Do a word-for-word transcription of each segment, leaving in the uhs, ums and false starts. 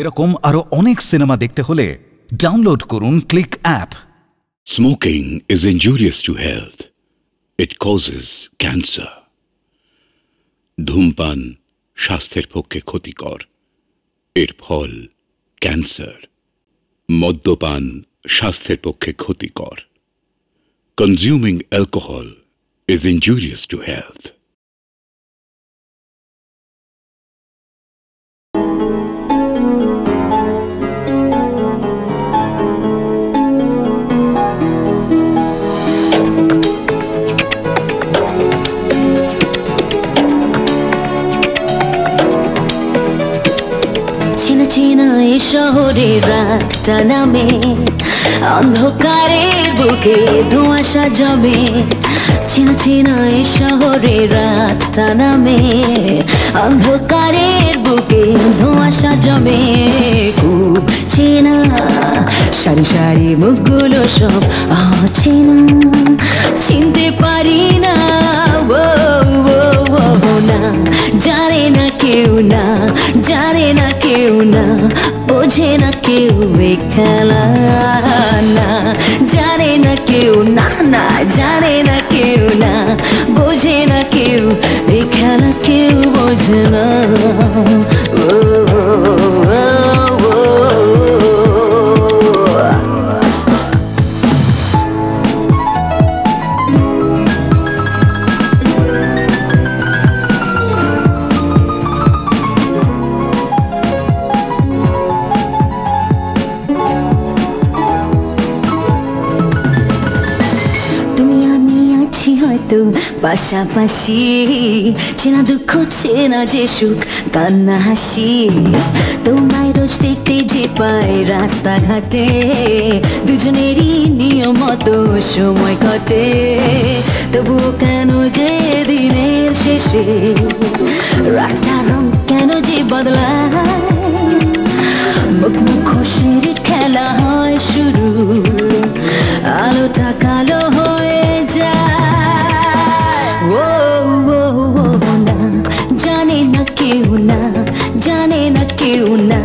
এরকম আরো অনেক সিনেমা দেখতে হলে ডাউনলোড করুন click app. Smoking is injurious to health, it causes cancer. ধূমপান স্বাস্থ্যের পক্ষে ক্ষতিকর, এর ফল ক্যান্সার। মদ্যপান স্বাস্থ্যের পক্ষে ক্ষতিকর। Consuming alcohol is injurious to health. শহরে রাতটা নামে, অন্ধকারের বুকে ধোঁয়াশা জমে। চিনা চিনা এ শহরে রাতটা নামে, অন্ধকারের বুকে ধোঁয়াশা জমে। খুব চেনা সারি সারি মুখগুলো সব অচেনা, চিনতে পারি না। না জানে না কেউ, না জানে না কেউ, না বোঝে না কেউ এ খেলা। না জানে না কেউ, না না জানে না কেউ, না বোঝে না কেউ এ খেলা, কেউ বোঝে না। পাশাপাশি চেনা দুঃখ, চেনা যে সুখ, কান্না হাসি। তোমায় রোজ দেখতে যে পায় রাস্তাঘাটে, দুজনেরই নিয়মিত সময় কাটে। তবু কেন যে দিনের শেষে রাতটার রং কেন যে বদলায়, মুখ মুখোশের খেলা হয় শুরু, আলোটা কালো হয়ে যায়। না জানে না কেউ, না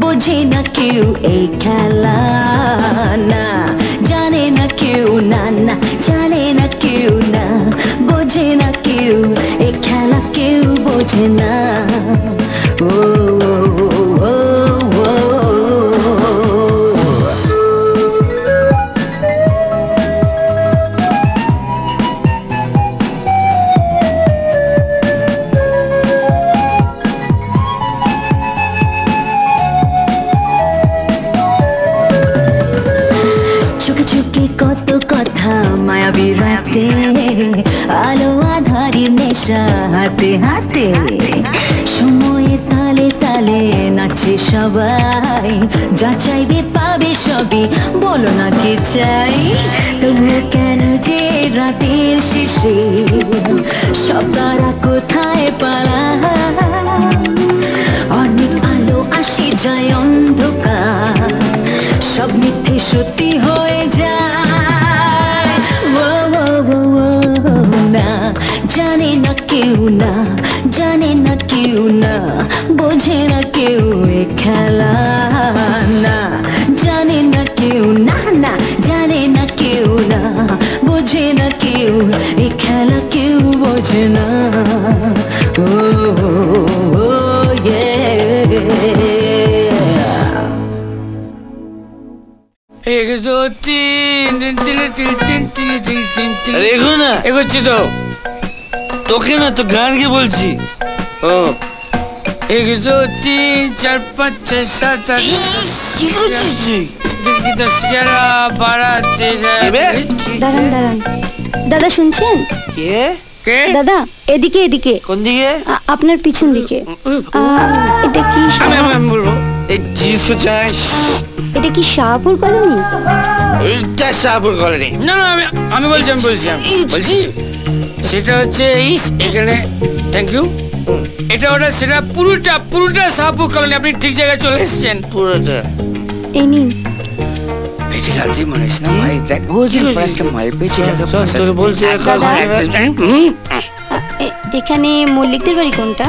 বোঝে না কেউ এই খেলা। না জানে না কেউ, না না জানে না কেউ, না বোঝে না কেউ এই খেলা, কেউ বোঝে না। আলো আধারি নেশা হাতে হাতে, সময়ের তালে তালে নাচে সবাই। যা চাইবে পাবে সবই, বলো না কি চাই। তবু কেন যে রাতের শেষে সব তারা কোথায় পালায়, অনেক আলো আসে যায় অন্ধকার, সব মিথ্যে সত্যি হয়ে যায়। না জানে না কেউ, না জানে না কেউ, না বোঝে না কেউ এ খেলা। না জানে না কেউ, না না জানে না কেউ, না বোঝে না কেউ এ খেলা, কেউ বোঝে না। ও এক দু তিন তিন তিন তিন তিন তিন তিন তিন। এগো না, এগোচ্ছি তো, তোকে না, তো গানকে বলছি। ও এক দু তিন চার পাঁচ ছয় সাত আট দশ এগারো বারো তেইশ। দাঁড়ান দাঁড়ান দাদা, শুনছেন? কে কে দাদা? এদিকে এদিকে। কোন দিকে? আপনার পিছন দিকে। এটা কি? আমি বলবো এই জিনিস কো চাই। এটা কি শাহপুর কলোনি? এইটা শাহপুর কলোনি না, আমি আমি বলছি আমি বলছি বলছি সেটা হচ্ছে এই এখানে। Thank you. এটা ওটা সেটা পুরোটা পুরোটা শাহপুর কলোনি। আপনি ঠিক জায়গায় চলে এসেছেন, পুরোটা। এই নিন। বেশি রাজি মনেস না ভাই, দেখ বুঝি একটা মাল পেছি টাকা পয়সা তোর বলছে। এখানে মল্লিকদের বাড়ি কোনটা?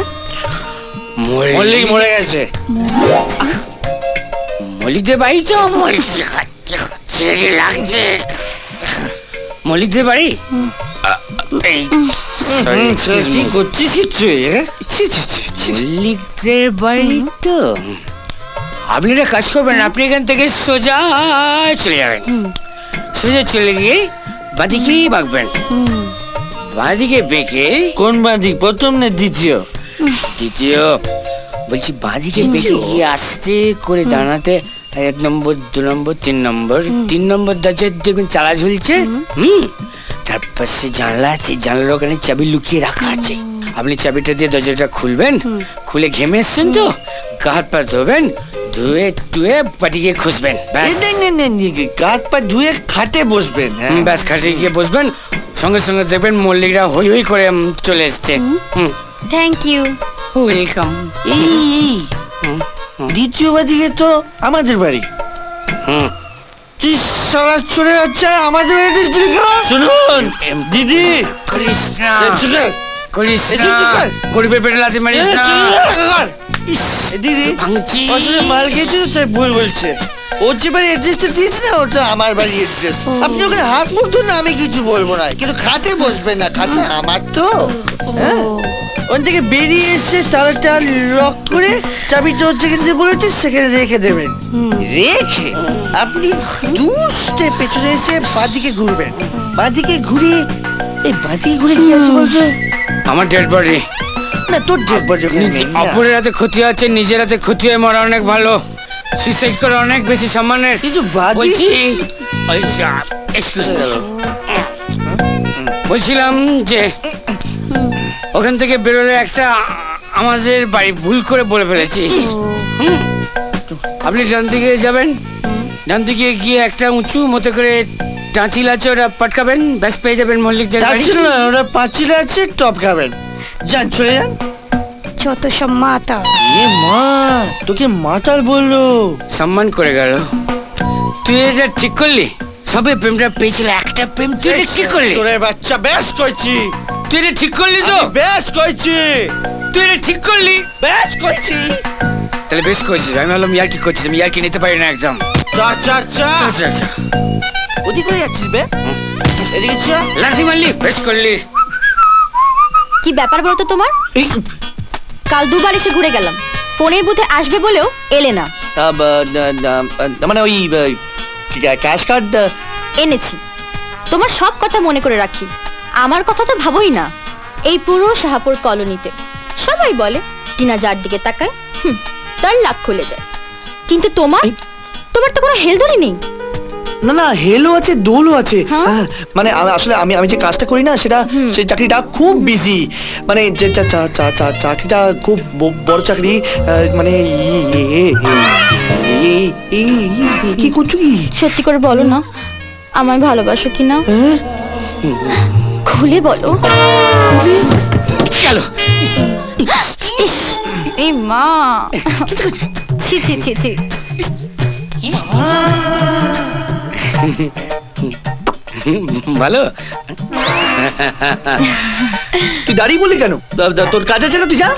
মল্লিক মরে গেছে। মল্লিকদের বাড়ি তো সিঁড়ি লাগছে। মল্লিকদের বাড়ি কি করছিস? কিচ্ছু মল্লিকদের বাড়ি তো। আপনি একটা কাজ করবেন, আপনি এখান থেকে সোজা চলে যাবেন, সোজা চলে গিয়ে বাঁদিকেই বাঁকবেন। বাঁদিকে বেঁকে কোন বাঁদিক, প্রথম না দ্বিতীয়? দ্বিতীয় বলছি। বাঁদিকে বেঁকে গিয়ে আস্তে করে দাঁড়াতে এক নম্বর, দু নম্বর, তিন নম্বর। তিন নম্বর দরজায় দেখুন চালা ঝুলছে। হুম, তার পাশে জানলা আছে, জানলার ওখানে চাবি লুকিয়ে রাখা আছে। আপনি চাবিটা দিয়ে দরজাটা খুলবেন, খুলে ঘেমে এসছেন তো, গা হাত পা ধোবেন, ধুয়ে টুয়ে পাটিকে খুঁজবেন, গা হাত পা ধুয়ে খাটে বসবেন। ব্যাস, খাটে গিয়ে বসবেন, সঙ্গে সঙ্গে দেখবেন মল্লিকরা হই হই করে চলে এসছে। হুম, থ্যাংক ইউ, ওয়েলকাম। দ্বিতীয় বাদিকে তো আমাদের বাড়ি। হুম, আমাদের দিদি করিবে পেটে লাথি মারিস না। দিদি আসলে মাল খেয়েছে তো, তাই ভুল বলছে। ওর যে বাড়ি এড্রেসটা দিয়েছে না, ওটা আমার বাড়ির এড্রেস। আপনি ওখানে হাত মুখ ধরুন, আমি কিছু বলবো না, কিন্তু খাতে বসবে না, খাতে আমার তো। হ্যাঁ, ওখান থেকে বেরিয়ে এসে তালাটা লক করে চাবিটা যেখানে বলেছে সেখানে রেখে দেবেন। রেখে আপনি দুষ্টে পেছনে এসে বাঁদিকে ঘুরবেন। বাঁদিকে ঘুরে এই বাঁদিকে ঘুরে কি আছে বলছে? আমার ডেড বডি না, তোর ডেড বডি। অপরের হাতে ক্ষতি আছে, নিজের হাতে ক্ষতি হয় মরা অনেক ভালো। সুইসাইড করা অনেক বেশি সম্মানের। কিন্তু বলছি, এক্সকিউজ করো, বলছিলাম যে ওখান থেকে বেরোলে একটা আমাদের বাড়ি ভুল করে বলে ফেলেছি। আপনি ডান দিকে যাবেন, ডান দিকে গিয়ে একটা উঁচু মতো করে টাঁচিল আছে, ওরা পটকাবেন, ব্যাস পেয়ে যাবেন মল্লিকদের বাড়ি। ওরা পাঁচিল আছে, টপ খাবেন, যান চলে যান। যত সব মাতা, এ মা তোকে মাতাল বললো, সম্মান করে গেল। তুই এটা ঠিক করলি? সবে প্রেমটা পেয়েছিল, একটা প্রেম তুই ঠিক করলি? তোরে বাচ্চা, বেশ কইছি তুই এটা ঠিক করলি তো, বেশ কইছি তুই এটা ঠিক করলি, বেশ কইছি। তাহলে বেশ কইছি, আমি বললাম ইয়ার কি করছিস? আমি ইয়ার কি নিতে পারি না একদম। চা চা চা চা চা, ওদিকে যাচ্ছিস বে, এদিকে চা। লাজি মারলি, বেশ করলি। কি ব্যাপার বলতো তোমার? কাল দুবার এসে ঘুরে গেলাম, ফোনের বুথে আসবে বলেও এলে না। মানে ওই ক্যাশ কার্ড এনেছি। তোমার সব কথা মনে করে রাখি, আমার কথা তো ভাবোই না। এই পুরো শাহপুর কলোনিতে সবাই বলে টিনা যার দিকে তাকায় হুম তার লাখ খুলে যায়, কিন্তু তোমার তোমার তো কোনো হেলদোলই নেই। না না, হেলো আছে, দোলও আছে। মানে আসলে আমি আমি যে কাজটা করি না, সেটা সেই চাকরিটা খুব বিজি, মানে যে চাকরিটা খুব বড় চাকরি। মানে কি করছো কি? সত্যি করে বলো না, আমায় ভালোবাসো কি না? খুলে বলো। চলো। এই মা, ছি ছি ছি ছি। ভালো, তুই দাঁড়িয়ে বলি কেন? তোর কাজ আছে না, তুই যা।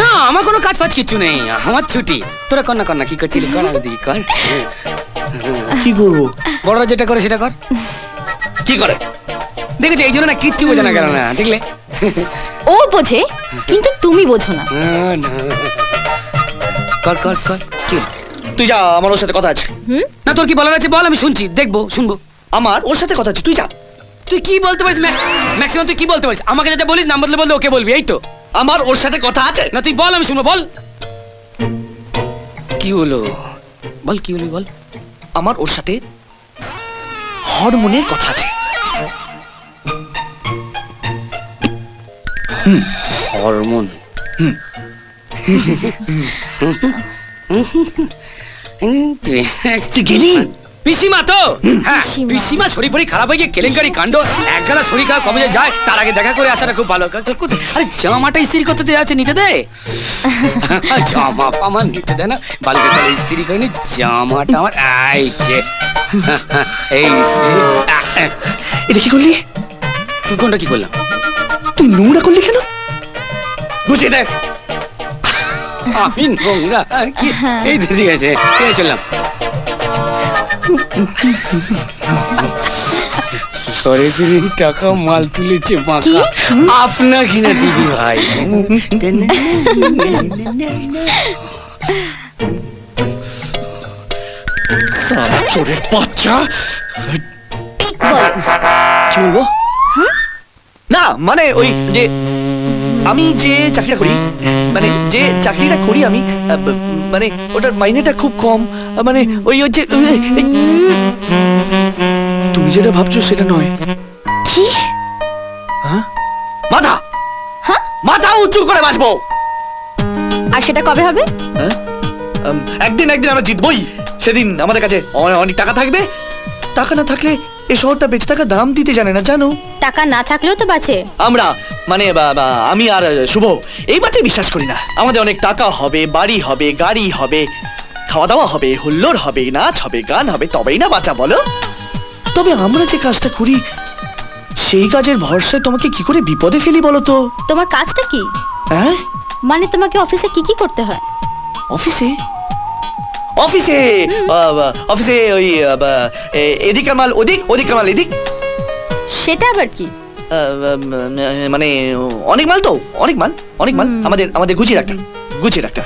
না, আমার কোনো কাজ ফাজ কিছু নেই, আমার ছুটি। তোরা কর না, কর না, কি করছিলি কর, দেখি কর। কি করবো? বড়রা যেটা করে সেটা কর। কি করে দেখেছি, এই জন্য না কিচ্ছু বোঝে না, কেন না দেখলে? ও বোঝে, কিন্তু তুমি বোঝো না। কর কর কর, কি? তুই যা, আমার ওর সাথে কথা আছে। না, তোর কি বলার আছে বল, আমি শুনছি, দেখবো, শুনবো। আমার ওর সাথে কথা আছে, তুই যা। তুই কি বলতে পারিস? ম্যাক্সিমাম তুই কি বলতে পারিস? আমাকে যেটা বলিস না, বদলে বললে ওকে বলবি, এই তো। আমার ওর সাথে কথা আছে। না, তুই বল, আমি শুনবো, বল। কি হলো বল, কি হলো বল। আমার ওর সাথে হরমোনের কথা আছে। হরমোন? হুম, পিসিমা তো, হ্যাঁ পিসিমা শরীর পরি খারাপ হয়ে গিয়ে কেলেঙ্কারি কাণ্ড। একগালা শরীর খারাপ কমে যায়, তার আগে দেখা করে আসাটা খুব ভালো। আরে জামাটা স্ত্রী করতে দেওয়া আছে, নিতে দে। জামা পামা নিতে দে না, ভালো স্ত্রী করেনি জামাটা আমার। এই এটা কি করলি তুই? কোনটা কি করলাম? তুই নোংরা করলি কেন? বুঝিয়ে দেখ। আমি নোংরা আর কি। এই তো ঠিক আছে, চললাম। টাকা মাল তুলেছে বাঁকা আপনাকে না দিদি ভাই। চোরের বাচ্চা চলবো না, মানে ওই যে আমি যে চাকরিটা করি, মানে যে চাকরিটা করি আমি, মানে ওটার মাইনেটা খুব কম, মানে ওই হচ্ছে। তুমি যেটা ভাবছো সেটা নয়। কি? মাথা মাথা উঁচু করে বাঁচবো। আর সেটা কবে হবে? একদিন একদিন আমরা জিতবই। সেদিন আমাদের কাছে অনেক টাকা থাকবে। টাকা না থাকলে এই শহরটা বেঁচে থাকা দাম দিতে জানে না, জানো। টাকা না থাকলেও তো বাঁচে আমরা, মানে আমি আর শুভ এই বাঁচে বিশ্বাস করি না। আমাদের অনেক টাকা হবে, বাড়ি হবে, গাড়ি হবে, খাওয়া দাওয়া হবে, হুল্লোড় হবে, নাচ হবে, গান হবে, তবেই না বাঁচা বলো। তবে আমরা যে কাজটা করি সেই কাজের ভরসায় তোমাকে কি করে বিপদে ফেলি বলো তো। তোমার কাজটা কি? হ্যাঁ, মানে তোমাকে অফিসে কি কি করতে হয়? অফিসে অফিসে অফিসে ওই এদিক মাল ওদিক, ওদিক মাল এদিক। সেটা আবার কি? মানে অনেক মাল তো, অনেক মাল অনেক মাল আমাদের আমাদের গুছিয়ে রাখতে গুছিয়ে রাখতে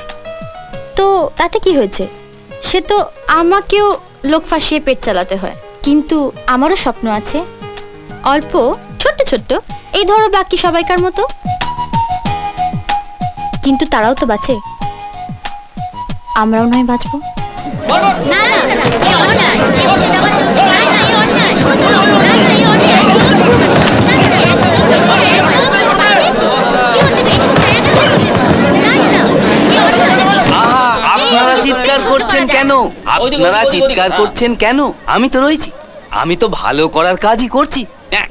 তো। তাতে কি হয়েছে? সে তো আমাকেও লোক ফাঁসিয়ে পেট চালাতে হয়, কিন্তু আমারও স্বপ্ন আছে, অল্প ছোট্ট ছোট্ট, এই ধরো বাকি সবাইকার মতো। কিন্তু তারাও তো বাঁচে, আমরাও নয় বাঁচবো। না আপনারা চিৎকার করছেন কেন? আপনারা চিৎকার করছেন কেন? আমি তো রয়েছি, আমি তো ভালো করার কাজই করছি,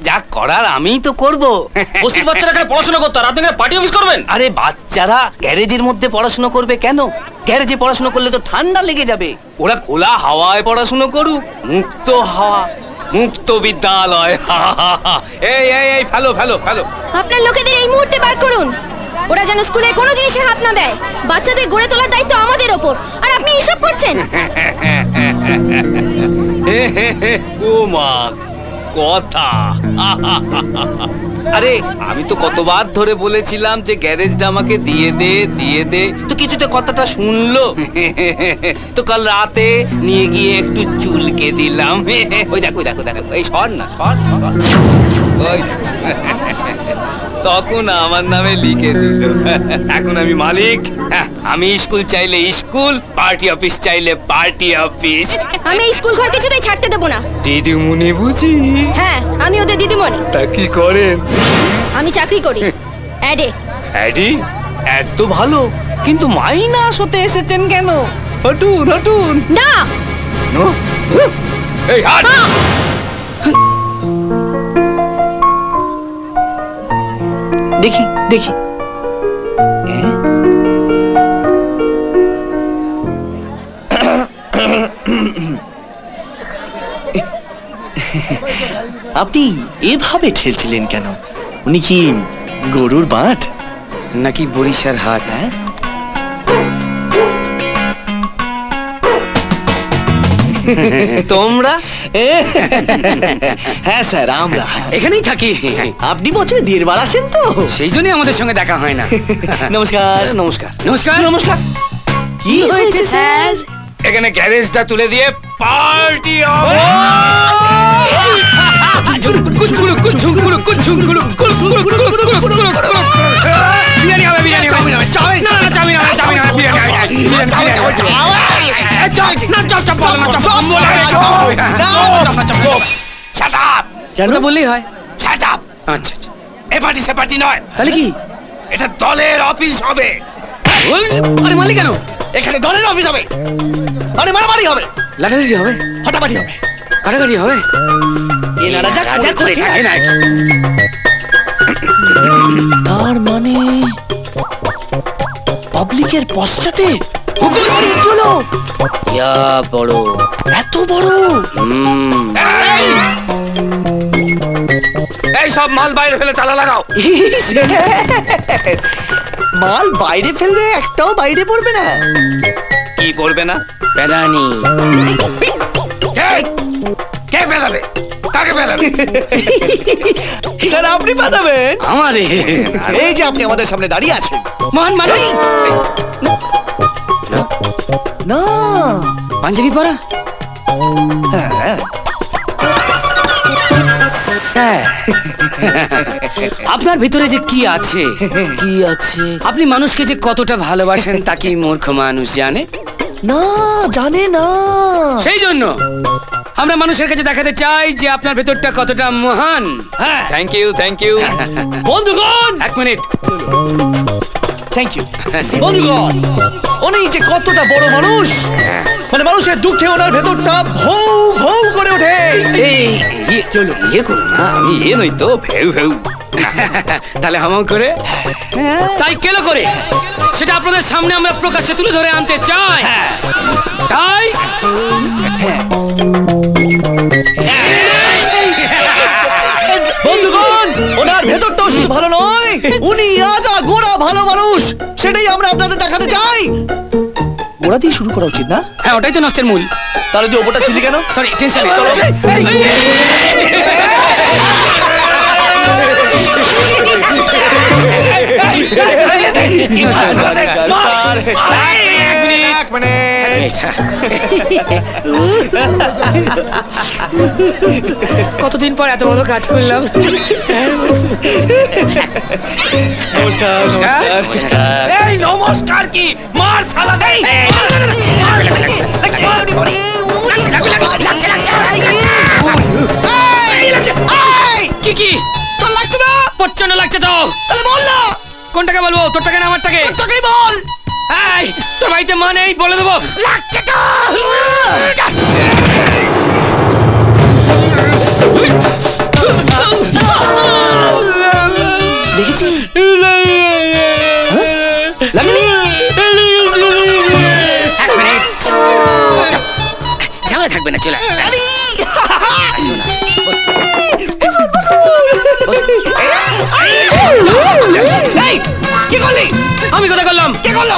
যা করার আমি তো করবো। পড়াশোনা করতে আপনি পার্টি অফিস করবেন? আরে বাচ্চারা গ্যারেজের মধ্যে পড়াশোনা করবে কেন? গ্যারেজে পড়াশোনা করলে তো ঠান্ডা লেগে যাবে। ওরা খোলা হাওয়ায় পড়াশোনা করুক, মুক্ত হাওয়া, মুক্ত বিদ্যালয়। এই এই এই ফেলো ফেলো ফেলো, আপনার লোকেদের এই মুহূর্তে বার করুন। ওরা যেন স্কুলে কোনো জিনিসে হাত না দেয়। বাচ্চাদের গড়ে তোলার দায়িত্ব আমাদের ওপর, আর আপনি এসব করছেন। ও মা কথা। আরে আমি তো কতবার ধরে বলেছিলাম যে গ্যারেজটা আমাকে দিয়ে দে দিয়ে দে, তো কিছুটা কথাটা শুনলো তো। কাল রাতে নিয়ে গিয়ে একটু চুলকে দিলাম। ওই দেখো দেখো দেখো, এই সর না সর, তখন আমার নামে লিখে দিল। এখন আমি মালিক, আমি স্কুল চাইলে স্কুল, পার্টি অফিস চাইলে পার্টি অফিস। আমি স্কুল ঘর কিছুতেই ছাড়তে দেব না। দিদিমণি বুঝি? হ্যাঁ, আমি ওদের দিদিমণি। তা কি করেন? আমি চাকরি করি অ্যাডে। অ্যাডি? অ্যাড তো ভালো, কিন্তু মাইনাস হতে এসেছেন কেন? হটুন হটুন। না নো, এই হাট। দেখি দেখি, আপনি এভাবে ঠেলছিলেন কেন? উনি কি গরুর বাঁট নাকি বরিশার হাট? হ্যাঁ, তোমরা? হ্যাঁ স্যার, আমরা এখানেই থাকি। আপনি বছরে দেড় বার আসেন তো, সেই জন্যই আমাদের সঙ্গে দেখা হয় না। নমস্কার নমস্কার নমস্কার নমস্কার। কি হয়েছে স্যার? এখানে গ্যারেজটা তুলে দিয়ে পার্টি বললেই হয়। এ পার্টি সে পার্টি নয়, তাহলে কি এটা দলের অফিস হবে? আরে মালিক, কেন এখানে দলের অফিস হবে? আরে মারামারি হবে, লাঠালাঠি হবে, ফাটাফাটি হবে, কাটাকাটি হবে। তার মানে পাবলিকের পশ্চাতে চলো। বড় এত বড় এই সব মাল বাইরে ফেলে তালা লাগাও। মাল বাইরে ফেললে একটাও বাইরে পড়বে না। কি পড়বে না? পেদানি। কে পেদাবে? কাকে পেদাবে? স্যার আপনি পেদাবেন? আমারে। এই যে আপনি আমাদের সামনে দাঁড়িয়ে আছেন। মহান মালিক। না। পাঞ্জাবি পরা? হ্যাঁ। স্যার আপনার ভিতরে যে কি আছে কি আছে, আপনি মানুষকে যে কতটা ভালোবাসেন তা কি মূর্খ মানুষ জানে না? জানে না। সেই জন্য আমরা মানুষের কাছে দেখাতে চাই যে আপনার ভেতরটা কতটা মহান। হ্যাঁ, থ্যাংক ইউ থ্যাংক ইউ বন্ধুগণ। এক মিনিট, থ্যাংক ইউ বন্ধুগণ। উনি যে কতটা বড় মানুষ, মানে মানুষের দুঃখে ওনার ভেতরটা ভৌ ভৌ করে ওঠে। এই চলো ইয়ে করো না, আমি ইয়ে নই তো ভেউ ভেউ, তাহলে হামাও করে তাই কেন করে সেটা আপনাদের সামনে আমরা প্রকাশ্যে তুলে ধরে আনতে চাই। তাই বন্ধুগণ ওনার ভেতরটাও শুধু ভালো নয়, উনি আদা গোড়া ভালো মানুষ, সেটাই আমরা আপনাদের দেখাতে চাই। গোড়া দিয়ে শুরু করা উচিত না? হ্যাঁ, ওটাই তো নষ্টের মূল। তাহলে যে ওপরটা ছিলি কেন? সরি, টেনশন কতদিন পর এত বড় কাজ করলাম। নমস্কার নমস্কার এই নমস্কার কি মার শালা নেই কি কি তো লাগছে না? পছন্দ লাগছে তো তাহলে বল না কোনটাকে বলবো, তোরটাকে না আমারটাকে? তোরটাকেই বল। এই তোর ভাইতে মানে এই বলে দেবো লাগছে তো। দেখেছি লাগেনি? এক মিনিট, ঝামেলা থাকবে না, চলে আমি কথা করলাম। কে করলো?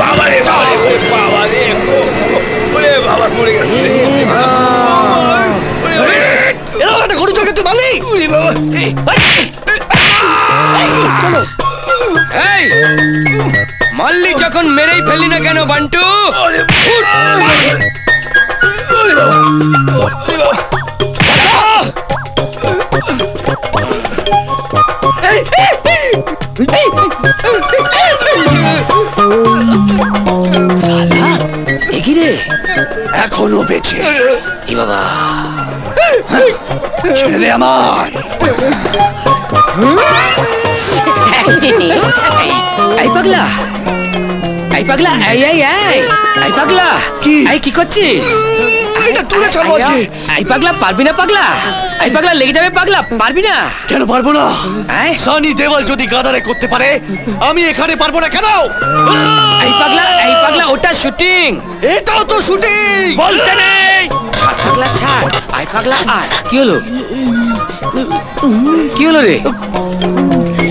বাবা রে বাবা রে বাবা পড়ে গেছে। এরকম একটা গরু চোখে তুই বলি বাবা। চলো এই মাল্লি যখন মেরেই ফেলি না কেন বান্টু। এখনো বেঁচে এ বাবা, ছেড়ে দে আমার। এই পাগলা এই পাগলা এই এই এই এই পাগলা কি এই কি করছিস? এটা তুলে ছাড়বো আজকে। এই পাগলা পারবি না, পাগলা এই পাগলা লেগে যাবে, পাগলা পারবি না। কেন পারবো না? এই সনি দেওয়াল যদি গাদারে করতে পারে, আমি এখানে পারবো না কেন? এই পাগলা এই পাগলা ওটা শুটিং, এটাও তো শুটিং। বলতে নেই, ছাড় পাগলা ছাড়। এই পাগলা আর কি হলো? কি হলো রে?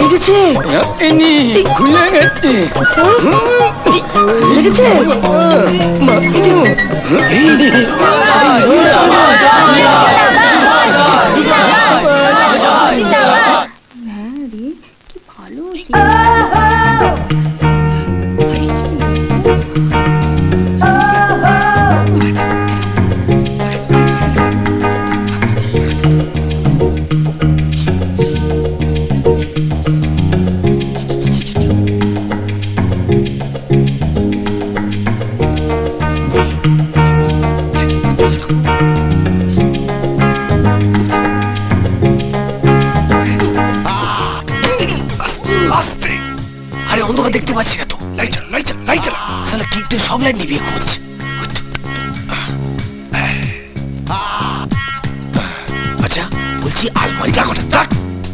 লেগেছে, খুলে গেছে লেগেছে। অন্ধকার দেখতে পাচ্ছি না তো। লাইট চালা, লাইট চালা, লাইট চালা। শালা কি তুই সব লাইট নিবি এখন? আচ্ছা বলছি আলমারিটা কোথায়?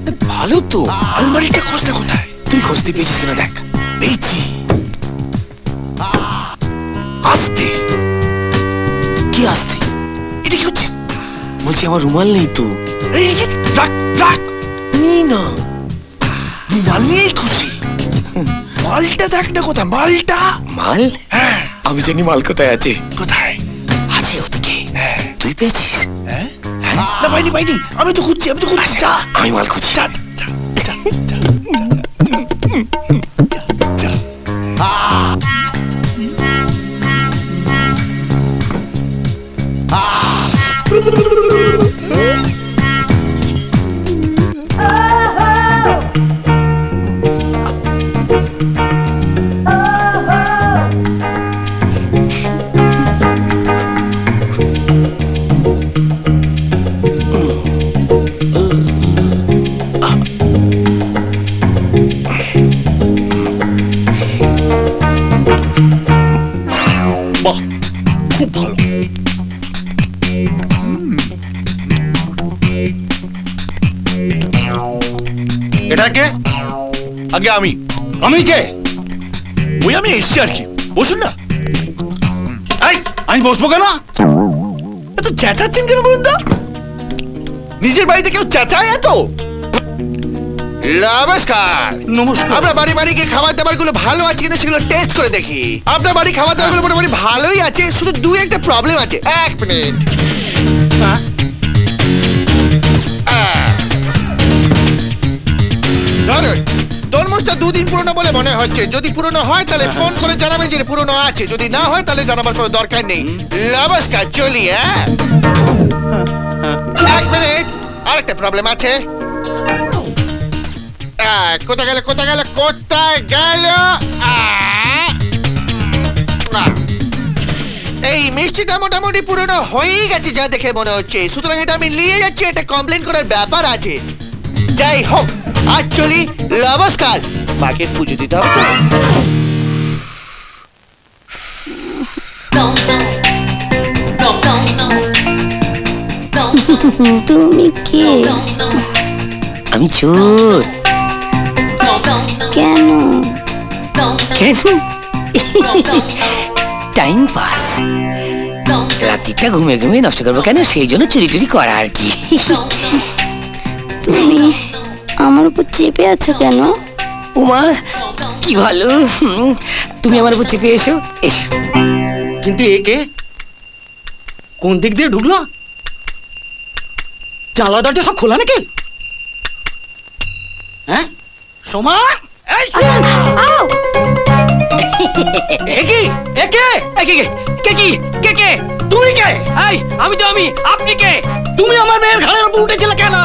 দেখ ভালো তো, আলমারিটা খোঁজটা কোথায়? তুই খোঁজতে পেয়েছিস কিনা দেখ। পেয়েছি। আসতে কি আসতে? এটা কি হচ্ছে? বলছি আমার রুমাল নেই তো। রাখ রাখ, নিই না মাল নিয়েই খুশি। মালটা দেখ না কোথায়। মালটা মাল? হ্যাঁ আমি জানি মাল কোথায় আছে। কোথায় আছে? ওদিকে। হ্যাঁ তুই পেয়েছিস? হ্যাঁ না পাইনি পাইনি, আমি তো খুঁজছি, আমি তো খুঁজছি। যা আমি মাল খুঁজছি। যা যা যা যা যা। আগে আমি আমি কে? ওই আমি এসছি আর কি। বসুন না। আমি বসবো কেন? এত চেঁচাচ্ছেন কেন বলুন তো? নিজের বাড়িতে কেউ চেঁচায় এত? নমস্কার নমস্কার। আমরা বাড়ি বাড়ি গিয়ে খাবার দাবার গুলো ভালো আছে কিনা সেগুলো টেস্ট করে দেখি। আপনার বাড়ি খাবার দাবার গুলো মোটামুটি ভালোই আছে, শুধু দুই একটা প্রবলেম আছে। এক মিনিট। হ্যাঁ তরমুজটা দুদিন পুরনো বলে মনে হচ্ছে। যদি পুরনো হয় তাহলে ফোন করে জানাবে যে পুরনো আছে, যদি না হয় তাহলে জানাবার কোনো দরকার নেই। নমস্কার চলি। হ্যাঁ এক মিনিট, আরেকটা প্রবলেম আছে। কোথা গেল কোথা গেল কোথায় গেল এই মিষ্টিটা? মোটামুটি পুরনো হয়েই গেছে যা দেখে মনে হচ্ছে, সুতরাং এটা আমি নিয়ে যাচ্ছি। এটা কমপ্লেন করার ব্যাপার আছে। যাই হোক অ্যাকচুয়ালি নমস্কার। মাকে পুজো দিতে হবে তো। তুমি কে? আমি চোর। কেন কেন? টাইম পাস, রাত্রিটা ঘুমিয়ে ঘুমিয়ে নষ্ট করবো কেন, সেই জন্য চুরি টুরি করা আর কি। তুমি আমার উপর চেপে আছো কেন? উমা কি ভালো, তুমি আমার উপর চেপে এসো এসো। কিন্তু এ কে? কোন দিক দিয়ে ঢুকলো? জানলা দরজা সব খোলা নাকি? হ্যাঁ সোমা তুমি কে? আমি তো আমি। আপনি কে? তুমি আমার মেয়ের ঘাড়ের উপর উঠেছিলে কেন?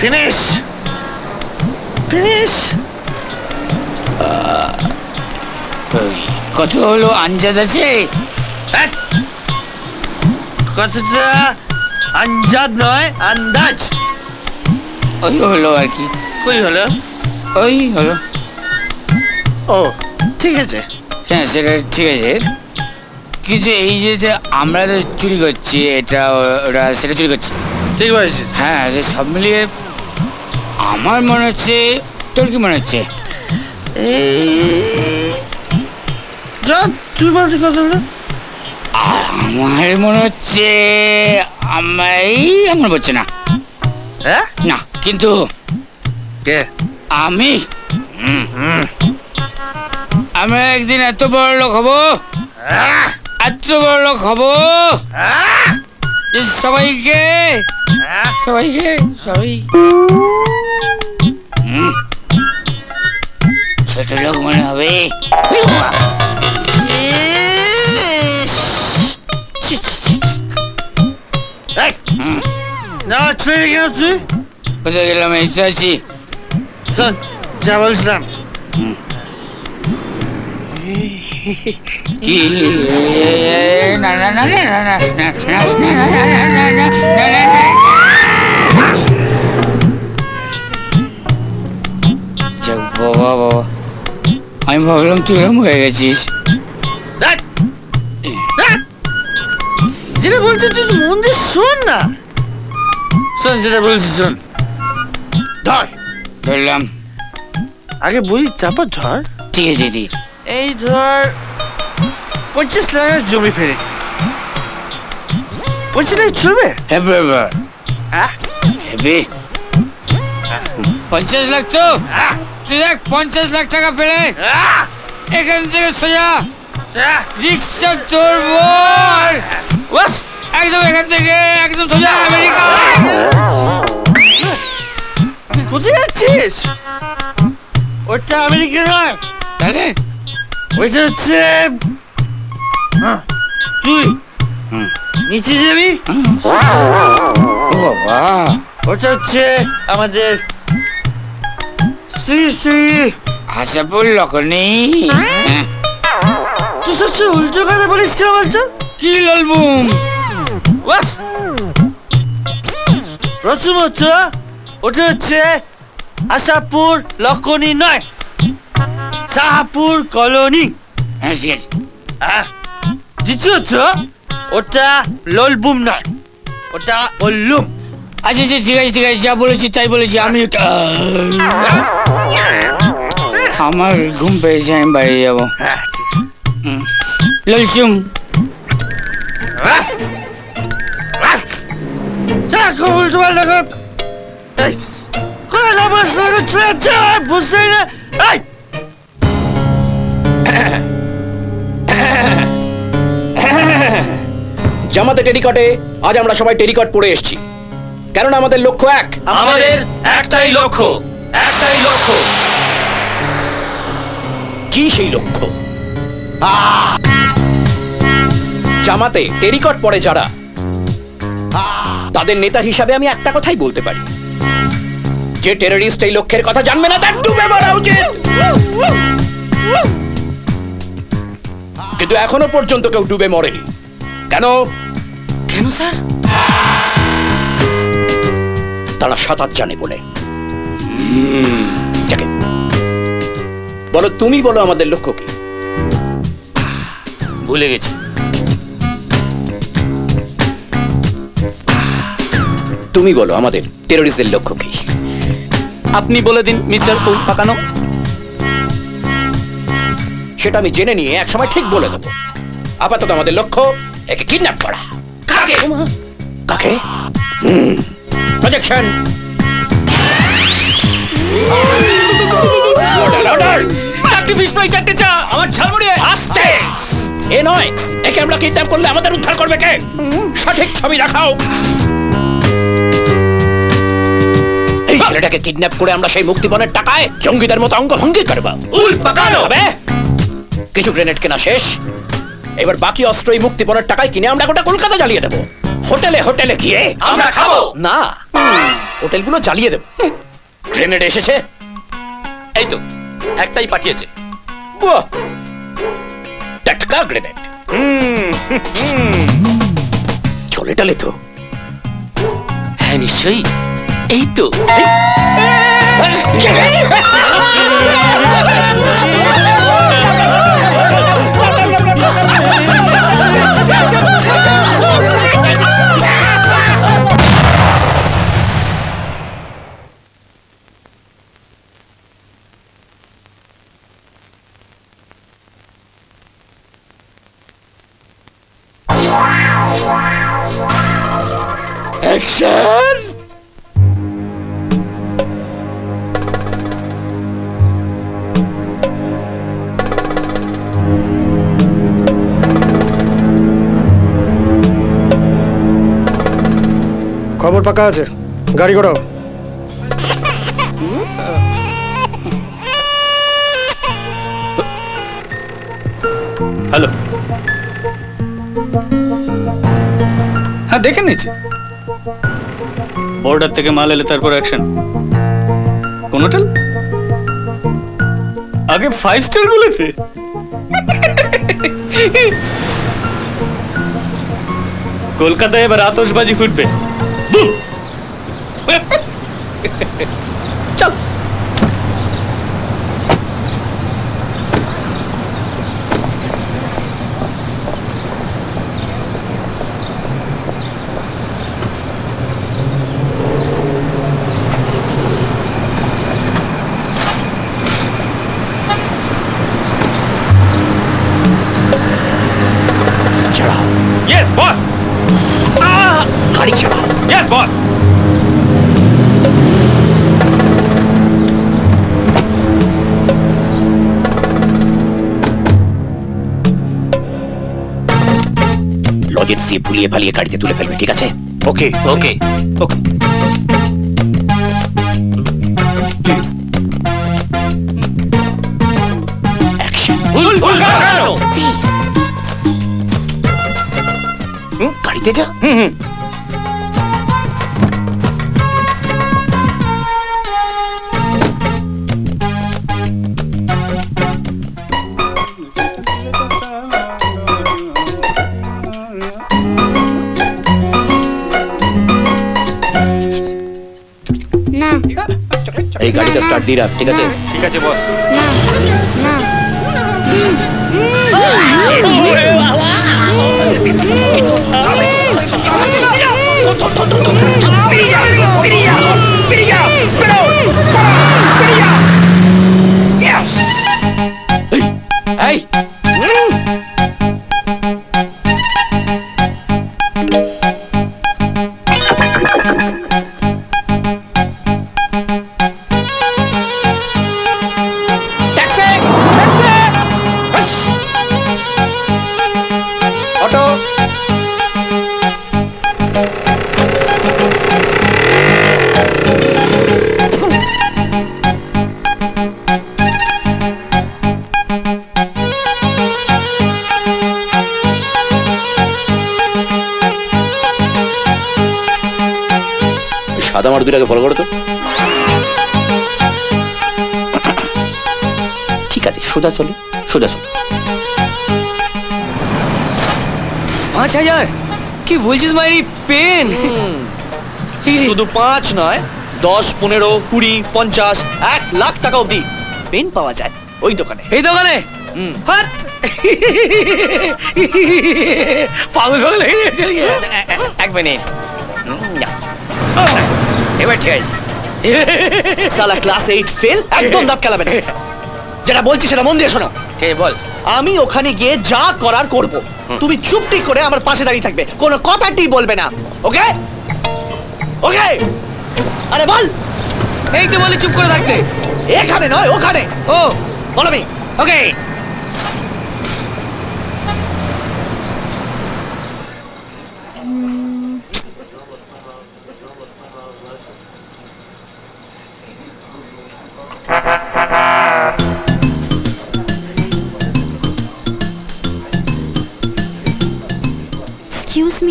Finish! Finish! কত হলো আঞ্জাদ আছে? কতটা আঞ্জাদ নয়, আন্দাজ। ওই হলো আর কি। কই হলো? ওই হলো। ও ঠিক আছে, হ্যাঁ সেটা ঠিক আছে। কিন্তু এই যে আমরা চুরি করছি, এটা ওরা সেটা চুরি করছি, ঠিক আছে। হ্যাঁ সব মিলিয়ে আমার মনে হচ্ছে, তোর কি মনে হচ্ছে? তুই বলছি কথা বলে আমার মনে হচ্ছে আমায় আমার বলছে না। হ্যাঁ না কিন্তু কে আমি? আমরা একদিন এত বড় লোক হব, এত বড় লোক হব সবাইকে সবাইকে সবাই ছোট লোক মনে হবে। Kaçmaya geldi? Kaça gelemeyiz hacı. Sen Cemal İslam. বাবা বাবা আমি ভাবলাম তুই এরকম হয়ে গেছিস যেটা বলছি তুই মন দিয়ে শোন না শোন যেটা বলছি শোন ধর ধরলাম আগে বলি চাপা ধর ঠিক আছে ঠিক এই ধর পঁচিশ লাখের জমি ফেরে পঁচিশ লাখ চলবে হেবে হ্যাঁ হেবে পঞ্চাশ লাখ তো হ্যাঁ পঞ্চাশ লাখ টাকা পেলে এখান থেকে সোজা রিক্সা ধরবো একদম এখান থেকে একদম সোজা আমেরিকা কোথায় যাচ্ছিস ওটা আমেরিকা নয় তাহলে ওইটা হচ্ছে তুই নিচে যাবি বাবা ওটা হচ্ছে আমাদের শ্রী শ্রী আশাপুর লক্ষণী তুই সবচেয়ে উল্টো কথা বলিস কেন বলছো কি ললবুম প্রথম হচ্ছে ওটা হচ্ছে আশাপুর লক্ষণী নয় শাহপুর কলোনি হ্যাঁ ঠিক আছে হ্যাঁ দ্বিতীয় হচ্ছে ওটা ললবুম নয় ওটা ওল্লুম আচ্ছা আচ্ছা ঠিক আছে ঠিক আছে যা বলেছি তাই বলেছি আমি আমার ঘুম পেয়েছি আমি বাইরে যাবো ললচুম বুঝতেই না জামাতে টেরিকটে আজ আমরা সবাই টেরিকট পরে এসছি কারণ আমাদের লক্ষ্য এক আমাদের একটাই লক্ষ্য একটাই লক্ষ্য কি সেই লক্ষ্য জামাতে টেরিকট পড়ে যারা তাদের নেতা হিসাবে আমি একটা কথাই বলতে পারি যে টেররিস্ট এই লক্ষ্যের কথা জানবে না তার ডুবে মারা উচিত কিন্তু এখনো পর্যন্ত কেউ ডুবে মরেনি কেন কেন স্যার তারা সাঁতার জানে বলে বলো তুমি বলো আমাদের লক্ষ্য কি ভুলে গেছি তুমি বলো আমাদের টেরোরিস্টের লক্ষ্য কি আপনি বলে দিন মিস্টার উল পাকানো সেটা আমি জেনে নিয়ে একসময় ঠিক বলে দেবো আপাতত আমাদের লক্ষ্য একে কিডন্যাপ করা কাকে কাকে Projection! Order, order! Chatti fish fry chatti cha! Amar jhalmuri hai! Aste! E noy! Eke amra kidnap korle amader uddhar korbe ke? Shothik chobi rakhao! Ei chelata ke kidnap kore amra sei muktiponer takay jongider moto ongo bhangi korbo. Ul pakano abe! Kichu grenade kena shesh. Ebar baki ostro ei muktiponer takay kine amra gota Kolkata jaliye debo. হোটেলে হোটেলে গিয়ে আমরা খাবো না হোটেলগুলো জ্বালিয়ে দেব grenade এসেছে এই তো একটাই পাঠিয়েছে বাহ টাটকা গ্রেনেড চলে টালে তো হ্যাঁ নিশ্চয়ই এই তো Action! খবর পাকা আছে গাড়ি ঘোড়াও হ্যালো হ্যাঁ দেখে নিচ্ছি বর্ডার থেকে মাল এলে তারপর অ্যাকশন। কোন হোটেল? আগে ফাইভ স্টার গুলোতে। কলকাতায় এবার আতশবাজি ফুটবে। চল ভুলিয়ে ভালিয়ে গাড়িতে তুলে ফেলবে, ঠিক আছে? Okay okay okay please action. ভুল ভুল করো হুম গাড়িতে যা। হুম হুম এই গাড়িটা স্টার্ট দি রাখ, ঠিক আছে? ঠিক আছে বস। না না এই ঠিক আছে, সোজা চলো সোজা চলো। পাঁচ হাজার কি বলছিস ভাই? পেন শুধু পাঁচ নয়, দশ পনেরো কুড়ি পঞ্চাশ এক লাখ টাকা অবধি পেন পাওয়া যায় ওই দোকানে। এই দোকানে পাগল পাগল এক মিনিট এবার ঠিক আছে। সালা ক্লাস এইট ফেল, একদম দাঁত খেলাবে না। যেটা বলছি সেটা মন দিয়ে শোনো। ঠিক বল। আমি ওখানে গিয়ে যা করার করব, তুমি চুপটি করে আমার পাশে দাঁড়িয়ে থাকবে, কোনো কথাটি বলবে না। ওকে ওকে আরে বল। এই তো বলি চুপ করে থাকতে। এখানে নয় ওখানে। ও বল আমি। ওকে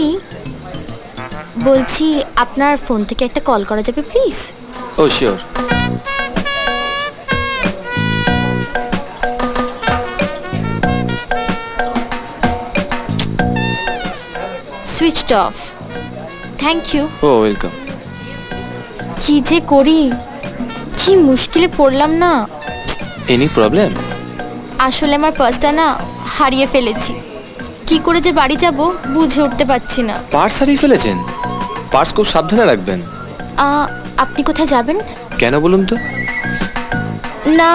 মি বলছি, আপনার ফোন থেকে একটা কল করা যাবে please? O sure. Switched off. Thank you. O welcome. কি যে করি, কি মুশকিলে পড়লাম না। Any problem? আসলে আমার পার্সটা না হারিয়ে ফেলেছি, কি করে যে বাড়ি যাব বুঝে উঠতে পারছি না। পার্স হারিয়ে ফেলেছেন? পার্স খুব সাবধানে রাখবেন। আপনি কোথায় যাবেন? কেন বলুন তো? না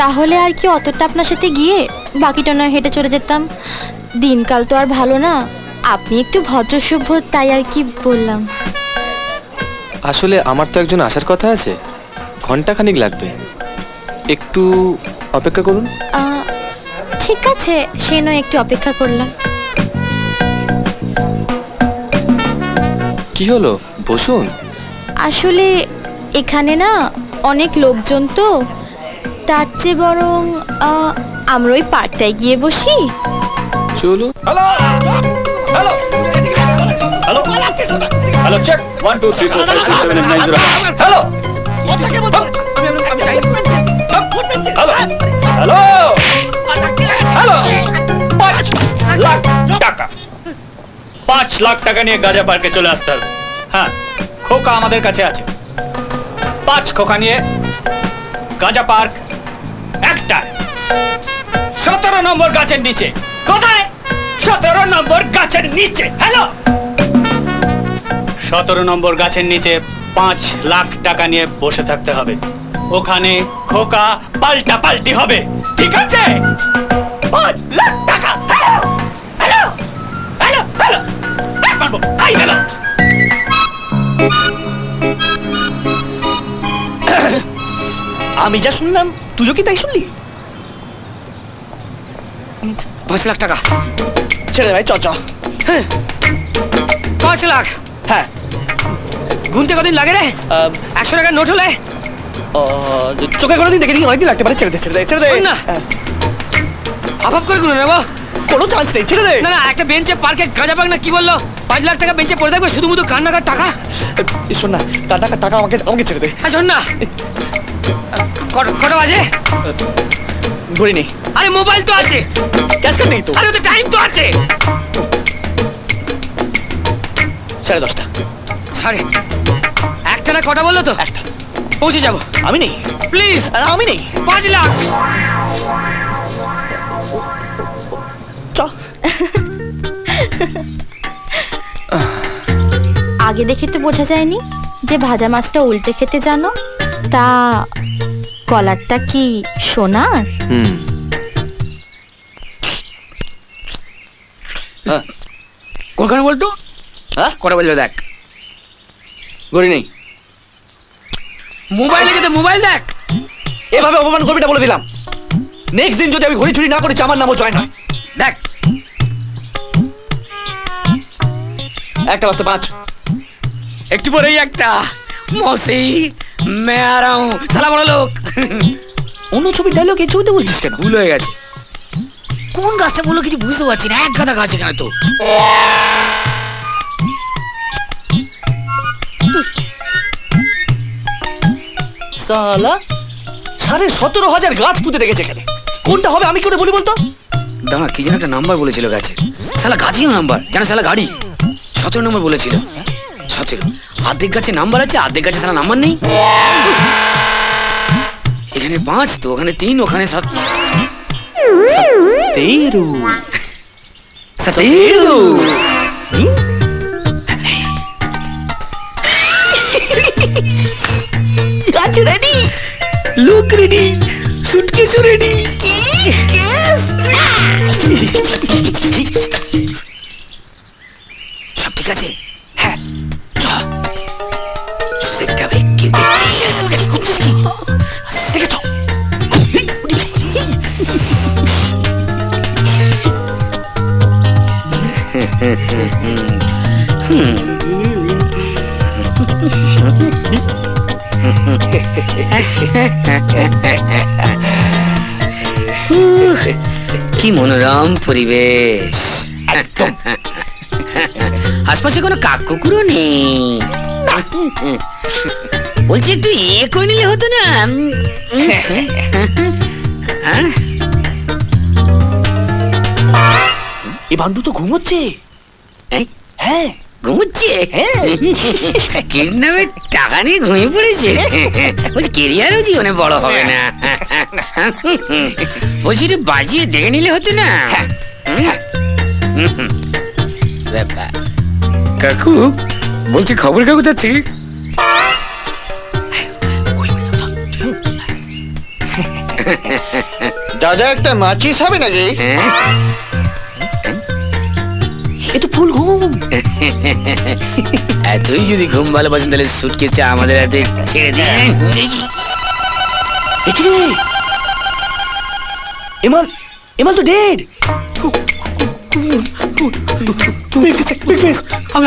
তাহলে আর কি অতটা আপনার সাথে গিয়ে, বাকিটা নয় হেঁটে চলে যেতাম। দিনকাল তো আর ভালো না, আপনি একটু ভদ্রসভ্য তাই আর কি বললাম। আসলে আমার তো একজন আসার কথা আছে, ঘন্টাখানিক লাগবে, একটু অপেক্ষা করুন। ঠিক আছে, সে নয় একটু অপেক্ষা করলাম। কি হলো বসুন। আসলে এখানে না অনেক লোকজন তো, তার চেয়ে বরং আমরা ওই পার্কটায় গিয়ে বসি। চলো। Hello hello hello Hello, check. One, two, three, four, five, six, seven, eight, nine, zero. Hello. Hello. Hello. Hello. पाँच लाख टाका. पाँच लाख टाका निये गाजा पार के चले आस्तर. हाँ. खोका आमादेर काछे आछे. पाँच खोका निये गाजा पार्क एक्टर. सत्रह नंबर गाछेर नीचे. কোথায়? সতেরো নম্বর গাছের নিচে। হ্যালো। সতেরো নম্বর গাছের নিচে পাঁচ লাখ টাকা নিয়ে বসে থাকতে হবে। ওখানে খোকা পাল্টা পাল্টি হবে। ঠিক আছে? পাঁচ লাখ টাকা। হ্যালো। হ্যালো। হ্যালো। হ্যালো। এক মারবো। আই গেল। আমি যা শুনলাম তুইও কি তাই শুনলি? পাঁচ লাখ টাকা ছেড়ে ভাই চল চল পাঁচ লাখ হ্যাঁ গুনতে কতদিন লাগে রে একশো টাকার নোট হলে চোখে কোনোদিন দেখে দেখি অনেকদিন লাগতে পারে ছেড়ে দে ছেড়ে দে ছেড়ে দে না হাফ করে গুনে নেবো কোনো চান্স নেই ছেড়ে দে না না একটা বেঞ্চে পার্কে গাঁজা পাক না কি বললো পাঁচ লাখ টাকা বেঞ্চে পড়ে থাকবে শুধু মতো কার নাকার টাকা শোন না তার টাকার টাকা আমাকে আমাকে ছেড়ে দে হ্যাঁ শোন না কটা বাজে ঘুরি নেই আরে মোবাইল তো আছে ক্যাশ কার্ড নেই তো আরে তো টাইম তো আছে সাড়ে দশটা সাড়ে একটা না কটা বললো তো একটা পৌঁছে যাবো আমি নেই প্লিজ আমি নেই পাঁচ লাখ আগে দেখে তো বোঝা যায়নি যে ভাজা মাছটা উল্টে খেতে জানো তা কলারটা কি সোনার কোনখানে বলতো হ্যাঁ কটা বাজলো দেখ গড়ি নেই মোবাইল লেগে মোবাইল দেখ এভাবে অপমান করবি এটা বলে দিলাম নেক্সট দিন যদি আমি ঘড়ি চুরি না করেছি আমার নামও জয় নয় দেখ একটা বাজতে পাঁচ একটু পরেই একটা মসি मैं आ रहा हूँ साला बड़ा लोग उन्होंने छोटी डायलॉग ये छोटे बोल जिसके ना भूलो ये काजे कौन गास्टे बोलो कि जी भूल दो आची ना एक गाना गाजे क्या तो साला सारे सत्रह हजार गाज पुते देखे चेक करे कौन टा हो बे आमी क्यों ने बोली बोलता दाना किसी ने एक नंबर बोले चिलो गाजे साला गाजी हो नंबर जाना साला गाड़ी सत्रह नंबर बोले चिलो আর্ধেক গাছে নাম্বার আছে আর্ধেক গাছে সারা নাম্বার নেই এখানে পাঁচ তো ওখানে তিন ওখানে সাত তেরো তেরো গাছ ready look ready suitcase ready সব ঠিক আছে হ্যাঁ কি মনোরম পরিবেশ আশপাশে কোনো কাক কুকুরও নেই বলছি একটু এ করে নিলে হতো না এই বান্দু তো ঘুমোচ্ছে হ্যাঁ ঘুমোচ্ছে কিডন্যাপের টাকা নিয়ে ঘুমিয়ে পড়েছে বলছি কেরিয়ারও জীবনে বড় হবে না বলছি একটু বাজিয়ে দেখে নিলে হতো না কাকু বলছি খবর কাগজ আছে দাদা একটা মাচিস হবে না রে এ তো ফুল ঘুম তুই যদি ঘুম ভালোবাসেন তাহলে সুটকে চা আমাদের হাতে ছেড়ে দে এমাল এমাল তো ডেড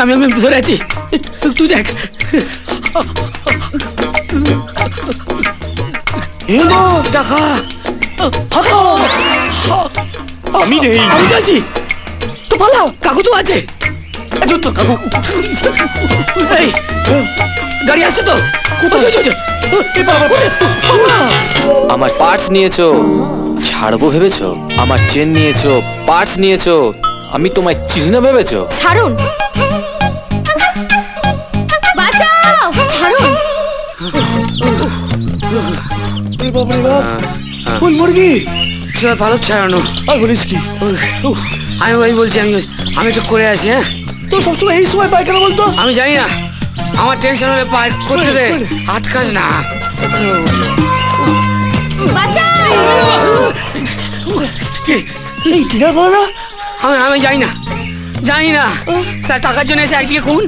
আমি আমি আমি ধরে আছি তুই দেখ টাকা আমি নেই আমি যাচ্ছি তো ভালো কাকু তো আছে aduh tuh aku. Hei, গাড়ি আসছে তো? কোথায় যাও যাও? এ বাবা কোথায়? আমার পার্টস নিয়েছো, ছাড়বো ভেবেছো? আমার চেন নিয়েছো, পার্টস নিয়েছো, আমি তোমায় চিনি না ভেবেছো? ছাড়ুন, বাঁচাও, ছাড়ুন। এই বাবা রে বাবা, ফুল মুরগি। চল ভালো ছাড়ানো। আর বলিস কি? আমি আমি বলছি আমি আমি একটু করে আসি। হ্যাঁ, তো সবসময় এই সময় পায় কেন বলতো? আমি জানি না, আমার টেনশন হলে পায় করতে দে, আটকাস না। এই টিনার বলো না, আমি আমি জানি না জানি না স্যার, টাকার জন্য এসে একদিকে খুন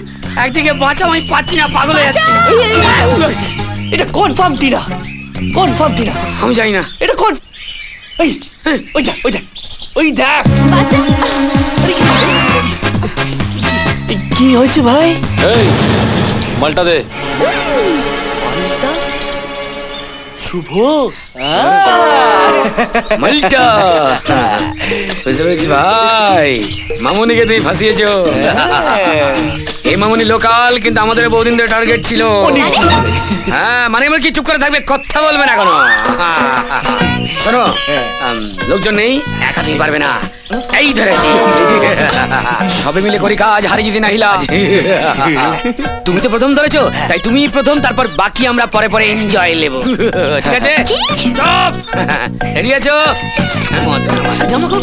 একদিকে বাঁচাও, আমি পাচ্ছি না, পাগল হয়ে যাচ্ছে। এটা কনফার্ম টিনা, কনফার্ম টিনা, আমি জানি না এটা কোন। এই ওই দেখ ওই দেখ ওই দেখ কি হয়েছে ভাই? এই মালটা দে। মালটা? শুভ মালটা ভাই, মামুনিকে তুমি ফাঁসিয়েছো। এই মামুনি লোকাল, কিন্তু আমাদের বহুদিন ধরে টার্গেট ছিল। হ্যাঁ মানে কি চুপ করে থাকবে, কথা বলবে না এখনো? শোনো, লোকজন নেই, একা তুমি পারবে না, এই ধরেছি সবে মিলে করি কাজ, হারি যদি না হিলাজ। তুমি তো প্রথম ধরেছো, তাই তুমি প্রথম, তারপর বাকি আমরা পরে পরে এনজয় নেব, ঠিক আছে? চুপ, রেডি আছো? জামা কাপড়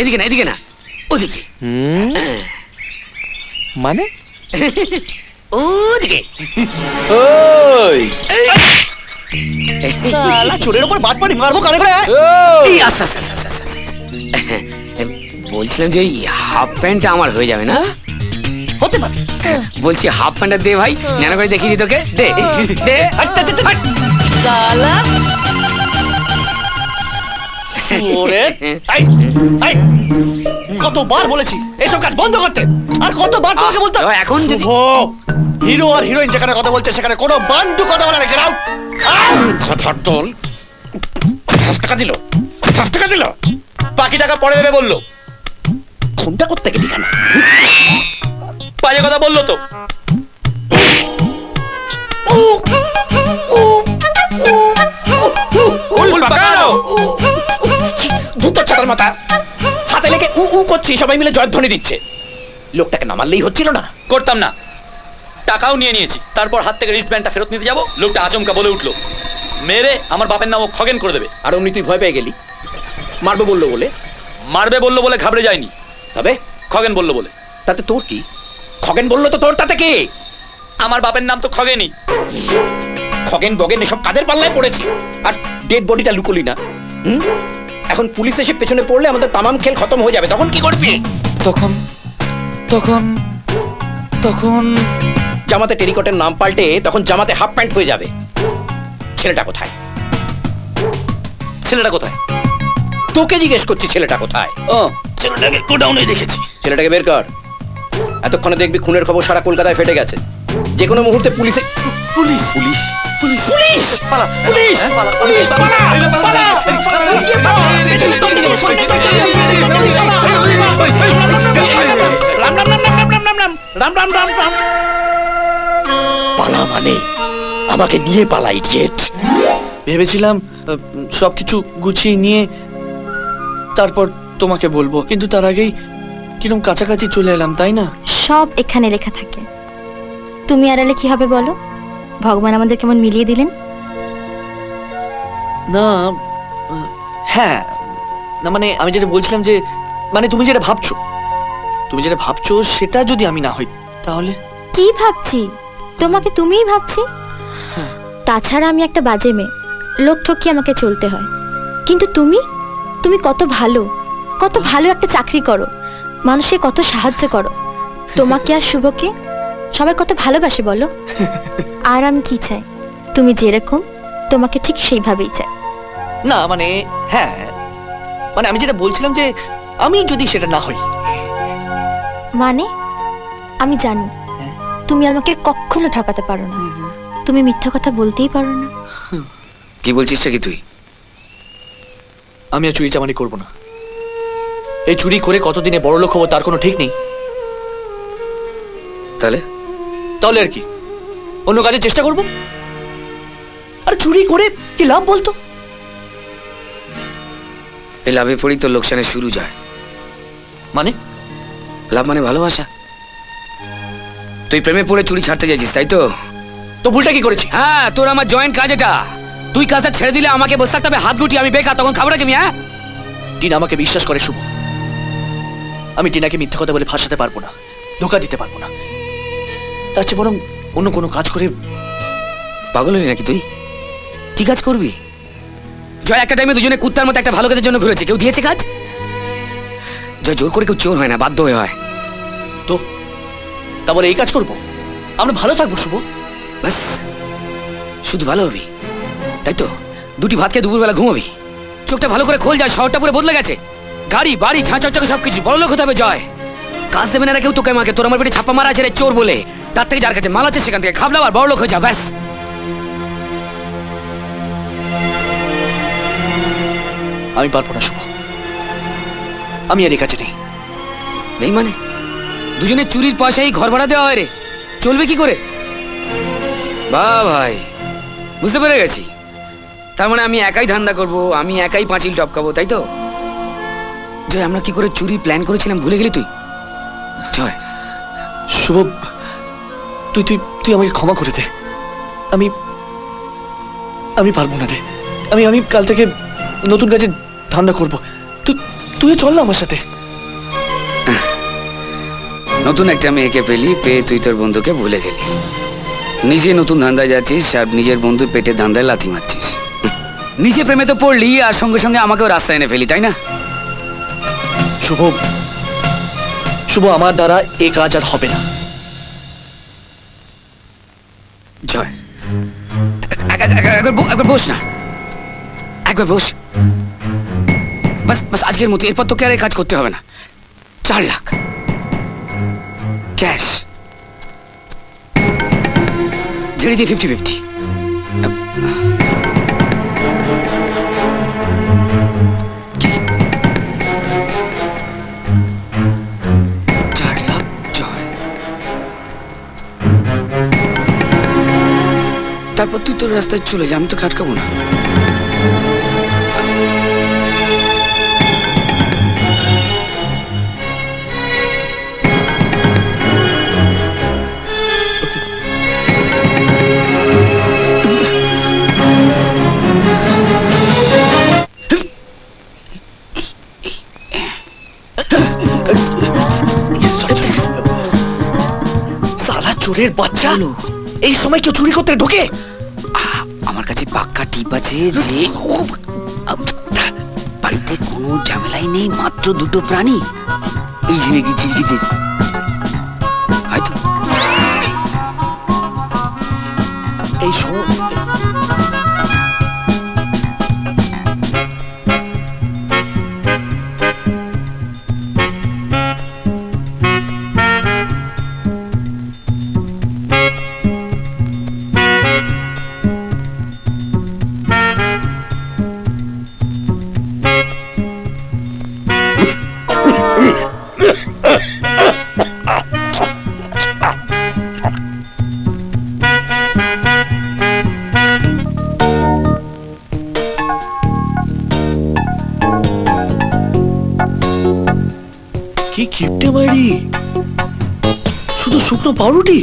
এদিকে না, এদিকে না, ওদিকে। মানে ওদিকে। ওই শালা চোরের উপর বাট পাড়ি মারবো কানে করে। এই আস্তে আস্তে আস্তে আস্তে। বলছিলাম যে এই হাফ প্যান্টটা আমার হয়ে যাবে না? হতে পারে। বলছি হাফ প্যান্টটা দে ভাই, নানা করে দেখিয়ে দি তোকে। দে দে। আচ্ছা আচ্ছা আচ্ছা। শালা চোরে। আই আই। কতবার বলেছি এসব কাজ বন্ধ করতে, আর কতবার তোমাকে বলতাম? এখন যদি হিরো আর হিরোইন যেখানে কথা বলছে সেখানে কোনো বান্টু কথা বলে না। Get out. কথার দল পাঁচ টাকা দিল, পাঁচ টাকা দিল, বাকি টাকা পরে দেবে বললো। খুনটা করতে গেলি কেন? বাজে কথা বললো তো। ভূতের ছাতার মাথা হাতে লেগে উ উ করছি, সবাই মিলে জয়ধ্বনি দিচ্ছে। লোকটাকে নামাললেই হচ্ছিল না? করতাম না, টাকাও নিয়ে নিয়েছি। তারপর হাত থেকে রিস্টব্যান্ডটা ফেরত নিতে যাবো, লোকটা আচমকা বলে উঠলো, মেরে আমার বাপের নামও খগেন করে দেবে। আর অমনি তুই ভয় পেয়ে গেলি? মারবে বললো বলে? মারবে বললো বলে ঘাবড়ে যায়নি, তবে খগেন বললো বলে। তাতে তোর কি? খগেন বললো তো, তোর তাতে কি? আমার বাপের নাম তো খগেনই। খগেন বগেন এসব কাদের পাল্লায় পড়েছি? আর ডেড বডিটা লুকোলি না? হুম, এখন পুলিশ এসে পেছনে পড়লে আমাদের তামাম খেল খতম হয়ে যাবে। তখন কি করবি? তখন তখন তখন জামাতে টেরিকটের নাম পাল্টে তখন জামাতে হাফ প্যান্ট হয়ে যাবে। ছেলেটা কোথায়? ছেলেটা কোথায়? তোকে জিজ্ঞেস করছি ছেলেটা কোথায়। ও ছেলেটাকে গোডাউনে দেখেছি। ছেলেটাকে বের কর। এতক্ষণে দেখবি খুনের খবর সারা কলকাতায় ফেটে গেছে। যে কোনো মুহূর্তে পুলিশে পুলিশ পুলিশ পুলিশ পুলিশ পালা পুলিশ পালা পুলিশ পালা পালা রাম রাম রাম রাম রাম রাম রাম রাম রাম। পালা মানে আমাকে নিয়ে পালা ইডিয়েট। ভেবেছিলাম সবকিছু গুছিয়ে নিয়ে তারপর তোমাকে বলবো, কিন্তু তার আগেই কিরম কাছাকাছি চলে এলাম, তাই না? সব এখানে লেখা থাকে, তুমি আড়ালে কি হবে বলো? ভগবান আমাদের কেমন মিলিয়ে দিলেন না। হ্যাঁ না মানে আমি যেটা বলছিলাম যে মানে তুমি যেটা ভাবছো, তুমি যেটা ভাবছো সেটা যদি আমি না হই তাহলে কি ভাবছি? তোমাকে তুমিই ভাবছি। তাছাড়া আমি একটা বাজে মেয়ে, লোক ঠকিয়ে আমাকে চলতে হয়। কিন্তু তুমি তুমি কত ভালো, কত ভালো একটা চাকরি করো, মানুষকে কত সাহায্য করো। তোমাকে আর শুভকে সবাই কত ভালোবাসে বলো। আর আমি কি চাই, তুমি যেরকম তোমাকে ঠিক সেইভাবেই চাই। না মানে হ্যাঁ, মানে আমি যেটা বলছিলাম যে আমি যদি সেটা না হই। মানে আমি জানি তুমি আমাকে কখনো ঠকাতে পারো না, তুমি মিথ্যা কথা বলতেই পারো না। কি বলছিস কি তুই? আমি আর চুরি চামারি করবো না। এই চুরি করে কতদিনে বড় লোক হবো তার কোনো ঠিক নেই। তাহলে তাহলে আর কি অন্য কাজে চেষ্টা করবো। আর চুরি করে কি লাভ বলতো? এই লাভে পড়ি তো লোকসানে শুরু যায়। মানে লাভ মানে ভালোবাসা। তুই প্রেমে পড়ে চুরি ছাড়তে চাইছিস, তাই তো? তো ভুলটা কি করেছি? হ্যাঁ, তোর আমার জয়েন্ট কাজ এটা। তুই কাজটা ছেড়ে দিলে আমাকে বসে থাকতে হবে হাত গুটি, আমি বেকার, তখন খাবো না কি? হ্যাঁ, টিনা আমাকে বিশ্বাস করে শুভ। আমি টিনাকে মিথ্যা কথা বলে ফাঁসাতে পারবো না, ধোকা দিতে পারবো না। তার চেয়ে বরং অন্য কোনো কাজ করে। পাগল হলি নাকি তুই? কি কাজ করবি? জয় একটা টাইমে দুজনে কুত্তার মতো একটা ভালো কাজের জন্য ঘুরেছে, কেউ দিয়েছে কাজ? জয় জোর করে কেউ চোর হয় না, বাধ্য হয়ে হয়। তো তারপরে এই কাজ করবো, আমরা ভালো থাকবো শুভ। ব্যাস, শুধু ভালো হবি, তাই তো? দুটি ভাত খেয়ে দুপুরবেলা ঘুমাবি, চোখটা ভালো করে খোল। যায় শহরটা পুরো বদলে গেছে, গাড়ি বাড়ি ঝাঁচকচকে সবকিছু। বড় লোক হতে হবে জয়। কাজ দেবে না কেউ তোকে মাকে। তোর আমার পেটে ছাপ্পা মারা আছে রে চোর বলে, তার থেকে যার কাছে মাল আছে সেখান থেকে খাবলা আর বড় লোক হয়ে যা। ব্যাস, আমি পারবো না শুভ, আমি আর এই কাছে নেই। নেই মানে? দুজনে চুরির পয়সাই ঘর ভাড়া দেওয়া হয় রে, চলবে কি করে? বা ভাই, বুঝতে পেরে গেছি। তার মানে আমি একাই ধান্দা করব, আমি একাই পাঁচিল টপকাবো, তাই তো? জয়, আমরা কি করে চুরি প্ল্যান করেছিলাম ভুলে গেলি তুই? জয়, শুভ, তুই তুই তুই আমাকে ক্ষমা করে দে। আমি আমি পারবো না রে। আমি আমি কাল থেকে নতুন কাজে ধান্দা করবো। তুই তুই চল না আমার সাথে। নতুন একটা মেয়েকে পেলি, পেয়ে তুই তোর বন্ধুকে ভুলে গেলি। নিজে নতুন ধান্দায় যাচ্ছিস আর নিজের বন্ধুর পেটে ধান্দায় লাথি মারছিস। নিজে প্রেমে তো পড়লি আর সঙ্গে সঙ্গে আমাকেও রাস্তায় এনে ফেলি, তাই না? শুভ শুভ আমার দ্বারা এ কাজ আর হবে না। জয়, একবার বস না, একবার বস। বাস বাস, আজকের মতো। এরপর তোকে আর এই কাজ করতে হবে না। চার লাখ ক্যাশ ঝেড়ে দিয়ে ফিফটি ফিফটি। তারপর তুই তোর রাস্তায় চলে যা, আমি তো খাটকাবো না। সালা চোরের বাচ্চা, এই সময় কেউ চুরি করতে ঢোকে? আমার কাছে পাক্কা টিপ আছে যে বাড়িতে কোনো ঝামেলাই নেই, মাত্র দুটো প্রাণী। এই জিনিসকে চিরকিতে হয়তো এই সময় পাউরুটি।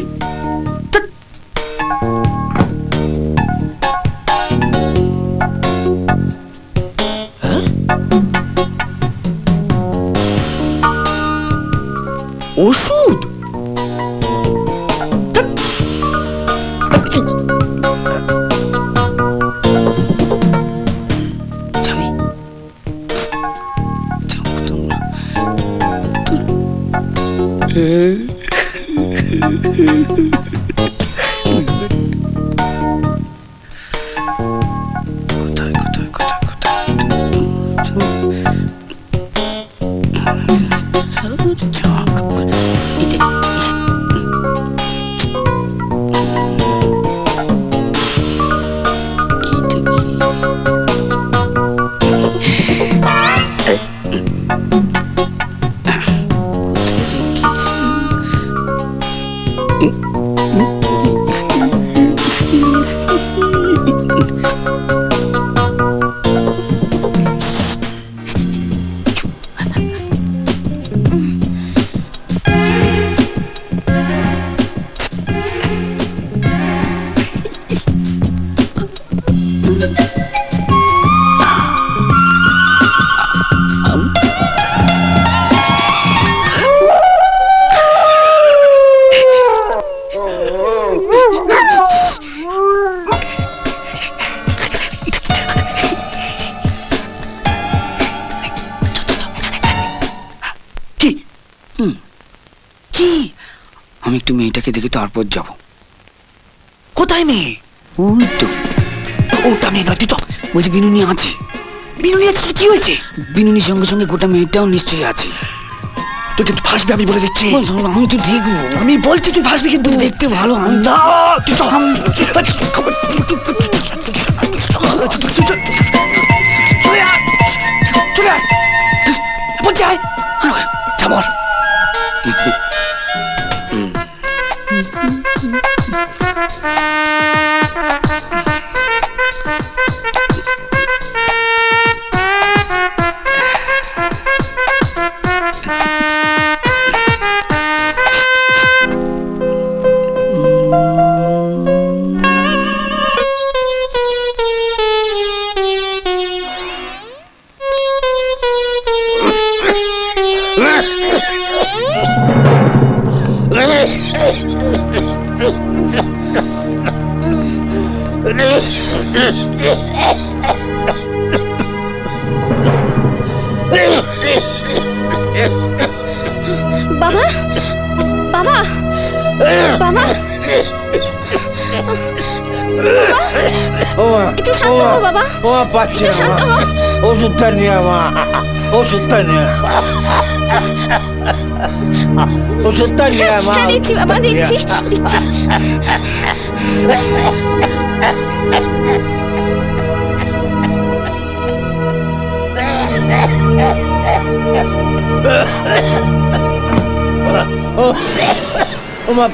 ওষুধ গোটা মেয়েটাও নিশ্চয়ই আছে। তুই কিন্তু ফাঁসবি, আমি বলে দিচ্ছি। আমি তো দেখবো, আমি বলছি তুই ফাঁসবি, কিন্তু দেখতে ভালো না।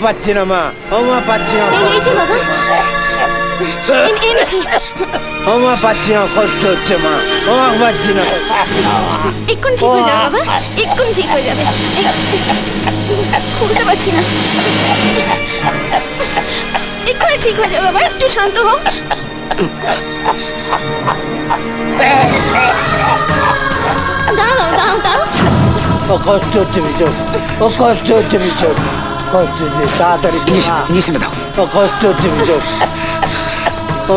পাচ্ছি না মা, ও মা পাচ্ছি না, ও মা পাচ্ছি না, কষ্ট হচ্ছে মা, ও মা পাচ্ছি না। এক্ষুন ঠিক হয়ে যাবে বাবা, এক্ষুন ঠিক হয়ে যাবে, খুলতে পারছি না, এক্ষুনি ঠিক হয়ে যাবে বাবা, একটু শান্ত হও। দাঁড়াও দাঁড়াও দাঁড়াও, ও কষ্ট হচ্ছে মিচো, ও কষ্ট হচ্ছে মিচো, কষ্ট হচ্ছে, তাড়াতাড়ি ইঞ্জেকশনটা দাও। ও কষ্ট হচ্ছে মিচো, ও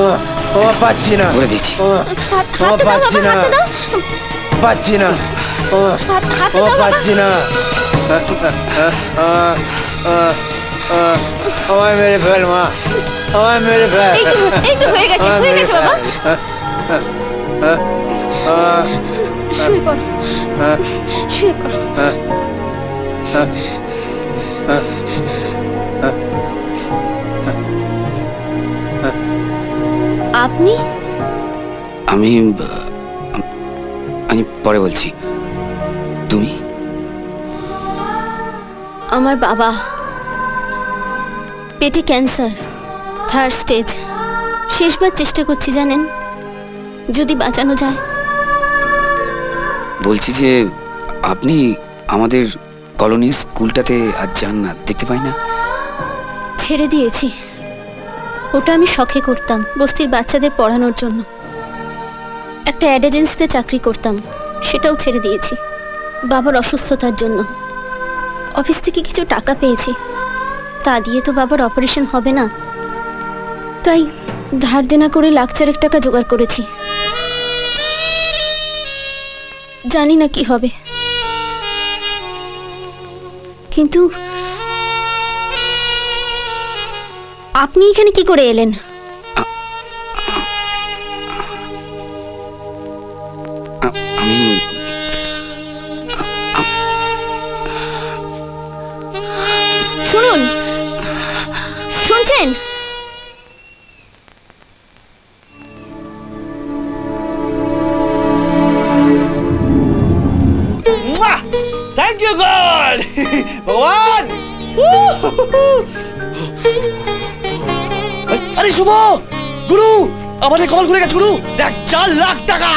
ও পাচ্ছি না, বলে দিচ্ছি, ও ও পাচ্ছি না, পাচ্ছি না, ও ও পাচ্ছি না, আমার মেরে ফেল মা, আমার মেরে ফেল। এই তো হয়ে গেছে, হয়ে গেছে বাবা, শুয়ে পড়ো, শুয়ে পড়ো। আপনি? আমি আমি পরে বলছি। তুমি? আমার বাবা, পেটে ক্যান্সার, থার্ড স্টেজ, শেষবার চেষ্টা করছি জানেন, যদি বাঁচানো যায়। বলছি যে আপনি আমাদের কলোনি স্কুলটাতে আজ যান না, দেখতে পাই না? ছেড়ে দিয়েছি, ওটা আমি শখে করতাম, বস্তির বাচ্চাদের পড়ানোর জন্য। একটা অ্যাড এজেন্সিতে চাকরি করতাম, সেটাও ছেড়ে দিয়েছি বাবার অসুস্থতার জন্য। অফিস থেকে কিছু টাকা পেয়েছি, তা দিয়ে তো বাবার অপারেশন হবে না, তাই ধার দেনা করে লাখ চারেক টাকা জোগাড় করেছি, জানি না কি হবে। কিন্তু আপনি এখানে কি করে এলেন? শুনুন, শুনছেন? Thank you, God! Bhagwan! Arey Shubho! Guru! Amar call kore geche Guru! Dekh four lakh taka!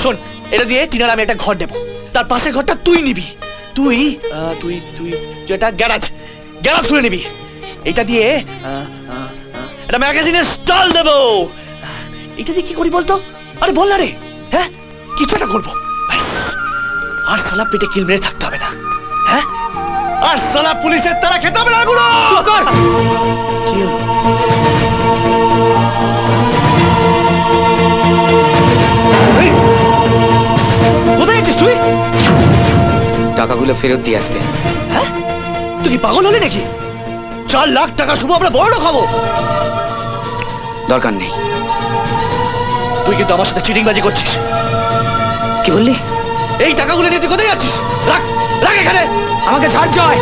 Shon, eta diye Tinar ami ekta ghor debo. Tar pasher ghorta tui nibi. Tui, tui, tui, tui eta garage. Garage khule nibi. Eta diye eta magazine stall debo. Eta diye ki kori bolto? Are bol na re. Ha? Kichu ekta korbo. Bas. আর সালা পেটে কিল মেরে থাকতে হবে না, হ্যাঁ? আর সালা পুলিশের তারা খেতে হবে না গুলো। চুপ কর। কি হলো? এই, কোথায় যাচ্ছিস তুই? টাকাগুলো ফেরত দিয়ে আসতে। হ্যাঁ? তুই কি পাগল হলি নাকি? চার লাখ টাকা শুভ আমরা বড় খাবো। দরকার নেই। তুই কিন্তু আমার সাথে চিটিংবাজি করছিস। কি বললি? এই টাকাগুলো নিয়ে তুই কোথায় যাচ্ছিস? রাখ রাখ এখানে, আমাকে ছাড় চাই।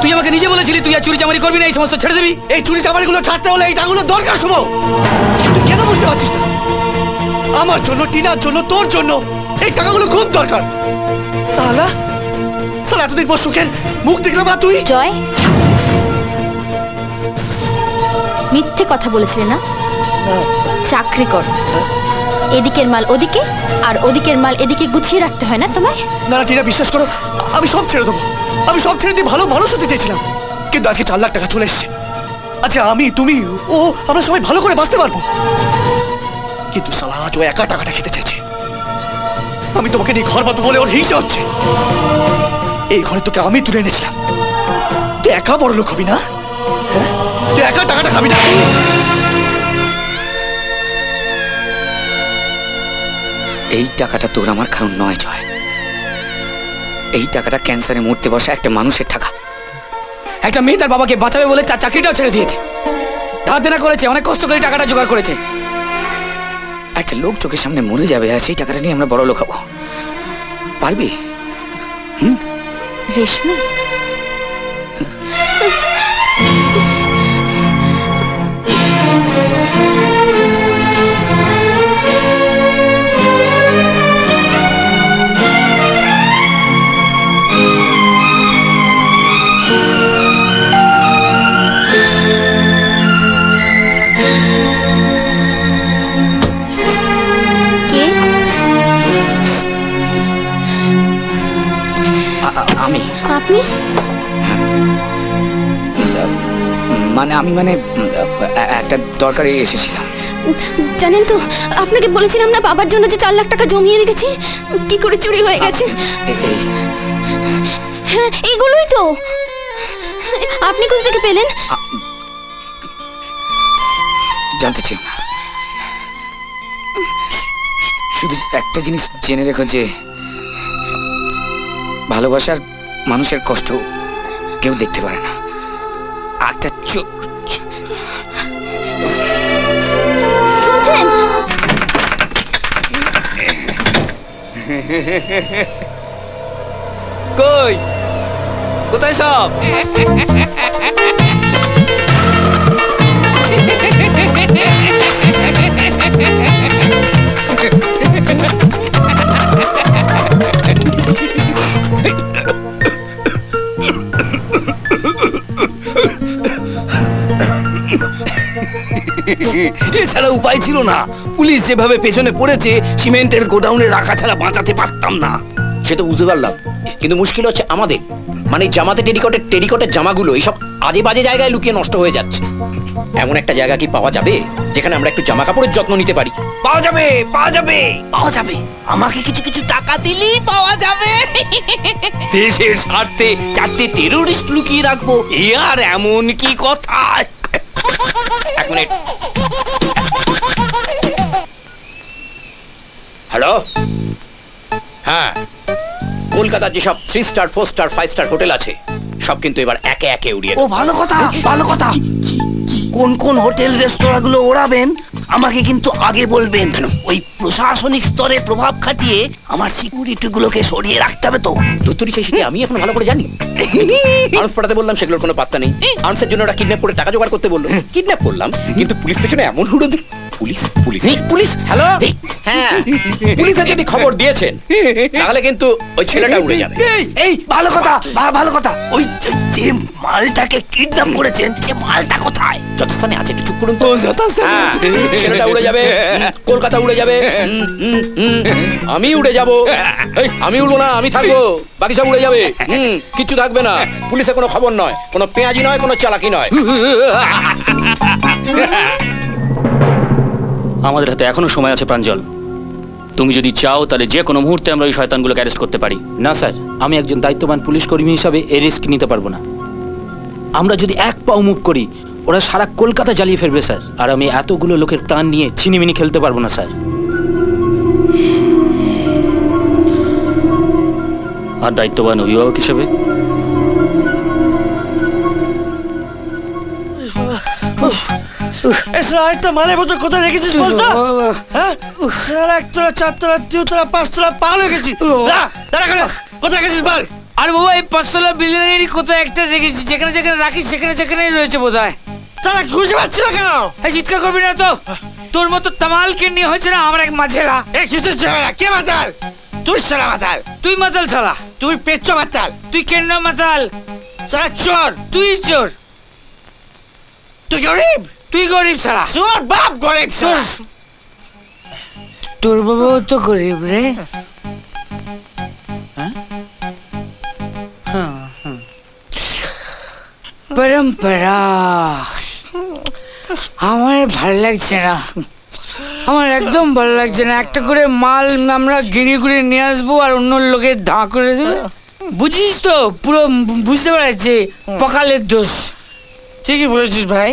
তুই আমাকে নিজে বলেছিলি তুই আর চুরি চামারি করবি না, এই সমস্ত ছেড়ে দিবি। এই চুরি চামারিগুলো ছাড়তে হলে এই টাকাগুলো দরকার শুভ। তুই কেন বুঝতে পারছিস না? আমার জন্য, টিনার জন্য, তোর জন্য এই টাকাগুলো খুব দরকার। সালা সালা এতদিন পর সুখের মুখ দেখলাম না তুই। জয়, মিথ্যে কথা বলেছিলি না? চাকরি কর, এদিকের মাল ওদিকে আর ওদিকের মাল এদিকে গুছিয়ে রাখতে হয় না তোমায়? না না টিনা, বিশ্বাস করো আমি সব ছেড়ে দেবো। আমি সব ছেড়ে দিয়ে ভালো মানুষ হতে চেয়েছিলাম, কিন্তু আজকে চার লাখ টাকা চলে এসছে। আজকে আমি, তুমি, ও আমরা সবাই ভালো করে বাঁচতে পারবো। কিন্তু সালা আজ ও একা টাকাটা খেতে চাইছে। আমি তোমাকে নিয়ে ঘর বাঁধবো বলে ওর হিংসা হচ্ছে। এই ঘরে তোকে আমি তুলে এনেছিলাম। তুই একা বড় লোক হবি না, তুই একা টাকাটা খাবি না। এই টাকাটা তোর আমার কারণ নয় জয়। এই টাকাটা ক্যান্সারে মরতে বসা একটা মানুষের টাকা। একটা মেয়ে তার বাবাকে বাঁচাবে বলে তার চাকরিটাও ছেড়ে দিয়েছে, ধার দেনা করেছে, অনেক কষ্ট করে টাকাটা জোগাড় করেছে। একটা লোক চোখের সামনে মরে যাবে আর সেই টাকাটা নিয়ে আমরা বড় লোক হবো, পারবি? হুম রেশমি, আমি আপনি মানে আমি মানে একটা দরকারে এসেছিলাম। জানেন তো আপনাকে বলেছিলাম না বাবার জন্য যে চার লাখ টাকা জমিয়ে রেখেছি, কি করে চুরি হয়ে গেছে। হ্যাঁ এইগুলোই তো। আপনি কোথা থেকে পেলেন? জানতে চাই না, শুধু একটা জিনিস জেনে রেখো যে ভালোবাসার মানুষের কষ্ট কেউ দেখতে পারে না। একটা চোখ শুনছেন? কই কোথায় সব? এছাড়া উপায় ছিল না। পুলিশ যেভাবে পেছনে পড়েছে, সিমেন্টের গোডাউনে রাখা ছাড়া বাঁচাতে পারতাম না। সে তো বুঝতে পারলাম, কিন্তু মুশকিল হচ্ছে আমাদের, মানে জামাতে টেরিকটের টেরিকটের জামাগুলো এইসব আজে বাজে জায়গায় লুকিয়ে নষ্ট হয়ে যাচ্ছে। এমন একটা জায়গা কি পাওয়া যাবে যেখানে আমরা একটু জামা কাপড়ের যত্ন নিতে পারি? পাওয়া যাবে, পাওয়া যাবে, পাওয়া যাবে। আমাকে কিছু কিছু টাকা দিলেই পাওয়া যাবে। দেশের স্বার্থে চারটে টেরোরিস্ট লুকিয়ে রাখবো, এ আর এমন কি কথা। এক মিনিট, হ্যালো। হ্যাঁ, কলকাতার যেসব three star four star five star hotel আছে সব কিন্তু এবার একে একে উড়িয়ে। ও ভালো কথা, ভালো কথা। কোন কোন হোটেল রেস্তোরাঁগুলো ওড়াবেন আমাকে কিন্তু আগে বলবেন, কেন ওই প্রশাসনিক স্তরে প্রভাব খাটিয়ে আমার সিকিউরিটিগুলোকে সরিয়ে রাখতে হবে। তো দুতুরি সেটি আমি এখন ভালো করে জানি। আর্মস পাঠাতে বললাম, সেগুলোর কোনো পাত্তা নেই। আর্মসের জন্য ওরা কিডন্যাপ করে টাকা জোগাড় করতে বললো, কিডন্যাপ করলাম, কিন্তু পুলিশ পেছনে এমন হুড়ো। পুলিশ পুলিশ পুলিশ হ্যালো, হ্যাঁ পুলিশে যদি খবর দিয়েছেন তাহলে কিন্তু ওই ছেলেটা উড়ে যাবে। এই ভালো কথা, ভালো কথা। ওই যে মালটাকে কিডন্যাপ করেছেন সে মালটা কোথায়? যথাস্থানে আছে, একটু চুপ করুন তো। যথাস্থানে আছে, ছেলেটা উড়ে যাবে, কলকাতা উড়ে যাবে, আমি উড়ে যাব। এই আমি উড়বো না, আমি থাকবো, বাকি সব উড়ে যাবে। হুম, কিচ্ছু থাকবে না। পুলিশে কোনো খবর নয়, কোনো পেঁয়াজি নয়, কোনো চালাকি নয়। আমাদের হাতে এখনো সময় আছে প্রাঞ্জল। তুমি যদি চাও তাহলে যে কোনো মুহূর্তে আমরা ওই শয়তানগুলোকে অ্যারেস্ট করতে পারি। না স্যার, আমি একজন দায়িত্ববান পুলিশ কর্মী হিসাবে এই রিস্ক নিতে পারবো না। আমরা যদি এক পাও মুভ করি ওরা সারা কলকাতা জ্বালিয়ে ফেলবে স্যার, আর আমি এতগুলো লোকের প্রাণ নিয়ে ছিনিমিনি খেলতে পারবো না স্যার। আর দায়িত্ববান অভিভাবক হিসেবে চিৎকার করবি না তো, তোর মতো তামাল কিনে হয়েছে না আমার এক মাঝেরা। কে মাতাল? তুই শালা মাতাল, তুই মাতাল শালা, তুই পেচ্চো মাতাল, তুই কেন মাতাল শালা, চোর তুই, চোর তুই, গরিব তুই, গরিব শালা, তোর বাপ গরিব, তোর বাবাও তো গরিব রে। পরম্পরা আমার ভালো লাগছে না, আমার একদম ভালো লাগছে না। একটা করে মাল আমরা গিরি করে নিয়ে আসবো আর অন্য লোকের ধাঁ করে দেবো, বুঝিস তো? পুরো বুঝতে পারছি পকালের দোষ। ঠিকই বলেছিস ভাই,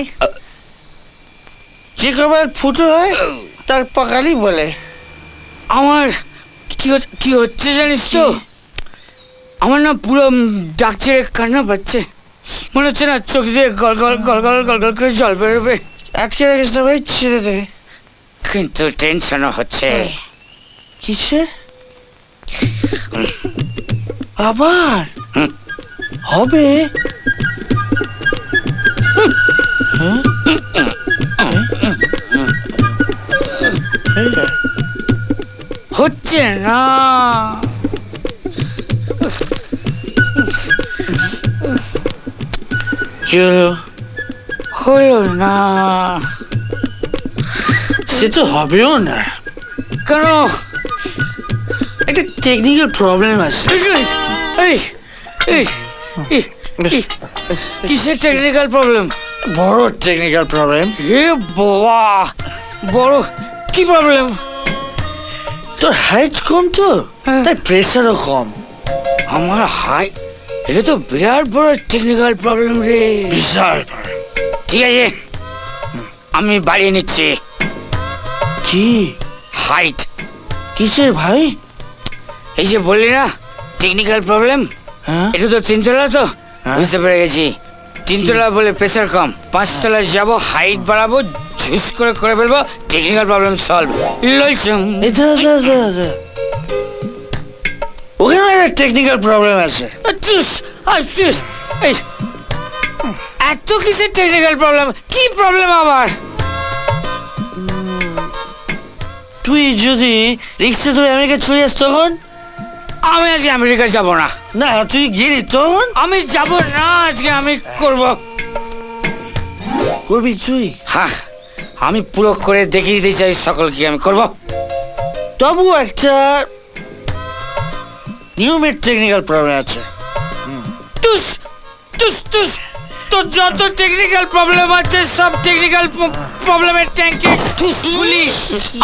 যে কবার ফুটো হয় তার পকালই বলে। আমার কি হচ্ছে জানিস তো, আমার না পুরো ডাক্তারের কান্না পাচ্ছে, মনে হচ্ছে না চোখ দিয়ে গল গল গল গল গল গল করে জল বেরোবে। আটকে রাখিস না ভাই, ছেড়ে দে। কিন্তু টেনশনও হচ্ছে। কিসের আবার হবে? হচ্ছে না, হলো না, সে তো হবেও না, কারণ একটা টেকনিক্যাল প্রবলেম আছে। কিসের টেকনিক্যাল প্রবলেম? বড় টেকনিক্যাল প্রবলেম। এ বাবা, বড় কি প্রবলেম? তোর হাইট কম তো, তাই প্রেশারও কম। আমার হাইট, এটা তো বিরাট বড় টেকনিক্যাল প্রবলেম রে, বিশাল। ঠিক আছে, আমি বাড়িয়ে নিচ্ছি। কি হাইট? কিসের ভাই? এই যে বললি না টেকনিক্যাল প্রবলেম, এটা তো তিনতলা তো, বুঝতে পেরে গেছি। তিনতলা বলে প্রেশার কম, পাঁচতলায় যাবো, হাইট বাড়াবো, ঝুস করে করে ফেলবো, টেকনিক্যাল প্রবলেম সলভ। ওখানে টেকনিক্যাল প্রবলেম আছে। এত কিসের টেকনিক্যাল প্রবলেম? কি প্রবলেম আবার? তুই যদি রিক্সা ধরে আমেরিকা চলে যাস তখন? আমি আজকে আমেরিকা যাবো না। না তুই গেলি তখন? আমি যাবো না আজকে, আমি করব। করবি তুই? হ্যাঁ, আমি পুরো করে দেখিয়ে দিতে চাই সকলকে, আমি করব। তবু একটা নিউমেড টেকনিক্যাল প্রবলেম আছে। তুস তুস তুস তো যত টেকনিক্যাল প্রবলেম আছে সব টেকনিক্যাল প্রবলেমের ট্যাঙ্কে ঠুসগুলি।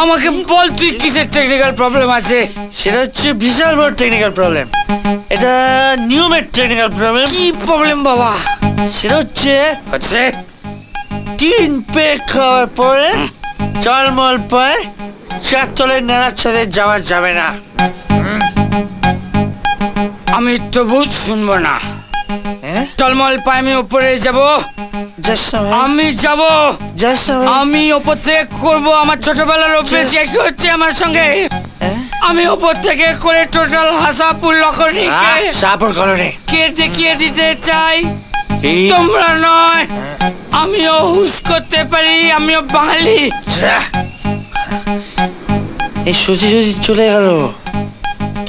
আমাকে বল তুই কিসের টেকনিক্যাল প্রবলেম আছে? সেটা হচ্ছে বিশাল বড় টেকনিক্যাল প্রবলেম, এটা নিউমেড টেকনিক্যাল প্রবলেম। কি প্রবলেম বাবা? সেটা হচ্ছে হচ্ছে তিন পেক খাওয়ার পরে জলমল পায় চারতলের নাড়াচ্ছাদে যাওয়া যাবে না। আমি তবু শুনবো না, টলমল পায়ে আমি উপরে যাবো, চলে গেল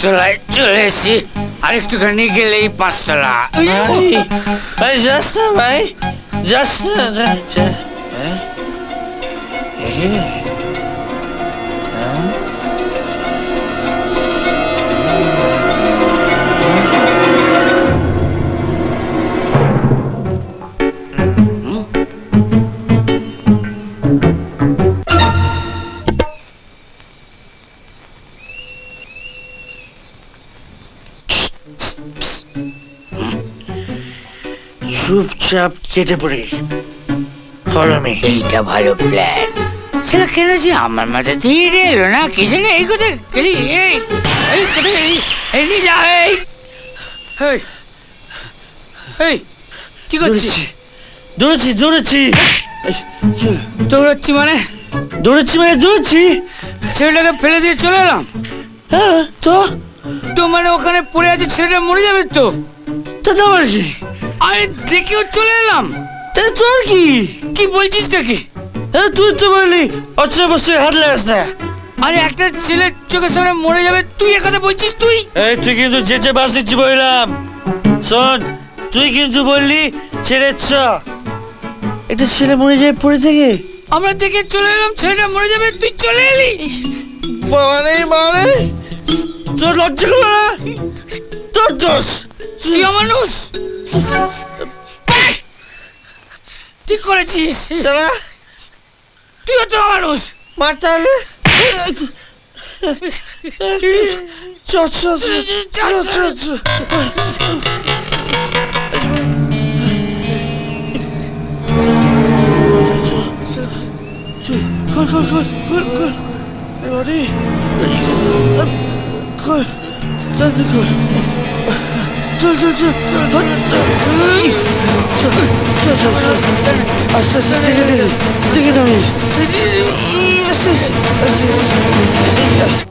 চলে চলে এসছি আরেকটুখানি গেলেই পাঁচতলা। ভাই just চুপচাপ কেটে পড়ি। Follow me. এইটা ভালো প্ল্যান। সেটা কেন যে আমার মাঝে ধীরে এলো না কি জানি এই কথা গেলি এই এই কোথায় এই নিয়ে যা এই এই এই কি করছিস? দৌড়াচ্ছি দৌড়াচ্ছি দৌড়াচ্ছি মানে দৌড়াচ্ছি মানে দৌড়াচ্ছি ছেলেটাকে ফেলে দিয়ে চলে এলাম। হ্যাঁ তো তো মানে ওখানে পড়ে আছে ছেলেটা মরে যাবে তো তো তোমার কি আরে দেখেও চলে এলাম। তোর কি কি বলছিস নাকি? তুই তো বললি অচনা বস্তু হাত লাগাস না। আরে একটা ছেলে চোখের সামনে মরে যাবে তুই একথা বলছিস? তুই এই তুই কিন্তু যেচে বাস দিচ্ছি বললাম। শোন তুই কিন্তু বললি ছেড়ে চ একটা ছেলে মরে যাবে পড়ে থেকে আমরা দেখে চলে এলাম ছেলেটা মরে যাবে তুই চলে এলি। মানে মানে তোর লজ্জা করো না? তোর দোষ তুই মানুষ ঠিক করেছিস শালা তুই তো মানুষ মারলে চল চল চল চল কর কর কর কর কর রে কর চল কর চল চল চল আস্তে আস্তে দেখে দেখে দেখে দাঁড়িস আস্তে আস্তে দেখ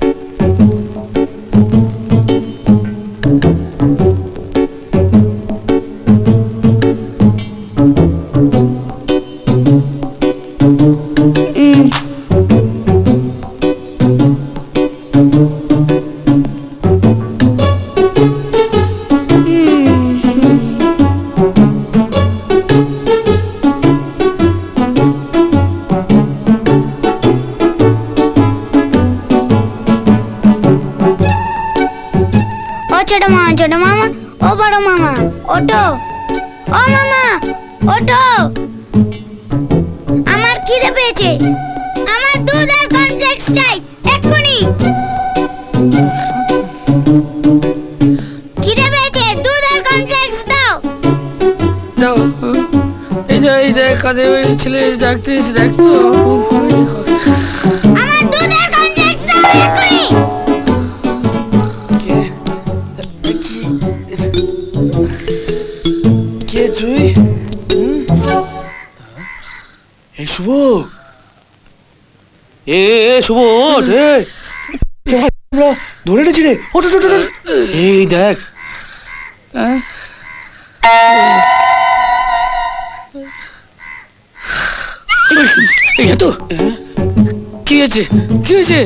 কি হয়েছে কি হয়েছে?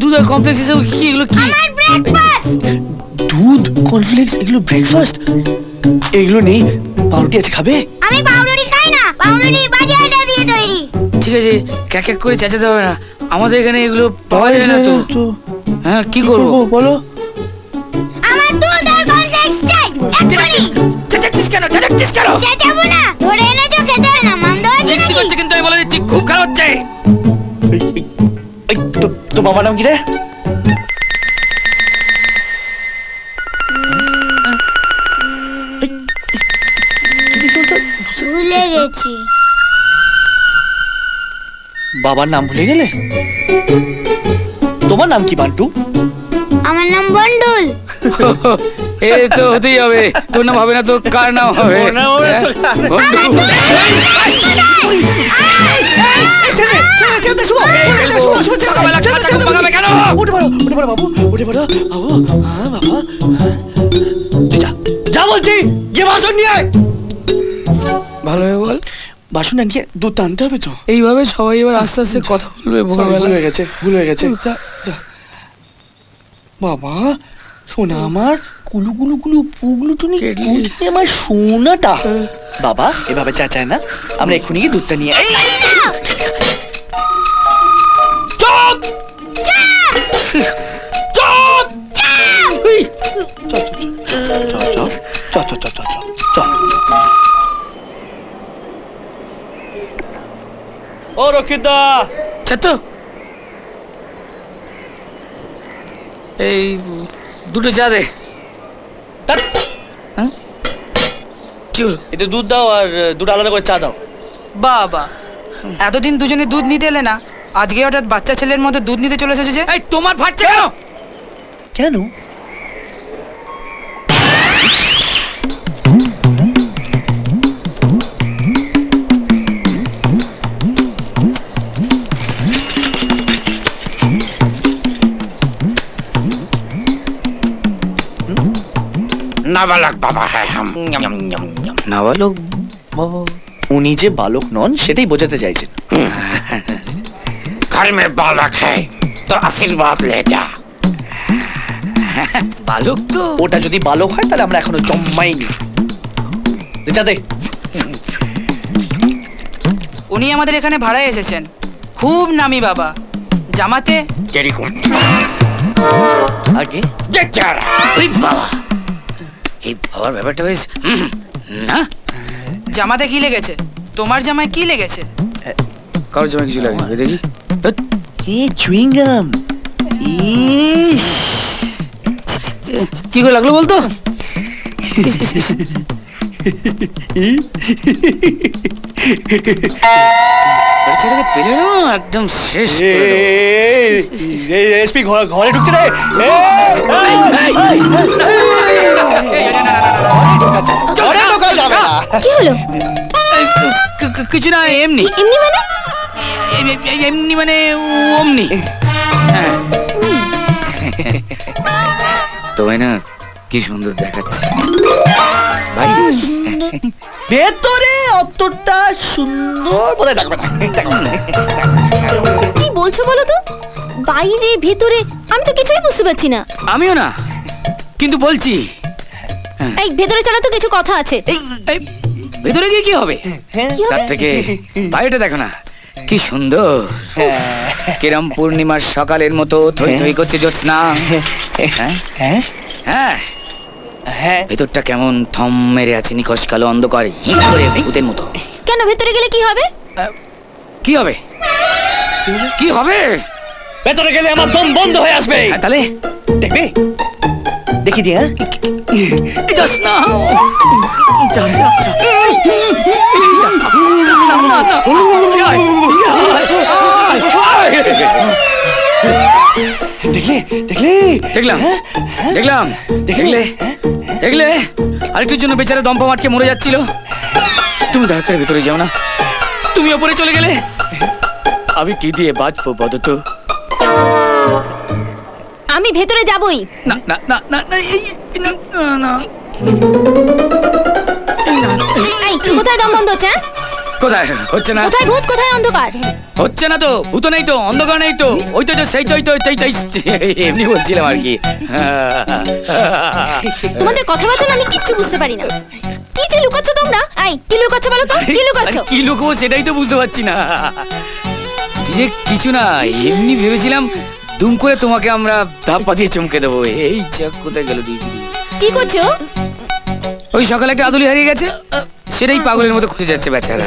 দুধ আর কমপ্লেক্স এসব কি এগুলো? কি দুধ কমপ্লেক্স এগুলো ব্রেকফাস্ট? এগুলো নেই পাউরুটি আছে খাবে? আমি পাউরুটি খাই না, পাউরুটি বাজি আটা দিয়ে তৈরি। ঠিক আছে ক্যাক ক্যাক করে চেঁচাতে হবে না, আমাদের এখানে এগুলো পাওয়া যায় না তো। হ্যাঁ কি করব বলো? আমার দুধ আর কমপ্লেক্স চাই এক্ষুনি। চেঁচাচ্ছিস কেন? চেঁচাচ্ছিস কেন? চেঁচাবো না, ধরে এনেছো খেতে না মামদোজি নাকি? ঠিক আছে কিন্তু আমি বলে দিচ্ছি খুব খারাপ হচ্ছে। এই তো তো বাবা নাম কি রে? ভুলে গেছি। বাবার নাম ভুলে গেলে? তোমার নাম কি বান্টু? আমার নাম বন্ডুল। এই তো হতেই হবে, তোর নাম হবে না তো কার নাম হবে? যা বলছি গিয়ে বাসন নিয়ে আয়। ভালোভাবে বল, বাসনটা নিয়ে দুধ টানতে হবে তো। এইভাবে সবাই এবার আস্তে আস্তে কথা বলবে। ভুল হয়ে গেছে, ভুল হয়ে গেছে বাবা। সোনা আমার কুলু কুলু কুলু পুগলু টুনি কুটি আমার সোনাটা। বাবা এভাবে চা চায় না, আমরা এক্ষুনি গিয়ে দুধটা নিয়ে আয়। Chop chop chop chop chop chop chop. ও রক্ষিতদা চাচু, এই দুটো চা দে। কি হলো? এতে দুধ দাও আর দুটো আলাদা করে চা দাও। বাবা এতদিন দুজনে দুধ নিতে এলে না, আজকে হঠাৎ বাচ্চা ছেলের মতো দুধ নিতে চলে এসেছে যে। এই তোমার ফাটছে কেন? কেন নাবালক বাবা? হ্যাঁ নাবালক বাবা, উনি যে বালক নন সেটাই বোঝাতে চাইছেন। ঘর মে বালক হ্যাঁ তো আশীর্বাদ লে যা। বালক তো ওটা, যদি বালক হয় তাহলে আমরা এখনো জন্মাইনি। যাতে উনি আমাদের এখানে ভাড়ায় এসেছেন, খুব নামি বাবা। জামাতে আগে বাবা, এই বাবার ব্যাপারটা বেশ না। জামাতে কি লেগেছে তোমার? জামায় কি লেগেছে? কারোর জামায় কিছু লাগে না। দেখি এ চুইংগাম, ইস কি করে লাগলো বলতো? ছেড়ে পেলে না একদম শেষ। রেসপি ঘরে ঢুকছে রে, কিছু না এমনি এমনি মানে অমনি। তোমায় না কি সুন্দর দেখাচ্ছে ভাই, ভেতরে অতটা সুন্দর বলে দেখবে না। কি বলছো বলো তো? বাইরে ভেতরে আমি তো কিছুই বুঝতে পারছি না। আমিও না, কিন্তু বলছি এই ভেতরে চলো তো, কিছু কথা আছে। ভেতরে গিয়ে কি হবে? তার থেকে বাইরেটা দেখো না কি সুন্দর। কিরম পূর্ণিমার সকালের মতো থই থই করছে জ্যোৎস্না। হ্যাঁ হ্যাঁ হ্যাঁ, ভেতরটা কেমন থম মেরে আছে নিকশ কালো অন্ধকারে ভূতের মতো। কেন ভেতরে গেলে কি হবে? কি হবে কি হবে? ভেতরে গেলে আমার দম বন্ধ হয়ে আসবে। তাহলে দেখবে, দেখি দিয়া যাস না দেখলে দেখলে দেখলাম দেখলাম দেখলে দেখলে আরেকটির জন্য বেচারা দম্পা মাটকে মরে যাচ্ছিল। তুমি দয়া করে ভেতরে যাও না, তুমি ওপরে চলে গেলে আমি কি দিয়ে বাঁচবো বলো তো? আমি ভেতরে যাবই না। না না না না না কোথায় দম বন্ধ হচ্ছে? কোথায় হচ্ছে না? কোথায় ভূত কোথায় অন্ধকার? হচ্ছে না তো, ভূত নেই তো, অন্ধকার নেই তো, ওই তো সেই তো এমনি বলছিলাম আর কি। তোমাদের কথাবার্তা আমি কিচ্ছু বুঝতে পারি না। কি যে লুকাচ্ছ তোমরা? আই কি লুকাচ্ছ বলো তো? কি লুকাচ্ছ? কি লুকাবো সেটাই তো বুঝতে পারছি না। যে কিছু না, এমনি ভেবেছিলাম দুম করে তোমাকে আমরা ধাপ্পা দিয়ে চমকে দেবো। এই চাক কোথায় গেল দিদি? কি করছো? ওই সকালে একটা আদুলি হারিয়ে গেছে, সেটাই পাগলের মতো খুঁজে যাচ্ছে বেচারা।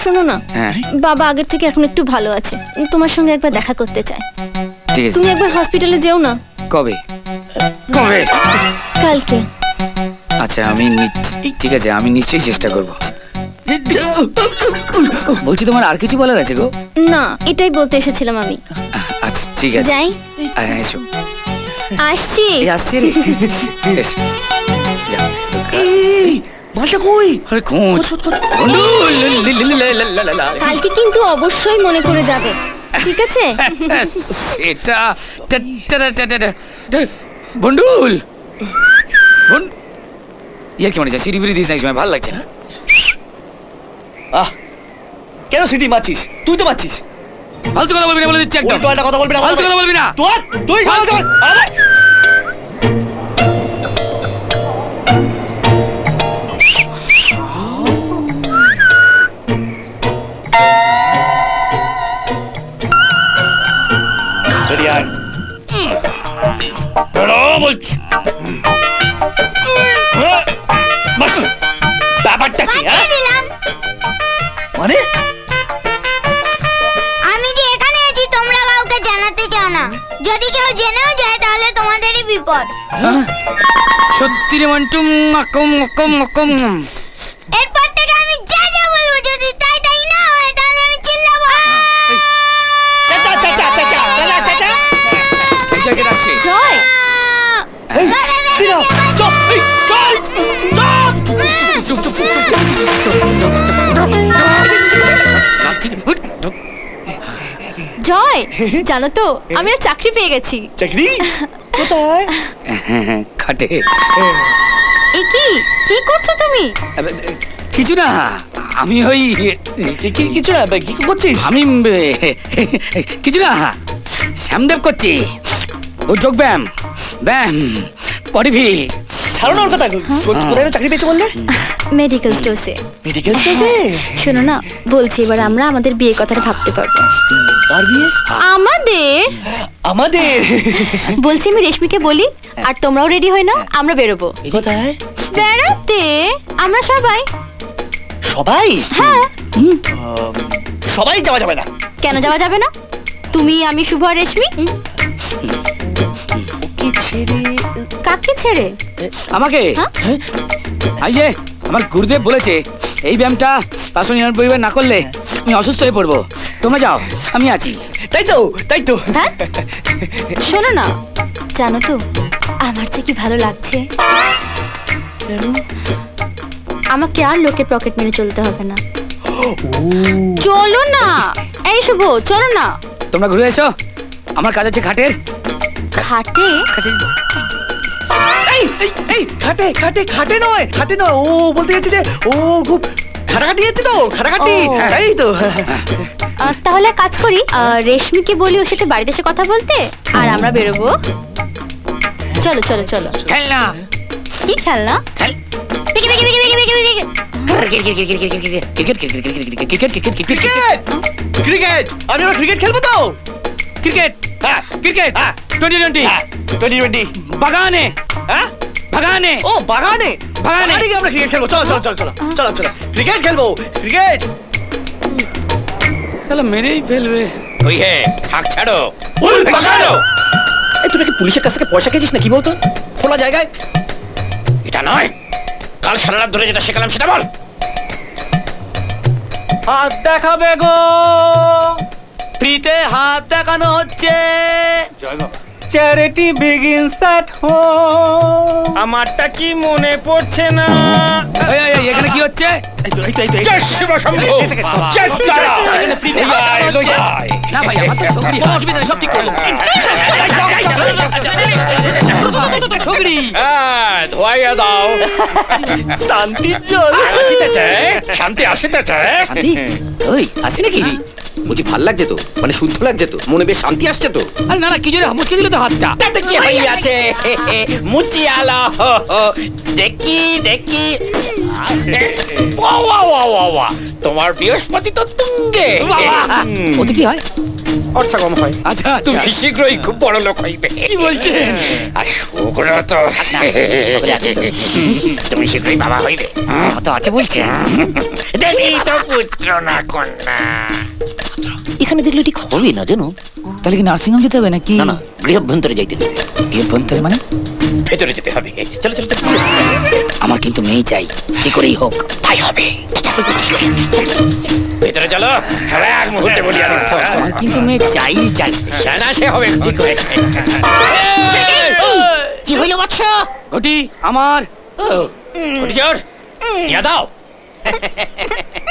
শোনো না বাবা, আগের থেকে এখন একটু ভালো আছে, তোমার সঙ্গে একবার দেখা করতে চাই। তুমি একবার হসপিটালে যেও না। কবে? কবে? কালকে। আচ্ছা আমি ঠিক আছে, আমি নিশ্চয়ই চেষ্টা করব। বলছি তোমার আর কিছু বলার আছে গো? না, এটাই বলতে এসেছিলাম আমি। আচ্ছা ঠিক আছে যাই। এসো। Asyik. Ya, asyik. Yes. Ya. Eh, মালটা কই? আরে কোচ। কালকে কিন্তু অবশ্যই মনে করে যাবে। ঠিক আছে? সেটা বন্ধুল। বন। ইয়া কি মনে যা সিঁড়ি বিড়ি দিস না ভালো লাগছে না। আহ। কেন সিঁড়ি মারছিস? তুই তো মারছিস। ফালতু কথা বলবি না বলে দিচ্ছি একদম। তুই কথা বলবি না। ফালতু কথা বলবি না। তুই তুই ফালতু কথা। আরে সত্যি মন্টুম মকম মকম মকম এরপর থেকে আমি যা যা বলবো যদি তাই তাই না হয় তাহলে আমি চিল্লাবো চা চা চা চা চা চা চা চা এসে কি রাখছি জয় এই দিও চপ এই চল chop chop chop chop Joy জানো তো আমি একটা চাকরি পেয়ে গেছি চাকরি কোথায় খাটে এ কি কি করছো তুমি কিছু না আমি ওই কিছু না কি করছিস আমি কিছু না শ্যামদেব করছি ও যোগ ব্যায়াম ব্যায়াম পড়িবি ছাড়ো না ওর কথা কোথায় চাকরি পেয়েছো বললে মেডিকেল স্টোরসে মেডিকেল স্টোরসে শোনো না বলছি এবার আমরা আমাদের বিয়ে কথাটা ভাবতে পারবো আর বিয়ে আমাদের আমাদের বলছি আমি রেশমিকে বলি আর তোমরাও রেডি হয় না আমরা বেরোবো কোথায় বেরোতে আমরা সবাই সবাই হ্যাঁ সবাই যাওয়া যাবে না কেন যাওয়া যাবে না তুমি আমি শুভ আর রেশমি কি ছেড়ে কাকে ছেড়ে আমাকে আইয়ে আমার গুরুদেব বলেছে এই ব্যায়ামটা পাঁচশো নিরানব্বই না করলে আমি অসুস্থ হয়ে পড়বো তোমরা যাও আমি আছি তাই তো তাই তো শোনো না জানো তো আমার যে কি ভালো লাগছে আমাকে আর লোকের পকেট মেরে চলতে হবে না চলো না এই শুভ চলো না তোমরা ঘুরে এসো আমার কাজ আছে খাটের খাটে খাটে খাটে খাটে খাটে নয় খাটে নয় ও বলতে গেছে যে ও খুব খাটাখাটি হচ্ছে তো খাটাখাটি তাই তো তাহলে কাজ করি রেশমিকে বলি ওর সাথে বাড়িতে এসে কথা বলতে আর আমরা বেরোবো চলো চলো চলো খেলনা কি খেলনা ক্রিকেট ক্রিকেট ক্রিকেট আমি আমরা ক্রিকেট খেলবো তো ক্রিকেট হ্যাঁ ক্রিকেট হ্যাঁ টোয়েন্টি টোয়েন্টি টোয়েন্টি টোয়েন্টি বাগানে হ্যাঁ বাগানে ও বাগানে বাগানে আমরা ক্রিকেট খেলবো চলো চলো চলো চলো চলো চলো ক্রিকেট খেলবো ক্রিকেট চলো মেরেই ফেলবে কই হে হাঁক ছাড়ো ওই বাগানো এই তুই কি পুলিশের কাছ থেকে পয়সা খেয়েছিস না কি বলতো খোলা জায়গায় এটা নয় কাল সারা রাত ধরে যেটা শেখালাম সেটা বল হাত দেখাবে গো ফ্রিতে হাত দেখানো হচ্ছে জয় বাবা চ্যারিটি বিগিনস এট হোম আমারটা কি মনে পড়ছে না এই এই এখানে কি হচ্ছে এই তো এই তো জয় শিব শম্ভু জয় তারা এখানে ফ্রিতে হাত লয়ে না ভাই আমার তো সবই অসুবিধা সব ঠিক করব ছগড়ি হ্যাঁ ধোয়া দাও শান্তি জল আসিতে চায় শান্তি আসিতে চায় শান্তি ওই আসে নাকি বুঝি ভাল লাগছে তো মানে শুদ্ধ লাগছে তো মনে বেশ শান্তি আসছে তো আরে না না কি জোরে মুচকে দিল তো হাতটা তাতে কি ভাই আছে মুচি আলো দেখি দেখি ওয়া ওয়া ওয়া ওয়া তোমার বৃহস্পতি তো তুঙ্গে ওতে কি হয় অর্থা কম হয় আচ্ছা তুমি শীঘ্রই খুব বড় লোক হইবে কি বলছেন আর শুকনো তো তুমি শীঘ্রই বাবা হইবে তো আছে বলছে দেখি তো পুত্র না কন্যা এখানে দেখলে ঠিক হবে না জানো তাহলে কি নার্সিং হোম যেতে হবে নাকি না না বৃহভন্তরে যাইতে হবে বৃহভন্তরে মানে ভেতরে যেতে হবে চলো চলো আমার কিন্তু মেয়ে চাই যে করেই হোক তাই হবে ভেতরে চলো সবাই এক মুহূর্তে বলি আমার কিন্তু মেয়ে চাই চাই জানা সে হবে কি হইলো বাচ্চা? ঘটি আমার। ও ঘটি জোর দিয়া দাও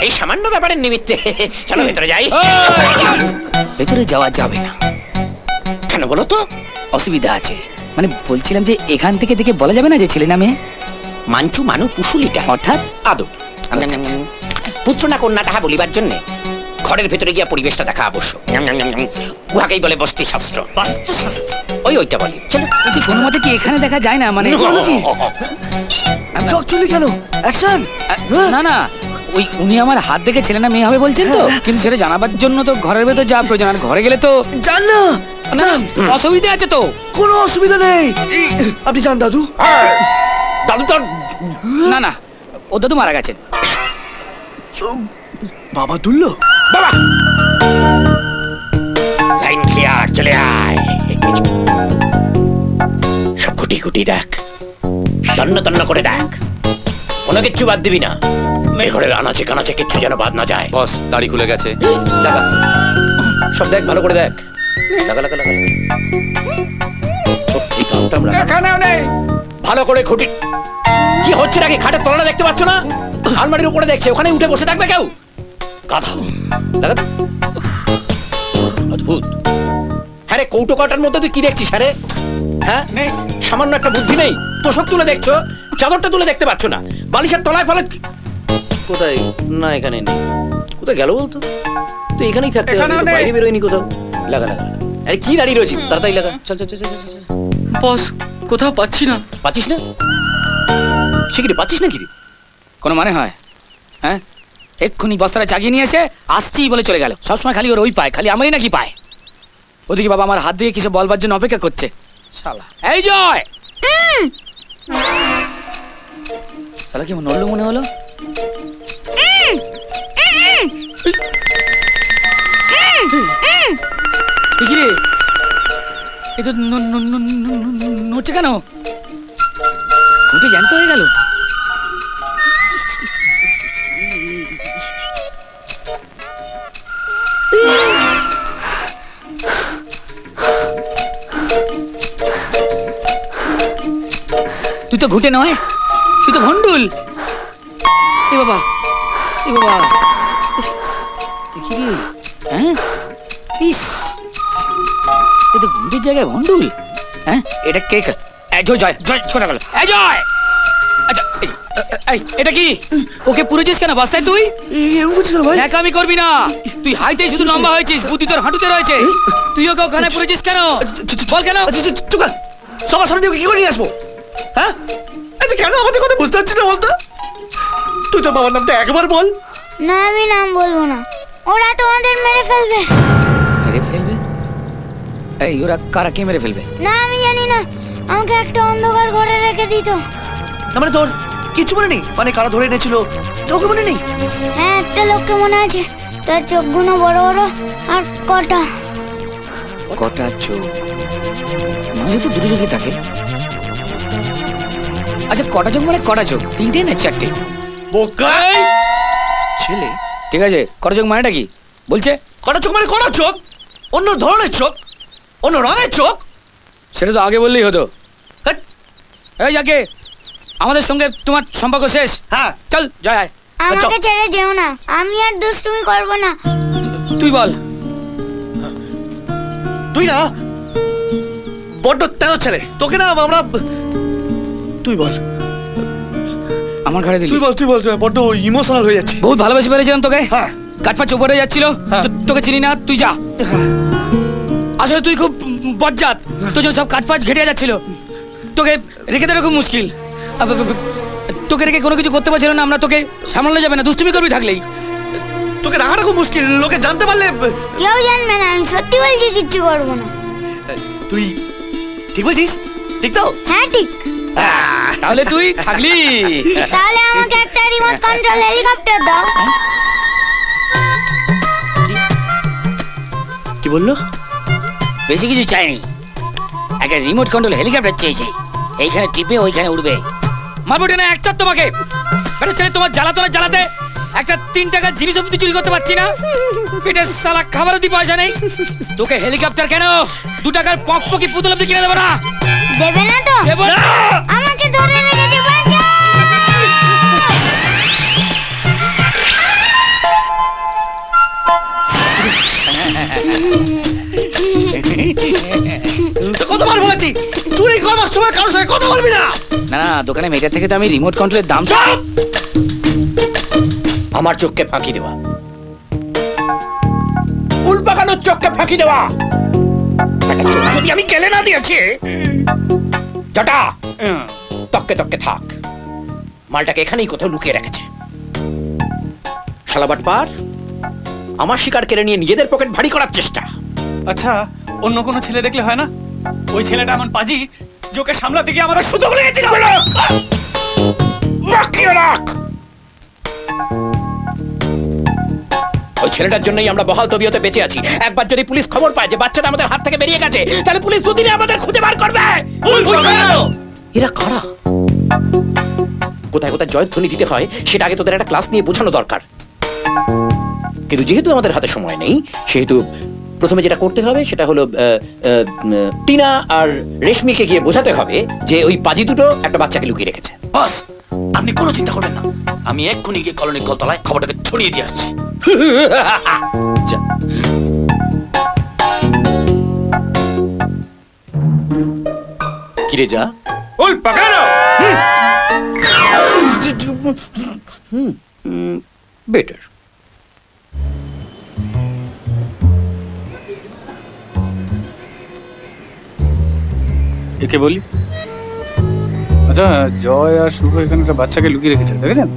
এই সামান্য ব্যাপারের নিমিত্তে। চলো ভেতরে যাই। ভেতরে যাওয়া যাবে না। কেন বলো তো? অসুবিধা আছে। মানে বলছিলাম যে এখান থেকে দেখে বলা যাবে না যে ছেলে নামে মাঞ্চু মানু পুষুলিটা, অর্থাৎ আদব পুত্র না কন্যা, তাহা বলিবার জন্যে ঘরের ভেতরে গিয়া পরিবেশটা দেখা আবশ্যক। উহাকেই বলে বস্তি শাস্ত্র, বাস্তুশাস্ত্র, ওই ওইটা বলি। চলো কোনো মতে কি এখানে দেখা যায় না? মানে চকচুলি কেন? অ্যাকশন। না না, ওই উনি আমার হাত দেখে ছেলে না মেয়ে হবে বলছেন তো, কিন্তু সেটা জানাবার জন্য তো ঘরের ভেতর যা প্রয়োজন। আর ঘরে গেলে তো জান না। অসুবিধা আছে তো? কোনো অসুবিধা নেই, আপনি যান দাদু। দাদু তো না না, ও দাদু মারা গেছেন। বাবা তুললো বাবা। লাইন ক্লিয়ার, চলে আয়। সব খুঁটি খুঁটি দেখ, তন্ন তন্ন করে দেখ, কোনো কিচ্ছু বাদ দিবি না। মেয়ে ঘরের আনাচে কানাচে কিচ্ছু যেন বাদ না যায়। বস দাড়ি খুলে গেছে, লাগা সব দেখ, ভালো করে দেখ। লাগা লাগা লাগা ভালো করে খুঁটি। কি হচ্ছে নাকি? খাটের তলাটা দেখতে পাচ্ছ না? আলমারির উপরে দেখছে, ওখানে উঠে বসে থাকবে কেউ? অদ্ভুত। হ্যাঁ রে, কৌটো কাটার মধ্যে তুই কি দেখছিস? আরে হ্যাঁ, সামান্য একটা বুদ্ধি নেই? তোষক তুলে দেখছো, চাদরটা তুলে দেখতে পাচ্ছ না? বালিশের তলায় ফলে কোথায় না, এখানে নেই। কোথায় গেল বলতো? তুই এখানেই থাকতে, বাইরে বেরোয়নি কোথাও। লাগা লাগা আরে কি দাঁড়িয়ে রয়েছিস? তাড়াতাড়ি লাগা। চল চল চল চল। বস কোথাও পাচ্ছি না। পাচ্ছিস না? শিগগিরি পাচ্ছিস না? কিরে কোনো মানে হয়? হ্যাঁ এক্ষুনি বস্তাটা চাগিয়ে নিয়ে এসে আসছি বলে চলে গেল। সবসময় খালি ওর ওই পায়, খালি আমারই নাকি পায়। ওদিকে বাবা আমার হাত দিয়ে কিছু বলবার জন্য অপেক্ষা করছে। শালা এই জয়, শালা কি নড়লো মনে হলো। এই তো নড়ছে কেন? খুঁটি জ্যান্ত হয়ে গেল। তুই তো ঘুঁটে নয়, তুই তো ভন্ডুল। এ বাবা এ বাবা, হ্যাঁ ইস, এ তো ঘুঁটের জায়গায় ভন্ডুল। হ্যাঁ এটা কে? জয় জয় জয় কোথা গেল? এ জয়, আচ্ছা এটা কি? ওকে পুরেছিস কেন বাস্তায়? তুই একামি করবি না। তুই হাইতে শুধু লম্বা হয়েছিস, বুদ্ধি তোর হাঁটুতে রয়েছে। তুই ওকে ওখানে পুরেছিস কেন? বল কেন? সবার সামনে কি করে নিয়ে আসবো? হ্যাঁ এটা কেন? আমাদের কথা বুঝতে পারছিস না বলতো? তুই তো বাবার নামটা একবার বল। না আমি নাম বলবো না, ওরা তোমাদের মেরে ফেলবে। মেরে ফেলবে? এই ওরা কারা? কে মেরে ফেলবে? না আমি জানি না। আমাকে একটা অন্ধকার ঘরে রেখে দিত। আমার তোর কিছু মনে নেই? মানে কারা ধরে এনেছিল তোকে মনে নেই? হ্যাঁ একটা লোককে মনে আছে, তার চোখগুলো বড় বড় আর কটা কটা চোখ। মানুষ তো দুটো চোখে থাকে। আচ্ছা কটা চোখ মানে কটা চোখ? তিনটে না চারটে? বোকা ছেলে। ঠিক আছে, কটা চোখ মানেটা কি বলছে? কটা চোখ মানে কটা চোখ, অন্য ধরনের চোখ, অন্য রঙের চোখ। সেটা তো আগে বললেই হতো। এই যাকে আমাদের সঙ্গে তোমার সম্পর্ক শেষ। হ্যাঁ চল জয় আয়। আমাকে ছেড়ে যেও না, আমি আর দুষ্টুমি করব না। তুই বল। তুই না বড় তেরো ছেলে, তোকে না আমরা। তুই বল। আমার ঘাড়ে দিলি। তুই বল তুই বল। বড্ড ইমোশনাল হয়ে যাচ্ছে। বহুত ভালোবাসি পেরেছিলাম তোকে। হ্যাঁ কাজ পা চোপড়ে যাচ্ছিল, তোকে চিনি না, তুই যা। আসলে তুই খুব বজ্জাত, তোর জন্য সব কাজ পাজ ঘেটে যাচ্ছিল। তোকে রেখে দেওয়া খুব মুশকিল। তোকে রেখে কোনো কিছু করতে পারছিল না আমরা। তোকে সামলানো যাবে না, দুষ্টুমি করবি থাকলেই। তোকে রাখাটা খুব মুশকিল, লোকে জানতে পারলে। কেউ জানবে না, আমি সত্যি বলছি, কিচ্ছু করবো না। তুই ঠিক বলছিস? ঠিক তো? হ্যাঁ ঠিক। তাহলে তুই থাকলি। তাহলে আমাকে একটা রিমোট কন্ট্রোল হেলিকপ্টার দাও। কি বললো? বেশি কিছু চাইনি, একটা রিমোট কন্ট্রোল হেলিকপ্টার চেয়েছি। এইখানে টিপে ওইখানে উঠবে। মারবুটে না একটা তোমাকে বেটা ছেলে, তোমার জ্বালাতো না জ্বালাতে। একটা তিন টাকার জিনিস অবধি চুরি করতে পারছি না। পেটের সালা খাবারও দি পয়সা নেই। তোকে হেলিকপ্টার কেন, দু টাকার পকপকি পুতুল অবধি কিনে দেবো না। দেবে না তো? দেব না। আমাকে ধরে রেখেছে, বাঁচাও। তো কতবার বলেছি চুরি করবার সময় কারোর সাথে কথা বলবি না। না না, দোকানে মেটার থেকে তো আমি রিমোট কন্ট্রোলের দাম চাই। আমার চোখকে ফাঁকি দেওয়া, উল পাকানোর চোখকে ফাঁকি দেওয়া, যদি আমি গেলে না দিয়েছি জটা তককে তককে থাক। মালটাকে এখানেই কোথাও লুকিয়ে রেখেছে। শালাবাট পার আমার শিকার কেড়ে নিয়ে নিজেদের পকেট ভারী করার চেষ্টা। আচ্ছা অন্য কোনো ছেলে দেখলে হয় না? ওই ছেলেটা এমন পাজি যে ওকে সামলাতে গিয়ে আমাদের শুধু হয়েছিল। ওই ছেলেটার জন্যই আমরা বহাল তবিয়তে বেঁচে আছি। একবার যদি পুলিশ খবর পায় যে বাচ্চাটা আমাদের হাত থেকে বেরিয়ে গেছে, তাহলে পুলিশ দুদিনে আমাদের খুঁজে বার করবে। এরা কারা, কোথায় কোথায় জয়ধ্বনি দিতে হয় সেটা আগে তোদের একটা ক্লাস নিয়ে বোঝানো দরকার। কিন্তু যেহেতু আমাদের হাতে সময় নেই, সেহেতু প্রথমে যেটা করতে হবে সেটা হলো টিনা আর রেশমিকে গিয়ে বোঝাতে হবে যে ওই পাজি দুটো একটা বাচ্চাকে লুকিয়ে রেখেছে। বস আপনি কোনো চিন্তা করবেন না, আমি এক্ষুনি গিয়ে কলোনির কলতলায় খবরটাকে ছড়িয়ে দিয়ে আসছি। কিরে যা ওল পাকানো বেটার। একে বলি। আচ্ছা জয় আর শুভ এখানে একটা বাচ্চাকে লুকিয়ে রেখেছে, দেখেছেন?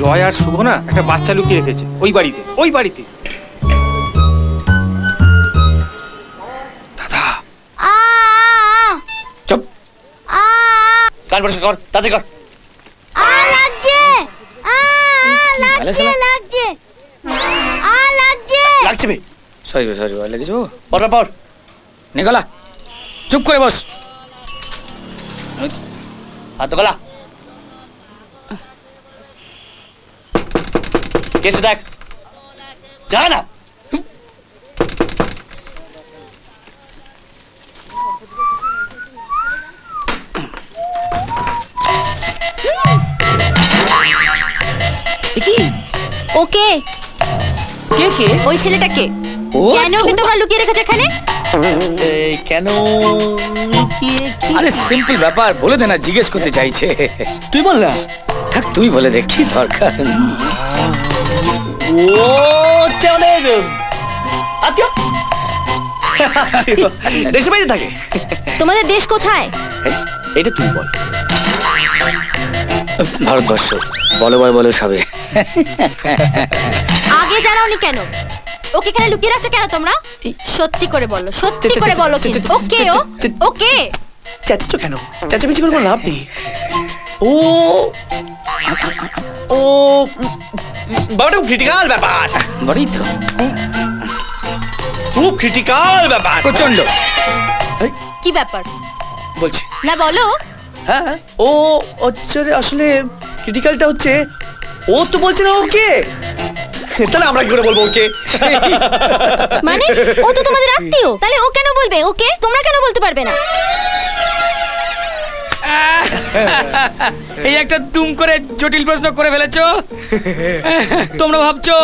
জয় আর শুভ না একটা বাচ্চা লুকিয়ে রেখেছে ওই বাড়িতে। ওই বাড়িতে দাদা চুপ, কান বসে কর, তাতে কর। আ লাগছে, আ লাগছে, লাগছে, আ লাগছে, লাগছে বে। সরি সরি ভাই, লাগছে ও। পড় পড় নিকলা, চুপ করে বস। হাত গলা কেসে দেখ, যা না। ওকে কে কে ওই ছেলেটা কে? কেন ওকে তোমার লুকিয়ে রেখেছে এখানে? কেন? আরে সিম্পল ব্যাপার, বলে দে না, জিজ্ঞেস করতে চাইছে। তুই বল না, থাক তুই বলে দে কি দরকার। ও চলেন আত্মীয়, দেশে বাইরে থাকে। তোমাদের দেশ কোথায় এটা তুই বল। ভারতবর্ষ। বলো বলো বলো সবে। আগে জানাওনি কেন ওকে এখানে লুকিয়ে রাখছো? কেন তোমরা সত্যি করে বলো, সত্যি করে বলো। ওকে ও ওকে চাচ্ছো কেন? চাচামিচি করে লাভ নেই। ও ও বড় ক্রিটিক্যাল ব্যাপার, বড়ই তো খুব ক্রিটিক্যাল ব্যাপার, প্রচন্ড। কি ব্যাপার বলছি না, বলো। হ্যাঁ ও হচ্ছে আসলে ক্রিটিক্যালটা হচ্ছে ও তো বলছে না ওকে, তাহলে আমরা কি করে বলবো ওকে? মানে ও তো তোমাদের আত্মীয়, তাহলে ও কেন বলবে ওকে? তোমরা কেন বলতে পারবে না? এই একটা দুম করে জটিল প্রশ্ন করে ফেলেছো। তোমরা ভাবছো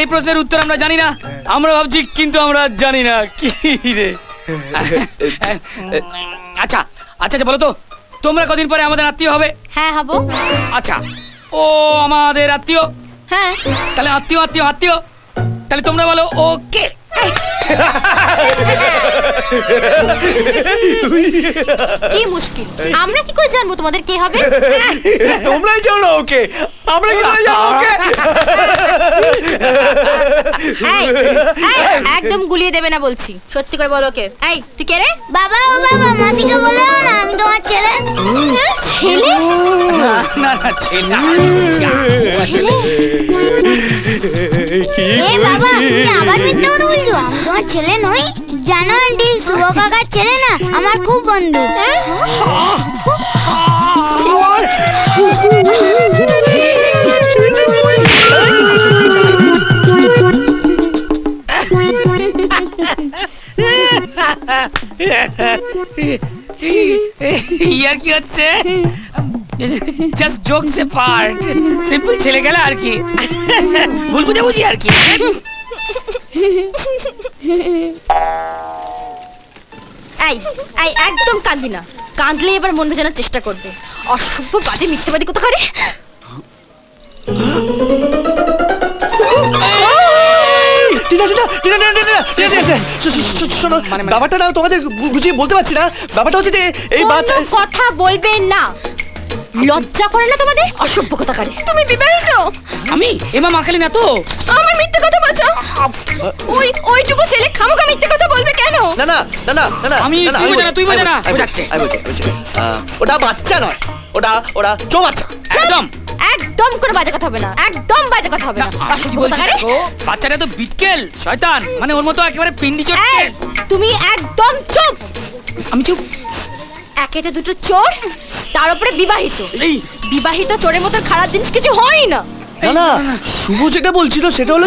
এই প্রশ্নের উত্তর আমরা জানি না, আমরা ভাবছি কিন্তু আমরা জানি না। কি রে আচ্ছা আচ্ছা আচ্ছা বলো তো, তোমরা কদিন পরে আমাদের আত্মীয় হবে? হ্যাঁ হব। আচ্ছা ও আমাদের আত্মীয়, হ্যাঁ তাহলে আত্মীয় আত্মীয় আত্মীয়, তাহলে তোমরা বলো ওকে। কি মুশকিল, আমরা কি করে জানবো তোমাদের কে হবে? তোমরাই জানো ওকে, আমরা কি করে জানবো ওকে? এই একদম গুলিয়ে দেবে না বলছি, সত্যি করে বলো ওকে। এই তুই কে রে? বাবা ও বাবা, মাসিকে বলো না আমি তোমার ছেলে। ছেলে না না ছেলে এই বাবা তুমি আবার মিথ্যা কথা বলছো। আমি তোমার ছেলে নই, জানো আন্টি শুভ কাকার ছেলে না, আমার খুব বন্ধু। यार क्या अच्छे जस्ट जोक से पार्ट सिंपल चले गया यार की भूल मुझे मुझे यार की आई आई एकदम कांदी ना कांदले एबार मन बोझाना चेष्टा करबे अशुभ बाजे मिथ्याबादी कथा करे টিনা টিনা টিনা টিনা টিনা শোনো ব্যাপারটা না তোমাদের বুঝিয়ে বলতে পারছি না ব্যাপারটা হচ্ছে যে এই বাচ্চা কথা বলবে না লজ্জা করে না তোমাদের অসভ্য কথা করে তুমি বিবাহিত আমি এমা মাখালি না তো আমার মিথ্যে কথা বাঁচা ওই ওইটুকু ছেলে খামোখা মিথ্যে কথা বলবে কেন না না না না না আমি তুই বোঝা না তুই বোঝা না বুঝাচ্ছে আমি বুঝছি ওটা বাচ্চা নয় ওটা ওটা চো বাচ্চা একদম একদম করে বাজে কথা হবে না একদম বাজে কথা হবে না অসভ্য কথা করে বাচ্চাটা তো বিটকেল শয়তান মানে ওর মতো একেবারে পিন্ডি চটকে তুমি একদম চুপ আমি চুপ একেতে দুটো চোর তার উপরে বিবাহিত এই বিবাহিত চোরের মতো খারাপ জিনিস কিছু হয় না না না শুভ যেটা বলছিল সেটা হলো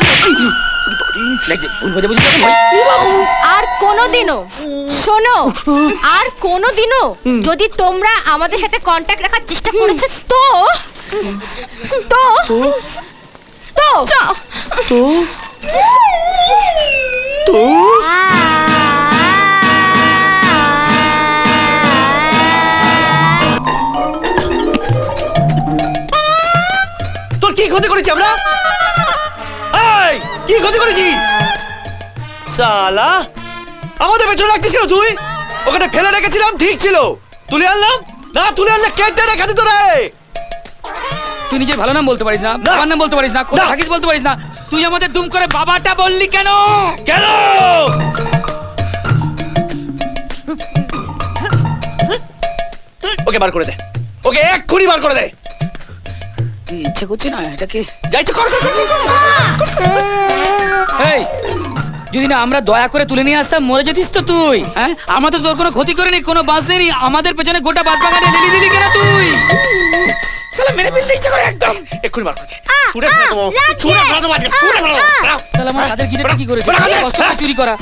আর কোনোদিনও শোনো আর কোনোদিনও যদি তোমরা আমাদের সাথে কন্টাক্ট রাখার চেষ্টা করেছ তো তো তো তো তো ক্ষতি করেছি আমরা কি ক্ষতি করেছি শালা আমাদের পেছনে রাখছিস কেন তুই ওখানে ফেলে রেখেছিলাম ঠিক ছিল তুলে আনলাম না তুলে আনলে কেটে রেখে দিত রে তুই নিজের ভালো নাম বলতে পারিস না আমার নাম বলতে পারিস না কোথায় থাকিস বলতে পারিস না তুই আমাদের দুম করে বাবাটা বললি কেন কেন ওকে বার করে দে ওকে এক্ষুনি বার করে দে ইচ্ছে করছে না এটাকে যাইতে কর কর এই যদি না আমরা দয়া করে তুলে নিয়ে আসতাম মরে যেতিস তো তুই হ্যাঁ আমরা তো তোর কোনো ক্ষতি করিনি কোনো বাস দেয়নি আমাদের পেছনে গোটা বাস বাগানে লেলি দিলি কেন তুই শালা মেরে ফেলতে ইচ্ছে করে একদম এক্ষুনি বার কর ছুড়ে ফেলে দেবো ছুড়ে ফেলে দেবো আজকে ছুড়ে ফেলে দেবো তাহলে আমার হাতের গিটারটা কি করেছে কষ্ট করে চুরি করা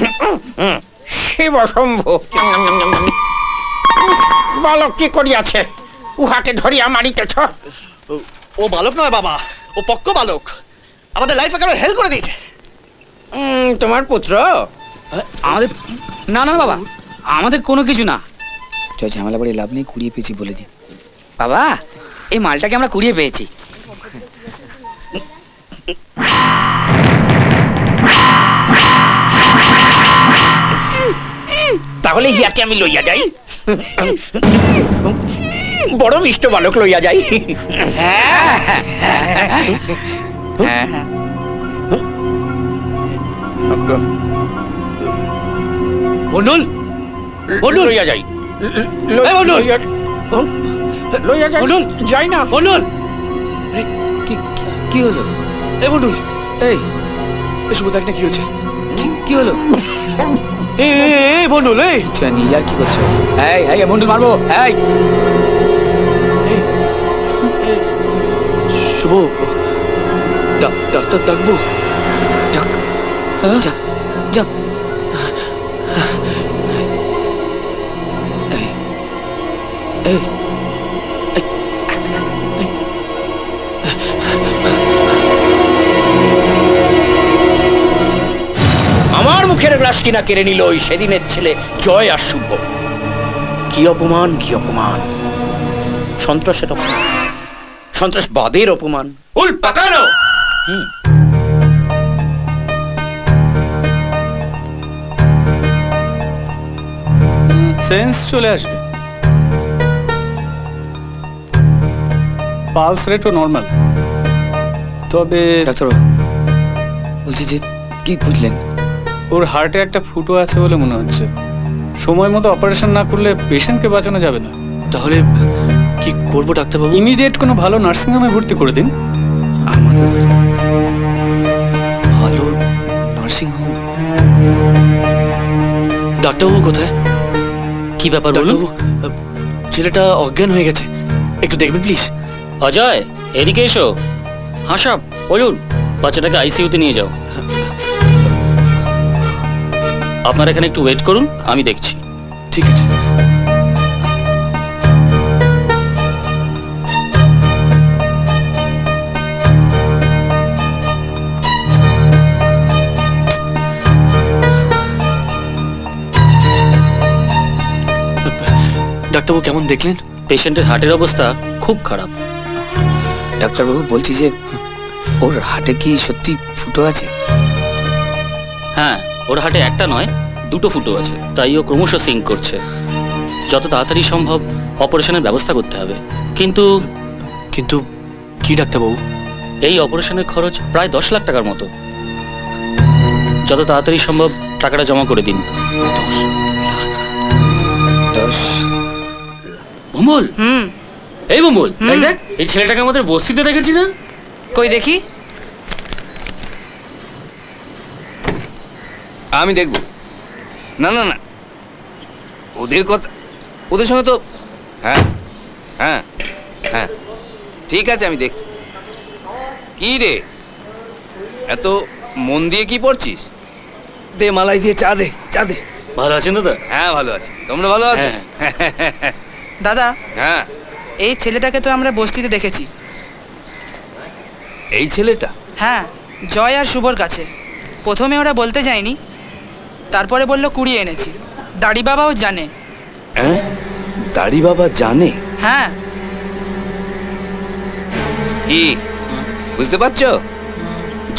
সে অসম্ভব বালক কি করিয়াছে উহাকে ধরিয়া মারিতেছ ও বালক নয় বাবা ও পক্ক বালক আমাদের লাইফ একেবারে হেল্প করে দিয়েছে তোমার পুত্র আমাদের না না বাবা আমাদের কোনো কিছু না তো ঝামেলা বাড়ি লাভ নেই কুড়িয়ে পেয়েছি বলে দিই বাবা এই মালটাকে আমরা কুড়িয়ে পেয়েছি তাহলে ইয়াকে আমি লইয়া যাই বড় মিষ্টি বালক লইয়া যাই বলুন বলুন লইয়া যাই লইয়া যাই বলুন যাই না বলুন কি কি হলো এ বলুন এই এসব দেখনা কি হচ্ছে কি হলো এ এ বলুন এই জানি ইয়ার কি করছো এই এই বলুন মারবো এই শুভ ডাক্তার ডাকবো আমার মুখের গ্লাস কিনা কেড়ে নিল ওই সেদিনের ছেলে জয় আর শুভ কি অপমান কি অপমান সন্ত্রাসের অপমান সন্ত্রাসবাদের অপমান উল পাকানো সেন্স চলে আসবে পালস রেটও নর্মাল তবে ডাক্তার বলছি যে কি বুঝলেন ওর হার্টে একটা ফুটো আছে বলে মনে হচ্ছে সময় মতো অপারেশন না করলে পেশেন্টকে বাঁচানো যাবে না তাহলে কি করব ডাক্তার বাবু ইমিডিয়েট কোনো ভালো নার্সিং হোমে ভর্তি করে দিন আমাদের ভালো নার্সিং হোম ডাক্তার বাবু কোথায় কি ব্যাপার বলুন ছেলেটা অজ্ঞান হয়ে গেছে একটু দেখবেন প্লিজ অজয় এদিকে এসো হ্যাঁ সাহেব বলুন বাচ্চাটাকে আইসিইউতে নিয়ে যাও আপনারা এখানে একটু ওয়েট করুন আমি দেখছি ঠিক আছে ডাক্তারবাবু কেমন দেখলেন? পেশেন্টের হার্টের অবস্থা খুব খারাপ। ডাক্তারবাবু বলছি যে ওর হার্টে কি সত্যি ফুটো আছে? হ্যাঁ, ওর হার্টে একটা নয় দুটো ফুটো আছে, তাই ও ক্রমশ সিঙ্ক করছে। যত তাড়াতাড়ি সম্ভব অপারেশনের ব্যবস্থা করতে হবে। কিন্তু কিন্তু কি ডাক্তারবাবু? এই অপারেশনের খরচ প্রায় দশ লাখ টাকার মতো। যত তাড়াতাড়ি সম্ভব টাকাটা জমা করে দিন। ভুমুল, এই ভুমুল, দেখ এই ছেলেটাকে আমাদের বস্তিতে দেখেছি না? কই দেখি, আমি দেখব। না না না, ওদের কথা, ওদের সঙ্গে তো। হ্যাঁ হ্যাঁ হ্যাঁ, ঠিক আছে, আমি দেখছি। কি রে, এত মন দিয়ে কি পড়ছিস? দে মালাই দিয়ে চা দে, চা দে। ভালো আছেন দাদা? হ্যাঁ ভালো আছি। তোমরা ভালো আছো? দাদা, হ্যাঁ, এই ছেলেটাকে তো আমরা বস্তিতে দেখেছি। এই ছেলেটা? হ্যাঁ, জয় আর শুভর কাছে। প্রথমে ওরা বলতে যায়নি, তারপরে বললো কুড়িয়ে এনেছি। দাড়ি বাবাও জানে। হ্যাঁ, দাড়ি বাবা জানে? হ্যাঁ। কি বুঝতে পারছো?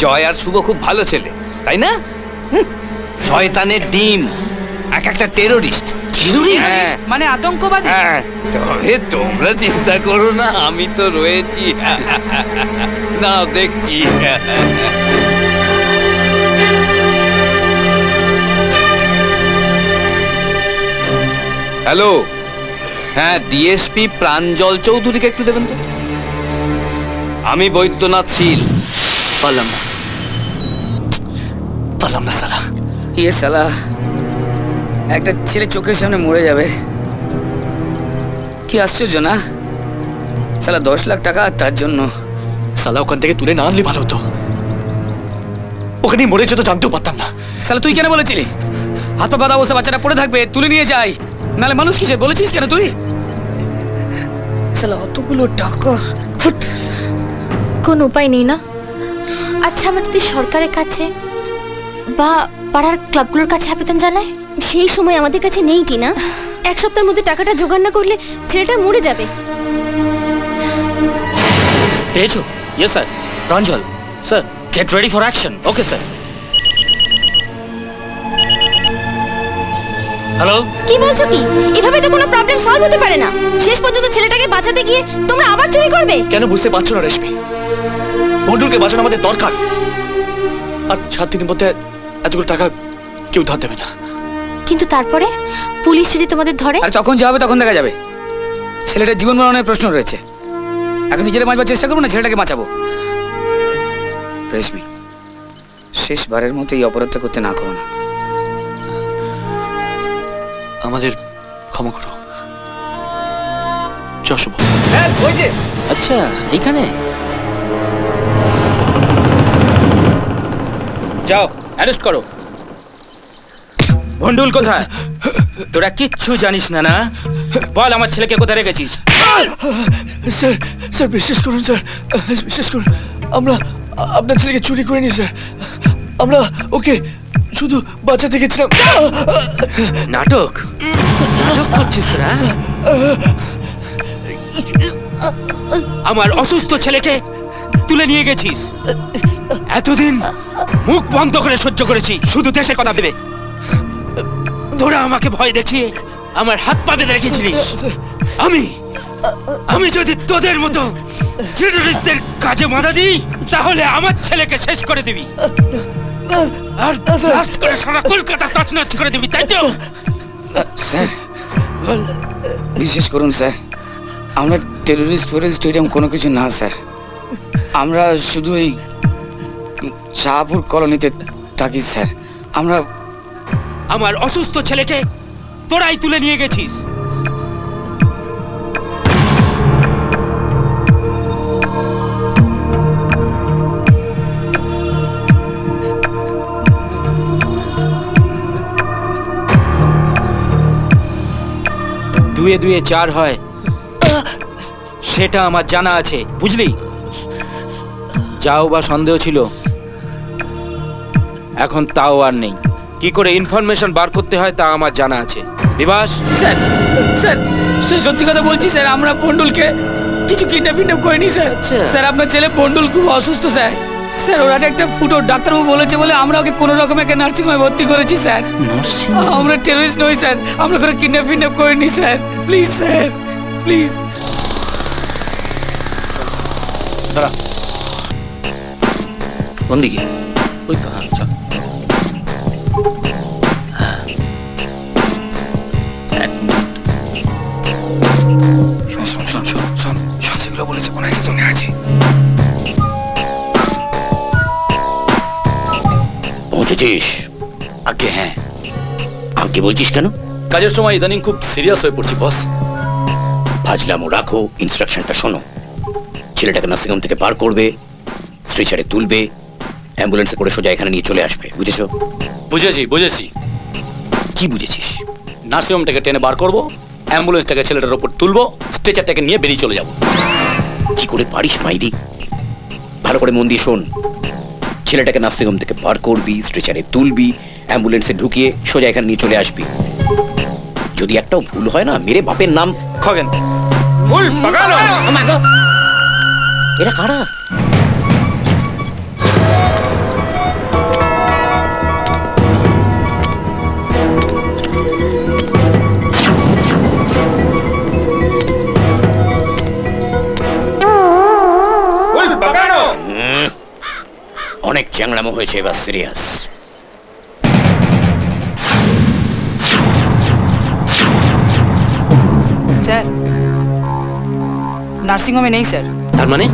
জয় আর শুভ খুব ভালো ছেলে, তাই না? শয়তানের ডিম, এক একটা টেরোরিস্ট। মানে আতঙ্কবাদী। তবে তোমরা চিন্তা করো না, আমি তো রয়েছি। না দেখছি। হ্যালো, হ্যাঁ ডিএসপি প্রাঞ্জল চৌধুরীকে একটু দেবেন তো? আমি বৈদ্যনাথ শীল। পারলাম না, পারলাম না সালা। ইয়ে সালা, একটা ছেলে চোখের সামনে মরে যাবে, কি আশ্চর্য না? সালা দশ লাখ টাকা তার জন্য। সালা ওখান থেকে তুলে না আনলে ভালো হতো। ওখানে মরে যেত, জানতেও পারতাম না। সালা তুই কেন বলেছিলি? হাত পা বাঁধা অবস্থা বাচ্চাটা পড়ে থাকবে, তুলে নিয়ে যাই। নাহলে মানুষ কি বলেছিস কেন তুই? সালা অতগুলো টাকা, কোন উপায় নেই না? আচ্ছা, আমরা যদি সরকারের কাছে বা পাড়ার ক্লাবগুলোর কাছে আবেদন জানাই, সেই সময় আমাদের কাছে নেই কিনা। এক সপ্তাহের মধ্যে টাকাটা জোগাড় না করলে ছেলেটা মরে যাবে। পেয়েছো? Yes sir. Pranjal sir, get ready for action. Okay sir. Hello, কি বলছো কি? এভাবে তো কোনো প্রবলেম সলভ হতে পারে না। শেষ পর্যন্ত ছেলেটাকে বাঁচাতে গিয়ে তোমরা আবার চুরি করবে কেন? বুঝতে পারছো না রেশমি, বন্ধুকে বাঁচানো আমাদের দরকার। আর সাত দিনের মধ্যে এতগুলো টাকা কেউ ধার দেবে না। কিন্তু তারপরে পুলিশ যদি তোমাদের ধরে? আর তখন যা হবে তখন দেখা যাবে। ছেলেটার জীবন মরণের প্রশ্ন রয়েছে, এখন নিজেরা বাঁচাবার চেষ্টা করবো না ছেলেটাকে বাঁচাবো? রেশমি, শেষবারের মতো এই অপরাধটা করতে না করো না। আমাদের ক্ষমা করো। আচ্ছা, এইখানে যাও, অ্যারেস্ট করো। ভন্ডুল কোথায়? তোরা কিচ্ছু জানিস না না? বল, আমার ছেলেকে কোথায় রেখেছিস? স্যার স্যার বিশ্বাস করুন, স্যার বিশ্বাস করুন, আমরা আপনার ছেলেকে চুরি করিনি স্যার। আমরা ওকে শুধু বাঁচাতে গেছিলাম। নাটক নাটক করছিস তোরা? আমার অসুস্থ ছেলেকে তুলে নিয়ে গেছিস। এতদিন মুখ বন্ধ করে সহ্য করেছি, শুধু দেশের কথা ভেবে। তোরা আমাকে ভয় দেখিয়ে আমার হাত পা বেঁধে রেখেছিলিস। আমি আমি যদি তোদের মতো টেররিস্টদের কাজে বাধা দিই, তাহলে আমার ছেলেকে শেষ করে দিবি, আর ব্লাস্ট করে সারা কলকাতা তছনছ করে দিবি, তাই তো? স্যার বিশেষ করুন স্যার, আমরা টেররিস্ট ফরেস্ট এরকম কোনো কিছু না স্যার। আমরা শুধু এই শাহপুর কলোনিতে থাকি স্যার। আমরা আমার অসুস্থ ছেলেকে তোরাই তুলে নিয়ে গেছিস। দুয়ে দুয়ে চার হয়, সেটা আমার জানা আছে, বুঝলি? যাও বা সন্দেহ ছিল, এখন তাও আর নেই। কি করে ইনফরমেশন বার করতে হয় তা আমার জানা আছে। বিভাস স্যার, স্যার স্যার সত্যি কথা বলছি স্যার, আমরা পন্ডুলকে কিছু কিডন্যাপ ফিডন্যাপ করিনি স্যার। স্যার আপনার ছেলে পন্ডুল খুব অসুস্থ স্যার। স্যার ওরা একটা ফুটো ডাক্তারবাবু বলেছে বলে আমরা ওকে কোনো রকম একটা নার্সিংহোমে ভর্তি করেছি স্যার। আমরা টেররিস্ট নই স্যার, আমরা কোনো কিডন্যাপ ফিডন্যাপ করিনি স্যার। Please sir please. কোন দিকে? ওই তো, হ্যাঁ চল। আগে হ্যাঁ, আগে বলছিস কেন? কাজের সময় ইদানিং খুব সিরিয়াস হয়ে পড়ছি বস। ফাজলামো রাখো, ইনস্ট্রাকশনটা শোনো। ছেলেটাকে নার্সিংহোম থেকে পার করবে, স্ট্রেচারে তুলবে, অ্যাম্বুলেন্সে করে সোজা এখানে নিয়ে চলে আসবে, বুঝেছো? বুঝেছি বুঝেছি। কি বুঝেছিস? নার্সিংহোমটাকে টেনে বার করবো, অ্যাম্বুলেন্সটাকে ছেলেটার ওপর তুলবো, স্ট্রেচারটাকে নিয়ে বেরিয়ে চলে যাবো। কি করে পারিস মাইরি? ভালো করে মন দিয়ে শোন। ছেলেটাকে নার্সিংহোম থেকে পার করবি, স্ট্রেচারে তুলবি, অ্যাম্বুলেন্সে ঢুকিয়ে সোজা এখানে নিয়ে চলে আসবি। যদি একটাও ভুল হয় না, মেরে বাপের নাম খগেন। এরা কারা? অনেক চ্যাংড়ামো হয়েছে এবার, সিরিয়াস। স্যার নার্সিংহোমে নেই স্যার। তার মানে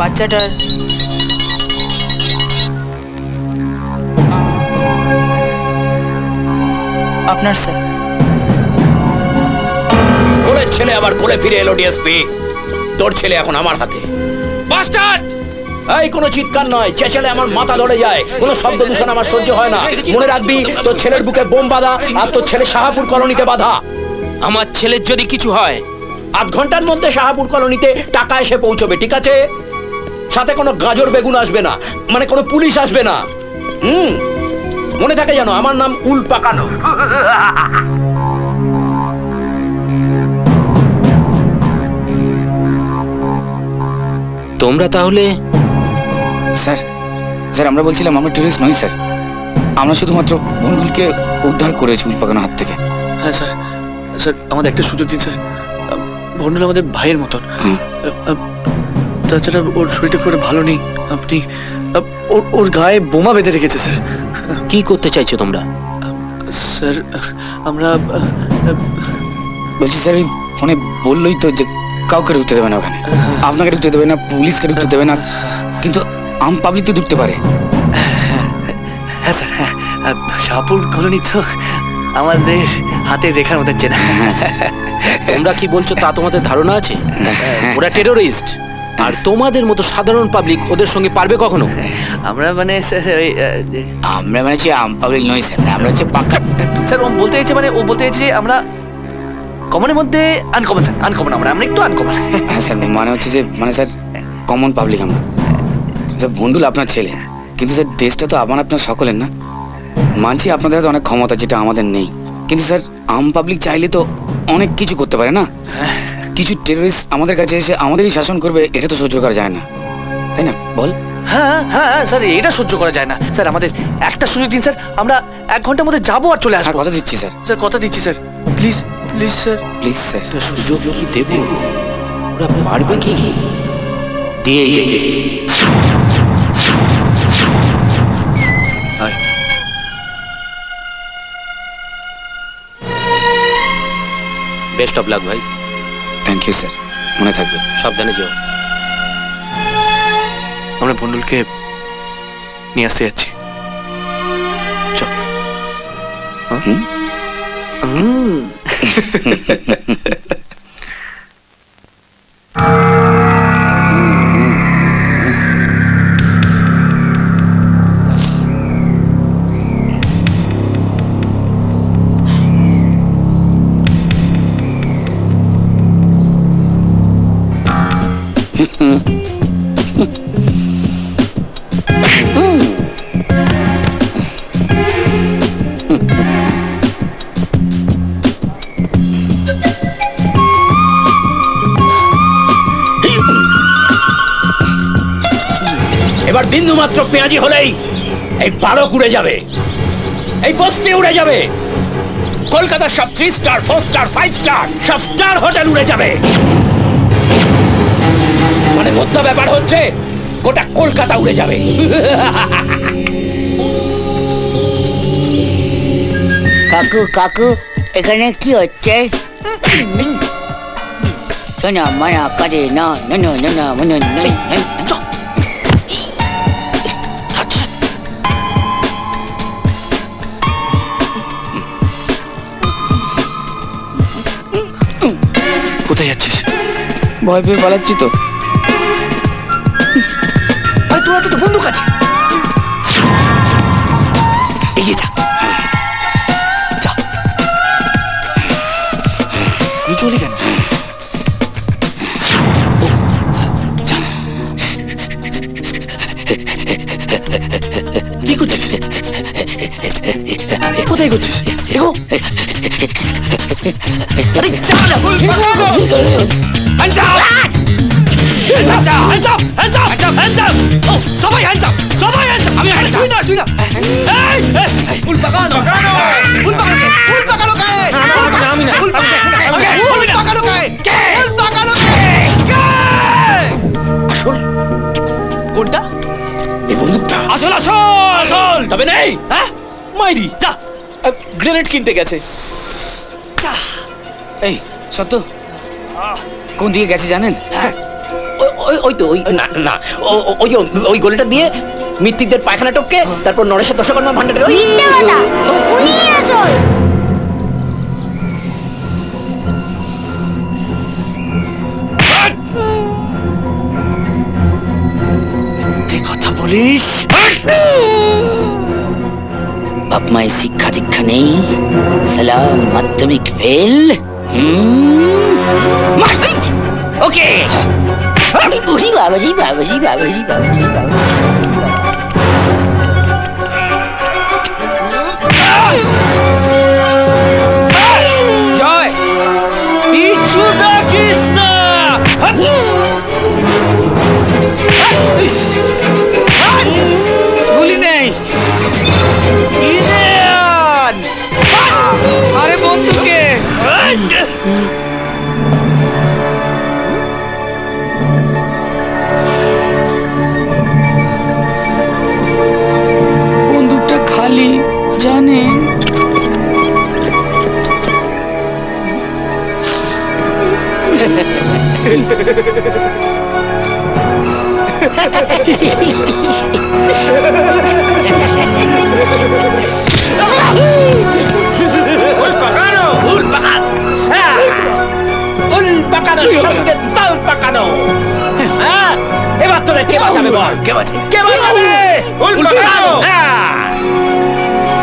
বাচ্চাটার আপনার স্যার। কোলে ছেলে আবার কোলে ফিরে এলো ডিএসপি। তোর ছেলে এখন আমার হাতে। বাস্টার্ড! এই কোনো চিৎকার নয়, চেঁচালে আমার মাথা ধরে যায়। কোনো শব্দ দূষণ আমার সহ্য হয় না। মনে রাখবি, তোর ছেলের বুকে বোম বাঁধা, আর তোর ছেলে শাহাপুর কলোনিতে বাঁধা। আমার ছেলের যদি কিছু হয়, আধ ঘন্টার মধ্যে শাহাপুর কলোনিতে টাকা এসে পৌঁছবে, ঠিক আছে? সাথে কোনো গাজর বেগুন আসবে না, মানে কোনো পুলিশ আসবে না। হুম, মনে থাকে জানো আমার নাম উল পাকানো। তোমরা তাহলে? স্যার স্যার আমরা বলছিলাম আমরা টেরিস্ট নই স্যার, আমরা শুধুমাত্র বন্ধুলকে উদ্ধার করেছি উল পাকানোর হাত থেকে। হ্যাঁ স্যার, স্যার আমাদের একটা সুযোগ দিন স্যার। বন্ধুল আমাদের ভাইয়ের মতন, তাছাড়া ওর শরীরটা খুব ভালো নেই। আপনি ওর গায়ে বোমা বেঁধে রেখেছে স্যার। কি করতে চাইছো তোমরা? স্যার আমরা বলছি স্যার, ফোনে বললোই তো যে কাউকে ঢুকতে দেবে না ওখানে, আপনাকে ঢুকতে দেবে না, পুলিশকে ঢুকতে দেবে না, কিন্তু আম পাবলিক তো ঢুকতে পারে। হ্যাঁ স্যার, হ্যাঁ শাহপুর কলোনি তো আমাদের হাতের রেখার মধ্যে চেনা। তোমরা কি বলছো তা তোমাদের ধারণা আছে? ওরা টেররিস্ট, আর তোমাদের মতো সাধারণ পাবলিক ওদের সঙ্গে পারবে কখনো? আমরা মানে স্যার ওই আমরা মানে আম পাবলিক নই স্যার, আমরা হচ্ছে পাক্কা। স্যার ও বলতে চাইছে, মানে ও বলতে চাইছে আমরা কমনের মধ্যে আনকমন স্যার, আনকমন আমরা, আমরা একটু আনকমন। হ্যাঁ স্যার, মানে হচ্ছে যে মানে স্যার কমন পাবলিক আমরা। স্যার ভন্ডুল আপনার ছেলে, কিন্তু স্যার দেশটা তো আমার আপনার সকলের না। মানছি আপনাদের হাতে অনেক ক্ষমতা যেটা আমাদের নেই, কিন্তু স্যার আম পাবলিক চাইলে তো অনেক কিছু করতে পারে না। কিছু টেররিস্ট আমাদের কাছে এসে আমাদেরই শাসন করবে, এটা তো সহ্য করা যায় না, তাই না বল? হ্যাঁ হ্যাঁ স্যার, এটা সহ্য করা যায় না স্যার। আমাদের একটা সুযোগ দিন স্যার, আমরা এক ঘন্টার মধ্যে যাবো আর চলে আসবো। কথা দিচ্ছি স্যার, স্যার কথা দিচ্ছি sir. Please please sir, please sir সুযোগ কি দেবো? ওরা পারবে কি দিয়ে? বেস্ট অফ লাক ভাই। থ্যাংক ইউ স্যার, মনে থাকবে, সাবধানে যাও। আমরা বন্ধুলকে নিয়ে আসতে যাচ্ছি। এবার বিন্দু মাত্র পেঁয়াজি হলেই এই পারক উড়ে যাবে, এই বস্তি উড়ে যাবে, কলকাতার সব three star four star five star সব স্টার হোটেল উড়ে যাবে। মানে মোদ্দা ব্যাপার হচ্ছে গোটা কলকাতা উড়ে যাবে। কাকু কাকু এখানে কি হচ্ছে? শোনা মায়া কাজে না না না না না না না কোথায় যাচ্ছিস? ভয় পেয়ে পালাচ্ছি তো। আরে তোর হাতে তো বন্দুক আছে, এগিয়ে যা। চলে কেন? কি করছিস? কোথায় করছিস? এগো। আরে চালা বল এগো। hands up hands up hands up hands up hands up hands up ও সবাই hands up সবাই hands up আমি hands up তুই না তুই না এই এই ফুল পাকানো পাকানো ফুল পাকানো ফুল পাকানো কায়ে আমি না ফুল পাকানো ফুল পাকানো কায়ে কে ফুল পাকানো কে আসল কোনটা? এই বন্দুকটা আসল আসল আসল তবে নেই। হ্যাঁ মাইরি যা গ্রেনেড কিনতে গেছে। এই সত্য কোন দিকে গেছে জানেন? ওই তো ওই না না ওই ওই গলিটা দিয়ে মিত্তিকদের পায়খানা টপকে তারপর নরেশের দশকর্মা ভান্ডারের ওই উনি আসল। কথা বলিস, বাপ মায়ের শিক্ষা দীক্ষা নেই, সালা মাধ্যমিক ফেল। ওকে ওহি বাবাজি বাবাজি বাবাজি বাবাজি বাবাজি জয় পিছু ডাকিস না। গুলি নেই। আরে বন্ধুকে বন্দুকটা খালি জানে।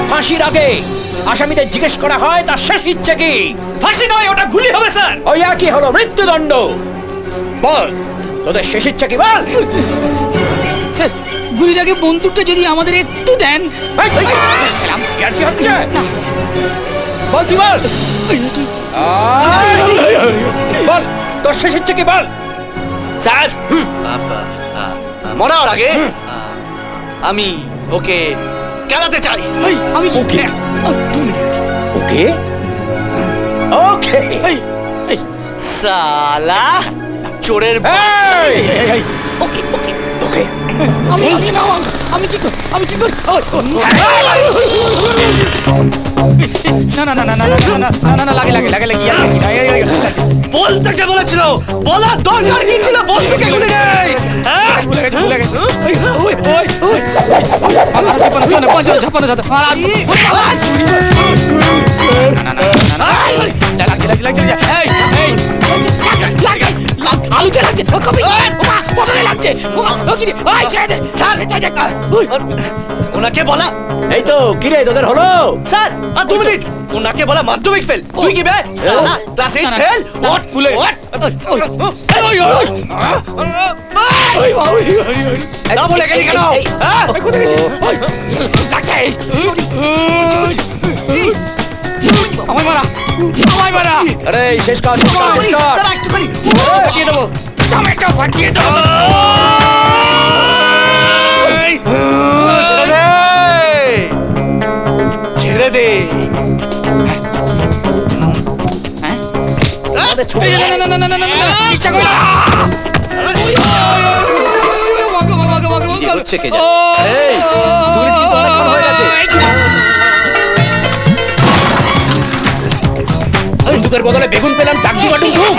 ফাঁসির আগে আসামিদের জিজ্ঞেস করা হয় তার শেষ ইচ্ছে কি? ফাঁসি নয়, ওটা গুলি হবে স্যার। ওই একই হলো মৃত্যুদণ্ড। বল তোদের শেষ ইচ্ছা কি? বল স্যার, গুলির আগে বন্দুকটা যদি আমাদের একটু দেন। কি হচ্ছে বল, তুই বল বল তোর শেষ ইচ্ছে কি? বল স্যার। মরার আগে আমি ওকে কেলাতে চাই। আমি ওকে ওকে ওকে সালা চোরের ওকে ওকে ওকে আমি আমি না আমি কি করি আমি কি করি না না না না না না না লাগে লাগে লাগে লাগে বলতে কে বলেছিল? বলা দরকার কি ছিল? বলতে কে গুলি নেই। হ্যাঁ ভুলে গেছি ভুলে গেছি ওই ওই ওই পাঁচজন পাঁচজন ছাপানো যাতে ফালা না না না না লাগে লাগে লাগে এই এই লাগে আলু চলে যাচ্ছে কবি ওমা পড়ে লাগছে ওমা ওগিরে ওই ছেড়ে ছাড় এটা দেখা ওই ওনাকে বলা। এই তো কি রে তোদের হলো? স্যার আর দুই মিনিট। ওনাকে বলা মাধ্যমিক ফেল। তুই কি বে সালা ক্লাস এইট ফেল হোয়াট কুলে হোয়াট ওই ওই ওই ওই না বলে গেলি কেন? হ্যাঁ কোথায় গেছিস? ওই লাগছে আমায় মারা আমায় মারা। আরে শেষ কাজ শেষ কাজ তার একটু করি ফাটিয়ে দেবো টমেটো ফাটিয়ে দেবো। থেকে যায় এই দুই তিন কোণা খারাপ হয়ে গেছে আরে সুগার বদলে বেগুন পেলাম ডাকজি বাটুম খুব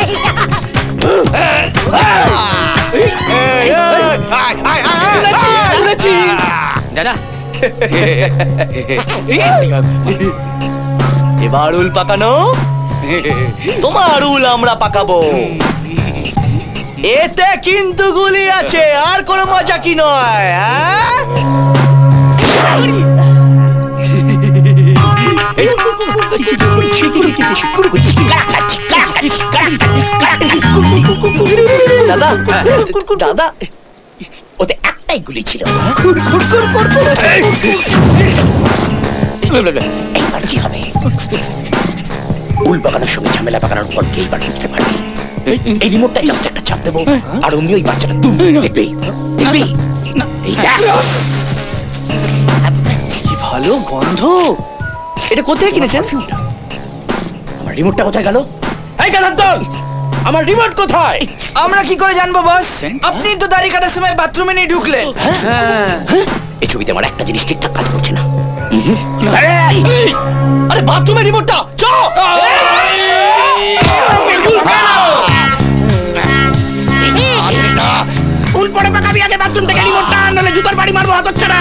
আই আই আই উড়েছি দাদা এবার উল পাকানো তোমার উল আমরা পাকাবো এতে কিন্তু গুলি আছে আর কোন মজা কি নয় হ্যাঁ দাদা দাদা ওতে একটাই গুলি ছিল এইবার কি হবে উল বাগানের সঙ্গে ঝামেলা বাগানোর পর কে এইবার ঢুকতে পারবে এই রিমোটটা জাস্ট একটা চাপ দেবো আর অমনি ওই বাচ্চাটা তুমি দেখবি দেখবি ভালো গন্ধ এটা কোথায় কিনেছেন আমার রিমোটটা কোথায় গেল এই গাধার দল আমার রিমোট কোথায় আমরা কি করে জানবো বস আপনি তো দাড়ি কাটার সময় বাথরুমে নিয়ে ঢুকলেন এই ছবিতে আমার একটা জিনিস ঠিকঠাক কাজ করছে না আরে বাথরুমে রিমোটটা চল জুতার বাড়ি মারবো হাত হচ্ছে না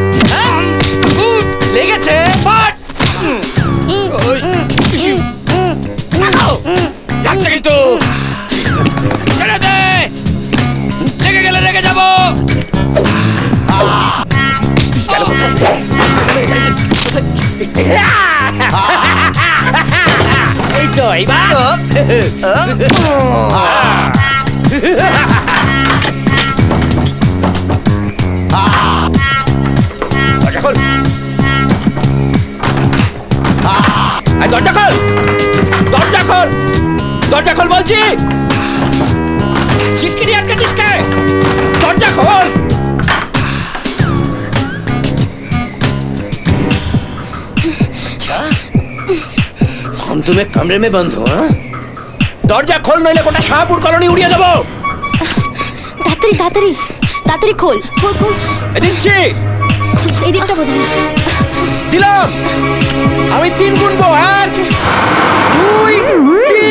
লেগেছে কিন্তু ছেড়ে দে লেগে গেলে লেগে যাবো এই তো এইবার দরজা খোল দরজা খোল দরজা খোল বলছি ছিটকিনি আটকে দিস কে দরজা খোল हम तुम्हें कमरे में बंद हो दरजा खोल नইলে গোটা শাহপুর কলোনি উড়িয়ে দেব তাড়াতাড়ি তাড়াতাড়ি তাড়াতাড়ি খোল খোল খোল দিচ্ছি এই দিকটা বোধ হয় দিলাম আমি তিন গুনবো এক দুই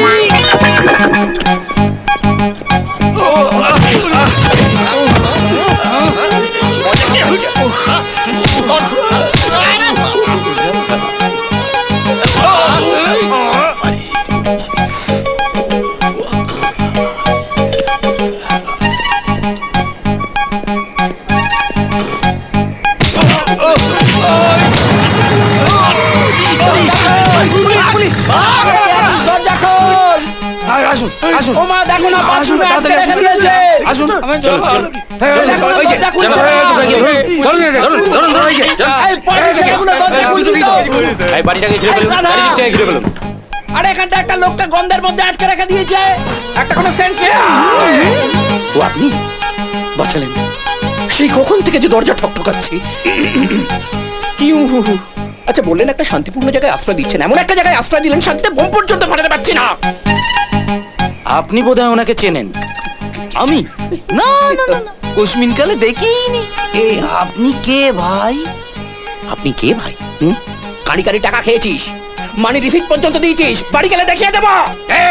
একটা লোকটা গন্ধের মধ্যে আটকে রেখে দিয়েছে একটা কোনো আপনি বাঁচালেন সেই কখন থেকে যে দরজা ঠকঠকাচ্ছি আচ্ছা বললেন একটা শান্তিপূর্ণ জায়গায় আশ্রয় দিচ্ছেন এমন একটা জায়গায় আশ্রয় দিলেন শান্তিতে বোম পর্যন্ত ফাটাতে পারছি না আপনি বোধহয় ওনাকে চেনেন আমি না না না কুসমিন কালে দেখিনি এই আপনি কে ভাই আপনি কে ভাই হুম কাড়ি কাড়ি টাকা খেয়েছিস মানি রিসিট পর্যন্ত দিয়েছিস বাড়ি গেলে দেখিয়ে দেব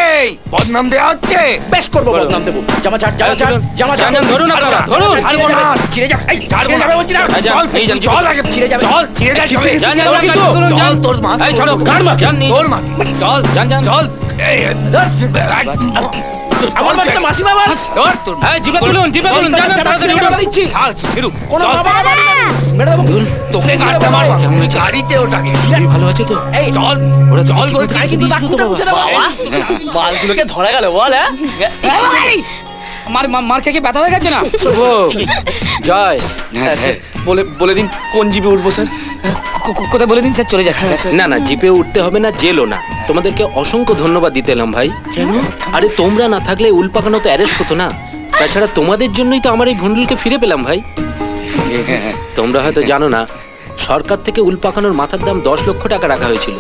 এই বদনাম দেয়া হচ্ছে বেশ করব বদনাম দেব জামা ছাড় জামা ছাড় জামা ছাড় ধরুন আপনারা ধরুন ছাড়বো না ছিড়ে যাবে এই ছাড়বো যাবে বলছি না চল এই চল আগে ছিড়ে যাবে চল ছিড়ে যাবে জান জান চল তোর মা এই ছাড়ো গান মা জান তোর মা চল জান জান চল এই ধর ধরা গেল বল মার খেয়ে ব্যথা হয়ে গেছে না জয় বলে দিন কোন জীবে উঠবো স্যার কথা বলে দিন স্যার চলে যাচ্ছে স্যার। না না জিপে উঠতে হবে না, জেলও না। তোমাদেরকে অসংখ্য ধন্যবাদ দিতে এলাম ভাই। কেন? আরে তোমরা না থাকলে উল্পাকানো তো অ্যারেস্ট হতো না। তাছাড়া তোমাদের জন্যই তো আমার এই ভন্ডুলকে ফিরে পেলাম ভাই। তোমরা হয়তো জানো না সরকার থেকে উল পাকানোর মাথার দাম দশ লক্ষ টাকা রাখা হয়েছিল।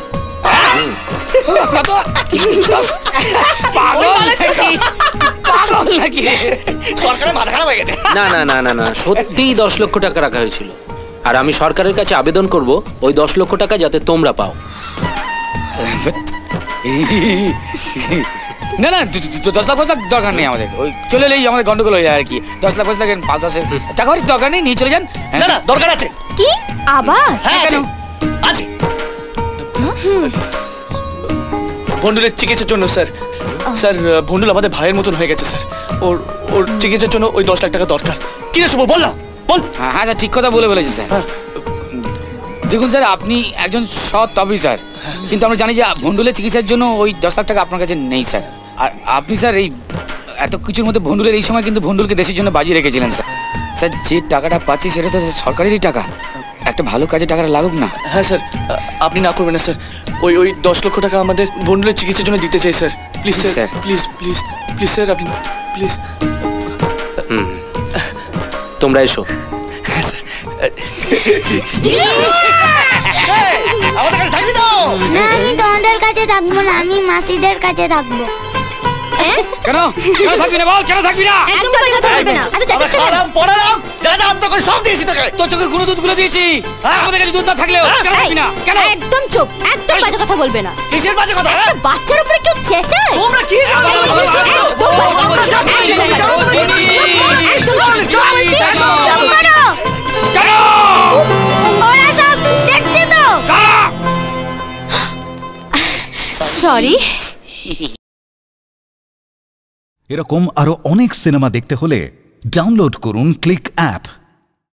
না না না না না সত্যিই দশ লক্ষ টাকা রাখা হয়েছিল। আর আমি সরকারের কাছে আবেদন করব ওই দশ লক্ষ টাকা যাতে তোমরা পাও। না না দশ লাখ পয়সা দরকার নেই আমাদের, ওই চলে এলেই আমাদের গন্ডগোল হয়ে যায় আর কি। দশ লাখ পয়সা লাগেন পাঁচ হাজার টাকা দরকার নেই, নিয়ে চলে যান। না না দরকার আছে কি আবার? হ্যাঁ আছে ভন্ডুলের চিকিৎসার জন্য স্যার। স্যার ভন্ডুল আমাদের ভাইয়ের মতন হয়ে গেছে স্যার, ওর ওর চিকিৎসার জন্য ওই দশ লাখ টাকা দরকার। কি রে শুভ বল না বল। হ্যাঁ হ্যাঁ ঠিক কথা বলে বলেছি স্যার। দেখুন স্যার আপনি একজন সৎ অফিসার, কিন্তু আমরা জানি যে ভন্ডুলের চিকিৎসার জন্য ওই দশ লাখ টাকা আপনার কাছে নেই স্যার। আর আপনি স্যার এই এত কিছুর মধ্যে ভন্ডুলের এই সময় কিন্তু ভন্ডুলকে দেশের জন্য বাজিয়ে রেখেছিলেন স্যার। স্যার যে টাকাটা পাচ্ছি সেটা তো সরকারেরই টাকা, একটা ভালো কাজে টাকাটা লাগুক না। হ্যাঁ স্যার আপনি না করবেন না স্যার, ওই ওই দশ লক্ষ টাকা আমাদের ভন্ডুলের চিকিৎসার জন্য দিতে চাই sir. Please sir please please please sir আপনি প্লিজ। তোমরা এসো। হ্যাঁ স্যার আমাদের কাছে থাকবি তো? না আমি তোমাদের কাছে থাকবো না, আমি মাসিদের কাছে থাকবো। কেন কেন থাকবি না বল, কেন থাকবি না? একদম কথা বলবে না। আরে চাচা সালাম পড়ালাম দাদা, আপনি কই সব দিয়েছি তোকে, তোর চোখে গুঁড়ো দুধ গুলো দিয়েছি। আমাদের কাছে দুধ না থাকলেও কেন থাকবি না? কেন একদম চুপ, একদম বাজে কথা বলবে না। কিসের বাজে কথা? বাচ্চার উপরে কেউ চেঁচায়? তোমরা কি ওরা সব দেখছে তো? সরি। এরকম আরো অনেক সিনেমা দেখতে হলে ডাউনলোড করুন ক্লিক অ্যাপ।